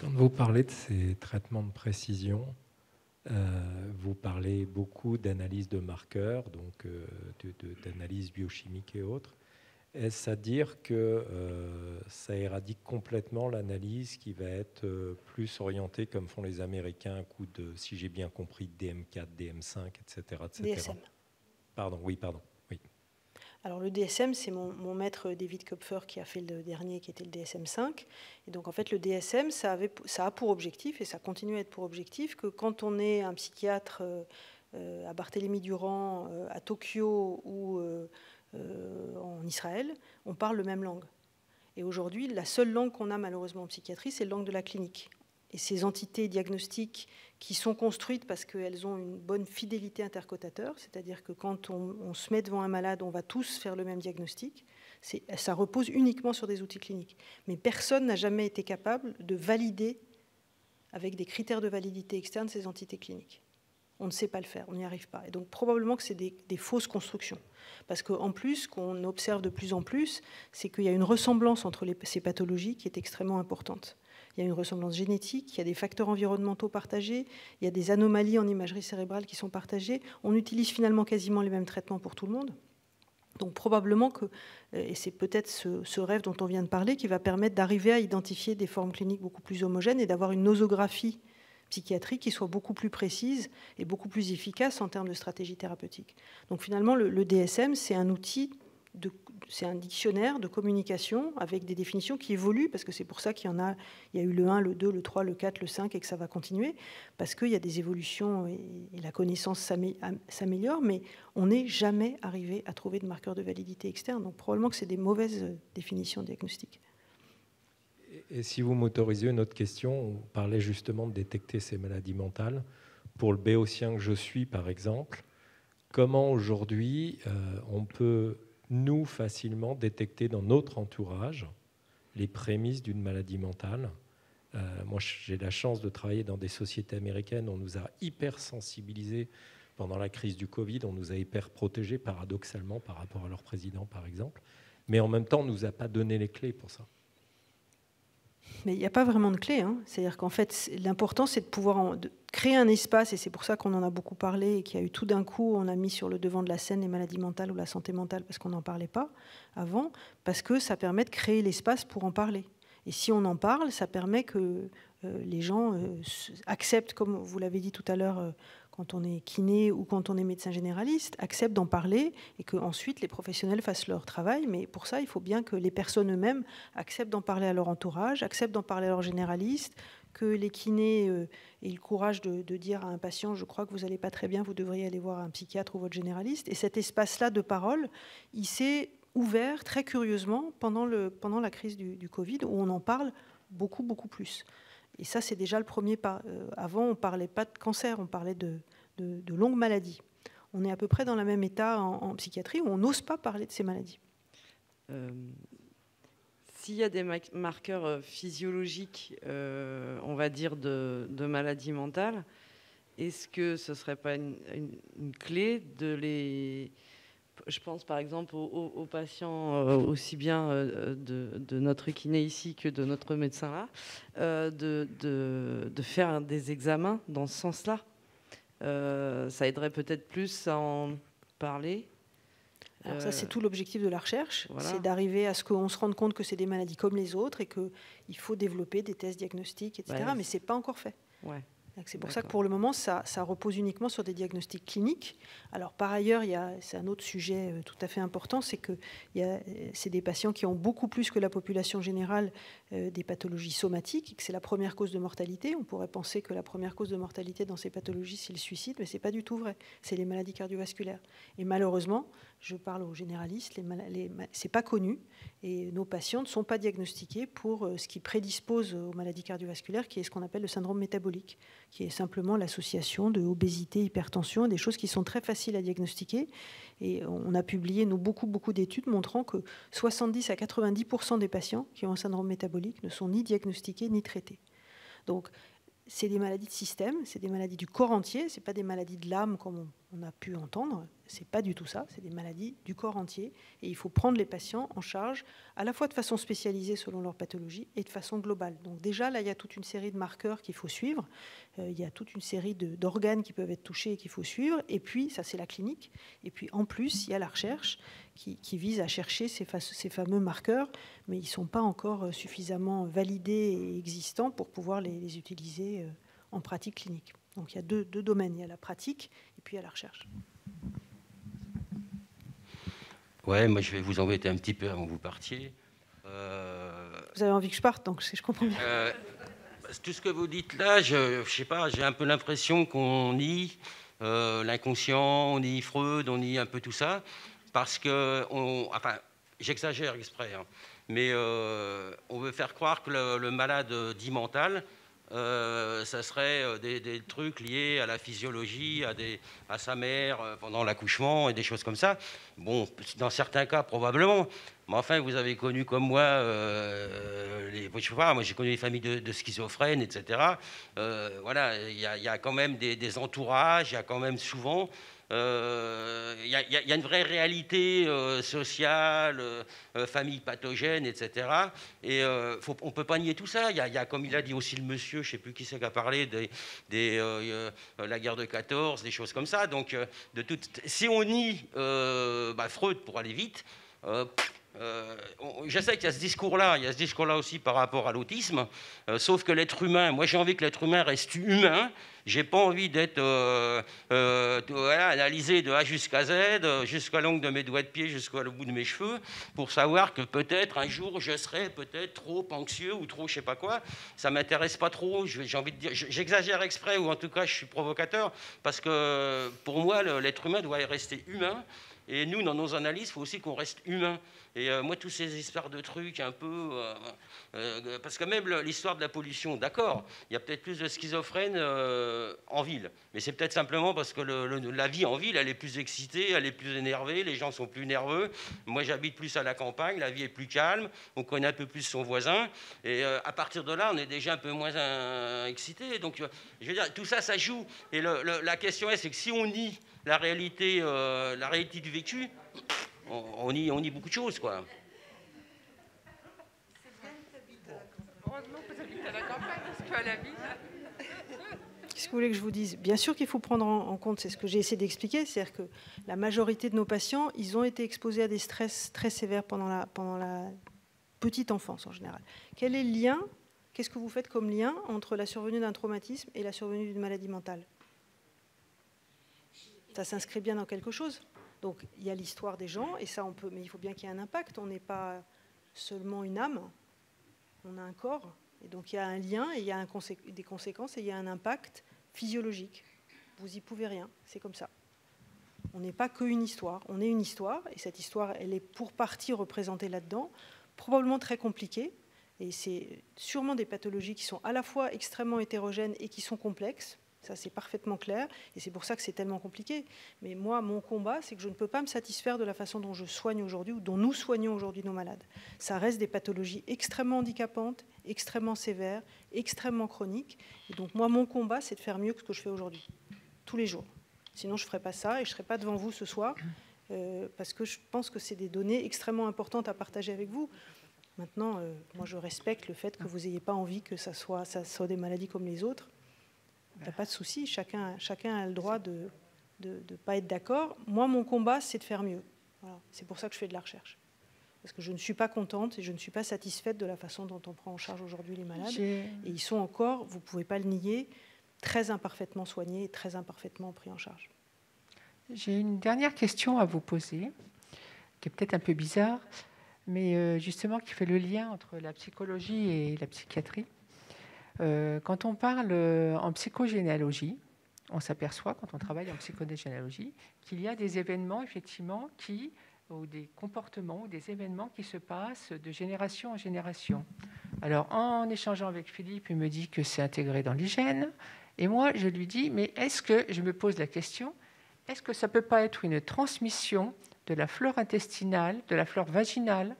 Quand vous parlez de ces traitements de précision, vous parlez beaucoup d'analyse de marqueurs, donc d'analyse biochimique et autres. Est-ce à dire que ça éradique complètement l'analyse qui va être plus orientée, comme font les Américains, un coup de, si j'ai bien compris, DM4, DM5, etc. etc. DSM. Pardon. Alors le DSM, c'est mon maître David Kupfer qui a fait le dernier, qui était le DSM5. Et donc en fait, le DSM, ça a pour objectif, et ça continue à être pour objectif, que quand on est un psychiatre à Barthélemy-Durand, à Tokyo ou... en Israël, on parle la même langue. Et aujourd'hui, la seule langue qu'on a malheureusement en psychiatrie, c'est la langue de la clinique. Et ces entités diagnostiques qui sont construites parce qu'elles ont une bonne fidélité intercotateur, c'est-à-dire que quand on se met devant un malade, on va tous faire le même diagnostic, ça repose uniquement sur des outils cliniques. Mais personne n'a jamais été capable de valider, avec des critères de validité externes, ces entités cliniques. On ne sait pas le faire, on n'y arrive pas. Et donc probablement que c'est des fausses constructions. Parce qu'en plus, ce qu'on observe de plus en plus, c'est qu'il y a une ressemblance entre ces pathologies qui est extrêmement importante. Il y a une ressemblance génétique, il y a des facteurs environnementaux partagés, il y a des anomalies en imagerie cérébrale qui sont partagées. On utilise finalement quasiment les mêmes traitements pour tout le monde. Donc probablement que, et c'est peut-être ce rêve dont on vient de parler, qui va permettre d'arriver à identifier des formes cliniques beaucoup plus homogènes et d'avoir une nosographie psychiatrie qui soit beaucoup plus précise et beaucoup plus efficace en termes de stratégie thérapeutique. Donc finalement, le DSM, c'est un outil, c'est un dictionnaire de communication avec des définitions qui évoluent, parce que c'est pour ça qu'il y a eu le 1, le 2, le 3, le 4, le 5, et que ça va continuer, parce qu'il y a des évolutions et la connaissance s'améliore, mais on n'est jamais arrivé à trouver de marqueurs de validité externe. Donc probablement que c'est des mauvaises définitions diagnostiques. Et si vous m'autorisez une autre question, on parlait justement de détecter ces maladies mentales. Pour le béotien que je suis, par exemple, comment aujourd'hui on peut, nous, facilement détecter dans notre entourage les prémices d'une maladie mentale? Moi, j'ai la chance de travailler dans des sociétés américaines. On nous a hyper sensibilisés pendant la crise du Covid, on nous a hyper protégés paradoxalement par rapport à leur président, par exemple. Mais en même temps, on ne nous a pas donné les clés pour ça. Mais il n'y a pas vraiment de clé. Hein. C'est-à-dire qu'en fait, l'important, c'est de pouvoir créer un espace, et c'est pour ça qu'on en a beaucoup parlé, et qu'il y a eu tout d'un coup, on a mis sur le devant de la scène les maladies mentales ou la santé mentale, parce qu'on n'en parlait pas avant, parce que ça permet de créer l'espace pour en parler. Et si on en parle, ça permet que les gens acceptent, comme vous l'avez dit tout à l'heure, quand on est kiné ou quand on est médecin généraliste, acceptent d'en parler et qu'ensuite les professionnels fassent leur travail. Mais pour ça, il faut bien que les personnes eux-mêmes acceptent d'en parler à leur entourage, acceptent d'en parler à leur généraliste, que les kinés aient le courage de dire à un patient « je crois que vous n'allez pas très bien, vous devriez aller voir un psychiatre ou votre généraliste ». Et cet espace-là de parole, il s'est ouvert très curieusement pendant la crise du Covid, où on en parle beaucoup, beaucoup plus. Et ça, c'est déjà le premier pas. Avant, on ne parlait pas de cancer, on parlait de longues maladies. On est à peu près dans le même état en psychiatrie, où on n'ose pas parler de ces maladies. S'il y a des marqueurs physiologiques, on va dire, de maladies mentales, est-ce que ce ne serait pas une clé de les... Je pense par exemple aux patients, aussi bien de notre kiné ici que de notre médecin là, de faire des examens dans ce sens-là. Ça aiderait peut-être plus à en parler. Alors ça, c'est tout l'objectif de la recherche, voilà. C'est d'arriver à ce qu'on se rende compte que c'est des maladies comme les autres et qu'il faut développer des tests diagnostiques, etc. Ouais. Mais ce n'est pas encore fait. Ouais. C'est pour ça que pour le moment, ça repose uniquement sur des diagnostics cliniques. Alors par ailleurs, c'est un autre sujet tout à fait important, c'est que c'est des patients qui ont beaucoup plus que la population générale des pathologies somatiques, et que c'est la première cause de mortalité. On pourrait penser que la première cause de mortalité dans ces pathologies, c'est le suicide, mais ce n'est pas du tout vrai. C'est les maladies cardiovasculaires. Et malheureusement, je parle aux généralistes, ce n'est pas connu, et nos patients ne sont pas diagnostiqués pour ce qui prédispose aux maladies cardiovasculaires, qui est ce qu'on appelle le syndrome métabolique, qui est simplement l'association de obésité, hypertension, des choses qui sont très faciles à diagnostiquer. Et on a publié beaucoup d'études montrant que 70 à 90% des patients qui ont un syndrome métabolique ne sont ni diagnostiqués ni traités. Donc, c'est des maladies de système, c'est des maladies du corps entier, ce n'est pas des maladies de l'âme comme on a pu entendre, c'est pas du tout ça, c'est des maladies du corps entier. Et il faut prendre les patients en charge à la fois de façon spécialisée selon leur pathologie et de façon globale. Donc déjà, là, il y a toute une série de marqueurs qu'il faut suivre, il y a toute une série d'organes qui peuvent être touchés et qu'il faut suivre. Et puis, ça, c'est la clinique. Et puis, en plus, il y a la recherche qui vise à chercher ces fameux marqueurs, mais ils ne sont pas encore suffisamment validés et existants pour pouvoir les utiliser en pratique clinique. Donc il y a deux domaines, il y a la pratique et puis il y a la recherche. Ouais, moi je vais vous embêter un petit peu avant que vous partiez. Vous avez envie que je parte, donc je comprends bien. Tout ce que vous dites là, je sais pas, j'ai un peu l'impression qu'on nie l'inconscient, on nie Freud, on nie un peu tout ça, parce que, enfin, j'exagère exprès, hein, mais on veut faire croire que le malade dit mental, ça serait des trucs liés à la physiologie, à sa mère pendant l'accouchement et des choses comme ça. Bon, dans certains cas, probablement. Mais enfin, vous avez connu comme moi, je sais pas, moi j'ai connu des familles de schizophrènes, etc. Voilà, il y a quand même des entourages, il y a quand même souvent... Il y a une vraie réalité sociale, famille pathogène, etc. Et on ne peut pas nier tout ça. Il y a, comme il a dit aussi le monsieur, je ne sais plus qui c'est qui a parlé, la guerre de 14, des choses comme ça. Donc, si on nie Freud, pour aller vite, je sais qu'il y a ce discours-là, il y a ce discours-là aussi par rapport à l'autisme, sauf que l'être humain, moi j'ai envie que l'être humain reste humain. J'ai pas envie d'être analysé de A jusqu'à Z, jusqu'à l'ongle de mes doigts de pied, jusqu'au bout de mes cheveux, pour savoir que peut-être un jour je serai peut-être trop anxieux ou trop je sais pas quoi. Ça m'intéresse pas trop. J'ai envie de dire, j'exagère exprès ou en tout cas je suis provocateur parce que pour moi l'être humain doit rester humain. Et nous, dans nos analyses, il faut aussi qu'on reste humain. Et moi, toutes ces histoires de trucs un peu... parce que même l'histoire de la pollution, d'accord, il y a peut-être plus de schizophrènes en ville. Mais c'est peut-être simplement parce que la vie en ville, elle est plus excitée, elle est plus énervée, les gens sont plus nerveux. Moi, j'habite plus à la campagne, la vie est plus calme, on connaît un peu plus son voisin. Et à partir de là, on est déjà un peu moins excité. Donc, je veux dire, tout ça, ça joue. Et la question est, c'est que si on nie la réalité du vécu... On y beaucoup de choses, quoi. C'est bien que tu habites à la campagne. Heureusement que tu habites à la campagne, parce qu'à la ville... Qu'est-ce que vous voulez que je vous dise? Bien sûr qu'il faut prendre en compte, c'est ce que j'ai essayé d'expliquer, c'est-à-dire que la majorité de nos patients, ils ont été exposés à des stress très sévères pendant la petite enfance, en général. Quel est le lien? Qu'est-ce que vous faites comme lien entre la survenue d'un traumatisme et la survenue d'une maladie mentale? Ça s'inscrit bien dans quelque chose? Donc, il y a l'histoire des gens, et ça, on peut, mais il faut bien qu'il y ait un impact. On n'est pas seulement une âme, on a un corps. Et donc, il y a un lien, et il y a des conséquences, et il y a un impact physiologique. Vous n'y pouvez rien, c'est comme ça. On n'est pas qu'une histoire, on est une histoire, et cette histoire, elle est pour partie représentée là-dedans, probablement très compliquée, et c'est sûrement des pathologies qui sont à la fois extrêmement hétérogènes et qui sont complexes. Ça, c'est parfaitement clair, et c'est pour ça que c'est tellement compliqué. Mais moi, mon combat, c'est que je ne peux pas me satisfaire de la façon dont je soigne aujourd'hui ou dont nous soignons aujourd'hui nos malades. Ça reste des pathologies extrêmement handicapantes, extrêmement sévères, extrêmement chroniques. Et donc, moi, mon combat, c'est de faire mieux que ce que je fais aujourd'hui, tous les jours. Sinon, je ne ferai pas ça, et je ne serai pas devant vous ce soir, parce que je pense que c'est des données extrêmement importantes à partager avec vous. Maintenant, moi, je respecte le fait que vous n'ayez pas envie que ça soit des maladies comme les autres. Il n'y a pas de souci, chacun a le droit de ne pas être d'accord. Moi, mon combat, c'est de faire mieux. Voilà. C'est pour ça que je fais de la recherche. Parce que je ne suis pas contente et je ne suis pas satisfaite de la façon dont on prend en charge aujourd'hui les malades. Et ils sont encore, vous ne pouvez pas le nier, très imparfaitement soignés et très imparfaitement pris en charge. J'ai une dernière question à vous poser, qui est peut-être un peu bizarre, mais justement qui fait le lien entre la psychologie et la psychiatrie. Quand on parle en psychogénéalogie, on s'aperçoit, quand on travaille en psychogénéalogie, qu'il y a des événements, effectivement, ou des comportements, ou des événements qui se passent de génération en génération. Alors, en échangeant avec Philippe, il me dit que c'est intégré dans les gènes, et moi, je lui dis, mais est-ce que, je me pose la question, est-ce que ça ne peut pas être une transmission de la flore intestinale, de la flore vaginale,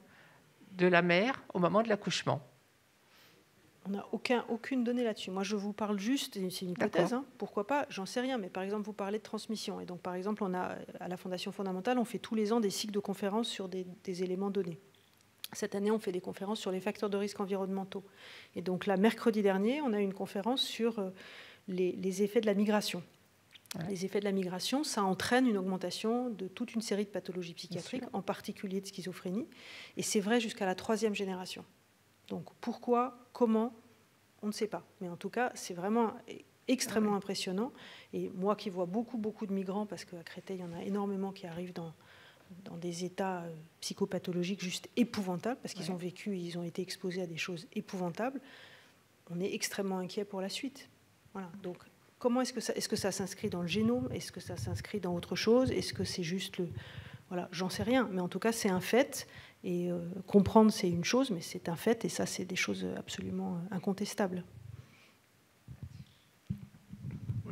de la mère au moment de l'accouchement ? On n'a aucune donnée là-dessus. Moi, je vous parle juste, c'est une hypothèse, hein, pourquoi pas, j'en sais rien, mais par exemple, vous parlez de transmission. Et donc, par exemple, on a, à la Fondation Fondamentale, on fait tous les ans des cycles de conférences sur des éléments donnés. Cette année, on fait des conférences sur les facteurs de risque environnementaux. Et donc, là, mercredi dernier, on a une conférence sur les effets de la migration. Ouais. Les effets de la migration, ça entraîne une augmentation de toute une série de pathologies psychiatriques, en particulier de schizophrénie. Et c'est vrai jusqu'à la 3e génération. Donc pourquoi, comment, on ne sait pas. Mais en tout cas, c'est vraiment extrêmement impressionnant. Et moi qui vois beaucoup de migrants, parce qu'à Créteil, il y en a énormément qui arrivent dans des états psychopathologiques juste épouvantables, parce qu'ils ont vécu, ils ont été exposés à des choses épouvantables, on est extrêmement inquiet pour la suite. Voilà. Donc comment est-ce que ça s'inscrit dans le génome? Est-ce que ça s'inscrit dans autre chose? Est-ce que c'est juste le... Voilà, j'en sais rien, mais en tout cas, c'est un fait. Et comprendre, c'est une chose, mais c'est un fait, et ça, c'est des choses absolument incontestables.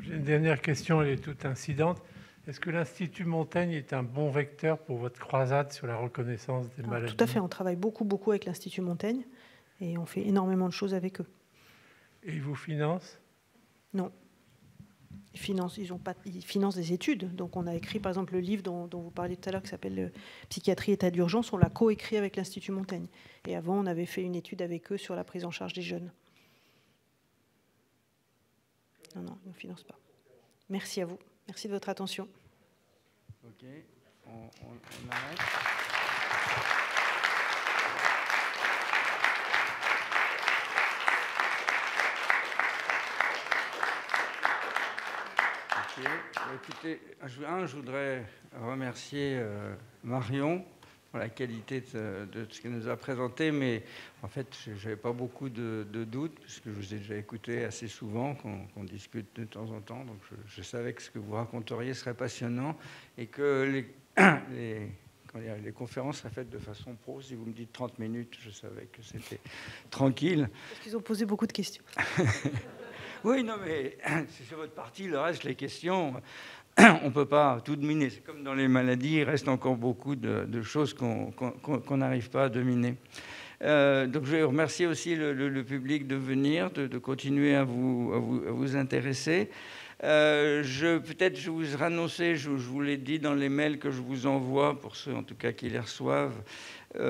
J'ai une dernière question, elle est toute incidente. Est-ce que l'Institut Montaigne est un bon vecteur pour votre croisade sur la reconnaissance des maladies? Tout à fait, on travaille beaucoup avec l'Institut Montaigne, et on fait énormément de choses avec eux. Et ils vous financent? Non. Ils financent des études. Donc, on a écrit, par exemple, le livre dont vous parliez tout à l'heure qui s'appelle « Psychiatrie, état d'urgence », on l'a co-écrit avec l'Institut Montaigne. Et avant, on avait fait une étude avec eux sur la prise en charge des jeunes. Non, ils ne financent pas. Merci à vous. Merci de votre attention. OK. On arrête. Écoutez, je voudrais remercier Marion pour la qualité de ce qu'elle nous a présenté, mais en fait, je n'avais pas beaucoup de doutes, puisque je vous ai déjà écouté assez souvent, qu'on discute de temps en temps, donc je savais que ce que vous raconteriez serait passionnant et que les Quand les conférences sont faites de façon pro, si vous me dites 30 minutes, je savais que c'était tranquille. Parce qu'ils ont posé beaucoup de questions. Oui, non, mais c'est sur votre partie, le reste, les questions, on ne peut pas tout dominer. C'est comme dans les maladies, il reste encore beaucoup de choses qu'on n'arrive pas à dominer. Donc je vais remercier aussi le public de venir, de continuer à vous intéresser. Peut-être je vous annonçais, je vous l'ai dit dans les mails que je vous envoie, pour ceux en tout cas qui les reçoivent. On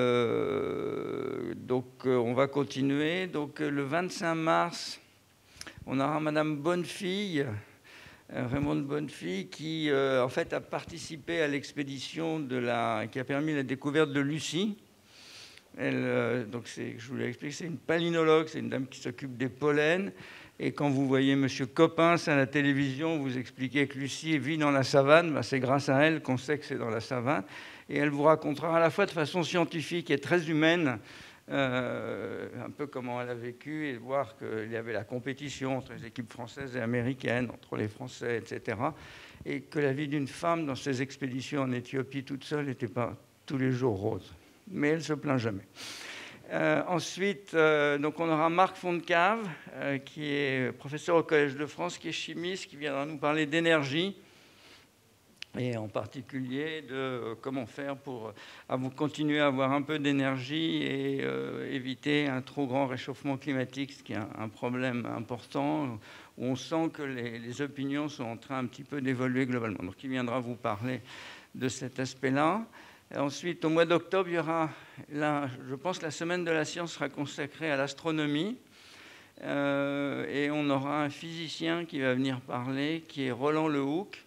va continuer. Donc le 25 mars, on aura Madame Bonnefille, Raymond Bonnefille, qui en fait a participé à l'expédition qui a permis la découverte de Lucie. Donc je vous l'ai expliqué, c'est une palynologue, c'est une dame qui s'occupe des pollens. Et quand vous voyez M. Coppens à la télévision vous expliquer que Lucie vit dans la savane, ben c'est grâce à elle qu'on sait que c'est dans la savane. Et elle vous racontera à la fois de façon scientifique et très humaine un peu comment elle a vécu, et voir qu'il y avait la compétition entre les équipes françaises et américaines, entre les Français, etc. Et que la vie d'une femme dans ses expéditions en Éthiopie toute seule n'était pas tous les jours rose. Mais elle ne se plaint jamais. Ensuite, on aura Marc Fontcave, qui est professeur au Collège de France, qui est chimiste, qui viendra nous parler d'énergie, et en particulier de comment faire pour continuer à avoir un peu d'énergie et éviter un trop grand réchauffement climatique, ce qui est un problème important, où on sent que les opinions sont en train un petit peu d'évoluer globalement. Donc il viendra vous parler de cet aspect-là. Ensuite, au mois d'octobre, il y aura, je pense, la semaine de la science sera consacrée à l'astronomie. Et on aura un physicien qui va venir parler, qui est Roland Lehoucq,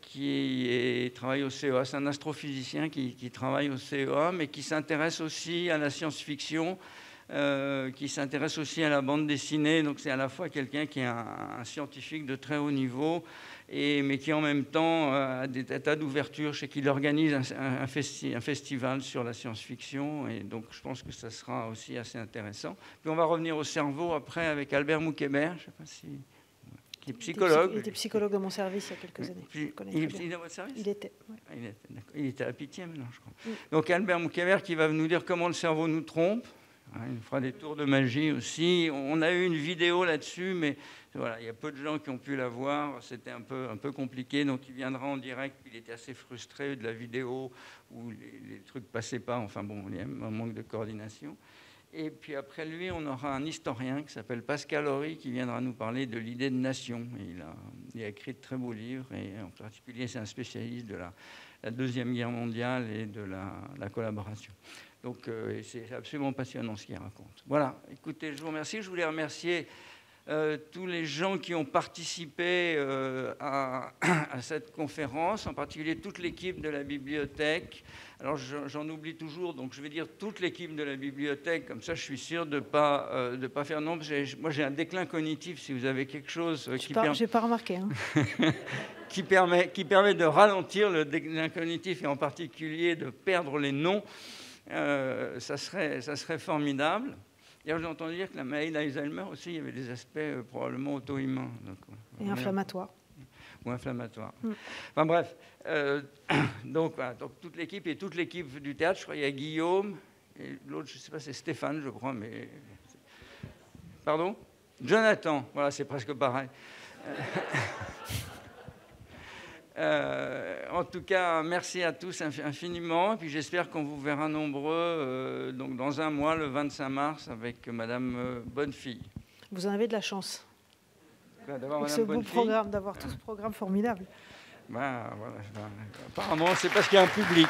qui travaille au CEA. C'est un astrophysicien qui travaille au CEA, mais qui s'intéresse aussi à la science-fiction, qui s'intéresse aussi à la bande dessinée. Donc c'est à la fois quelqu'un qui est un scientifique de très haut niveau, mais qui en même temps a des tas d'ouvertures, chez qui il organise un festival sur la science-fiction, et donc je pense que ça sera aussi assez intéressant. Puis on va revenir au cerveau après avec Albert Moukheiber, je ne sais pas si... qui est psychologue. Il était psychologue dans mon service il y a quelques années. Il est dans votre service ? Il était, ouais. Il était à Pitié maintenant, je crois. Oui. Donc Albert Moukheiber qui va nous dire comment le cerveau nous trompe. Il fera des tours de magie aussi. On a eu une vidéo là-dessus, mais voilà, il y a peu de gens qui ont pu la voir. C'était un peu compliqué, donc il viendra en direct. Il était assez frustré de la vidéo où les trucs ne passaient pas. Enfin bon, il y a un manque de coordination. Et puis après lui, on aura un historien qui s'appelle Pascal Horry qui viendra nous parler de l'idée de nation. Il a écrit de très beaux livres, et en particulier, c'est un spécialiste de la Deuxième Guerre mondiale et de la collaboration. Donc c'est absolument passionnant ce qu'il raconte. Voilà, écoutez, je vous remercie. Je voulais remercier tous les gens qui ont participé à cette conférence, en particulier toute l'équipe de la bibliothèque. Alors j'en oublie toujours, donc je vais dire toute l'équipe de la bibliothèque, comme ça je suis sûr de ne pas, faire... Non, moi j'ai un déclin cognitif, si vous avez quelque chose... Je n'ai pas remarqué. Hein. qui permet de ralentir le déclin cognitif, et en particulier de perdre les noms. Ça serait formidable. D'ailleurs, j'ai entendu dire que la maladie d'Alzheimer aussi, il y avait des aspects probablement auto-humains. Et inflammatoires. Ou inflammatoires. Mm. Enfin bref, voilà, donc toute l'équipe et toute l'équipe du théâtre, je crois qu'il y a Guillaume, et l'autre, je ne sais pas, c'est Stéphane, je crois, mais... Pardon ? Jonathan, voilà, c'est presque pareil. En tout cas, merci à tous infiniment, et puis j'espère qu'on vous verra nombreux donc dans un mois, le 25 mars, avec Madame Bonnefille. Vous en avez de la chance. Avec ce beau programme, d'avoir tout ce programme formidable. Apparemment, c'est parce qu'il y a un public.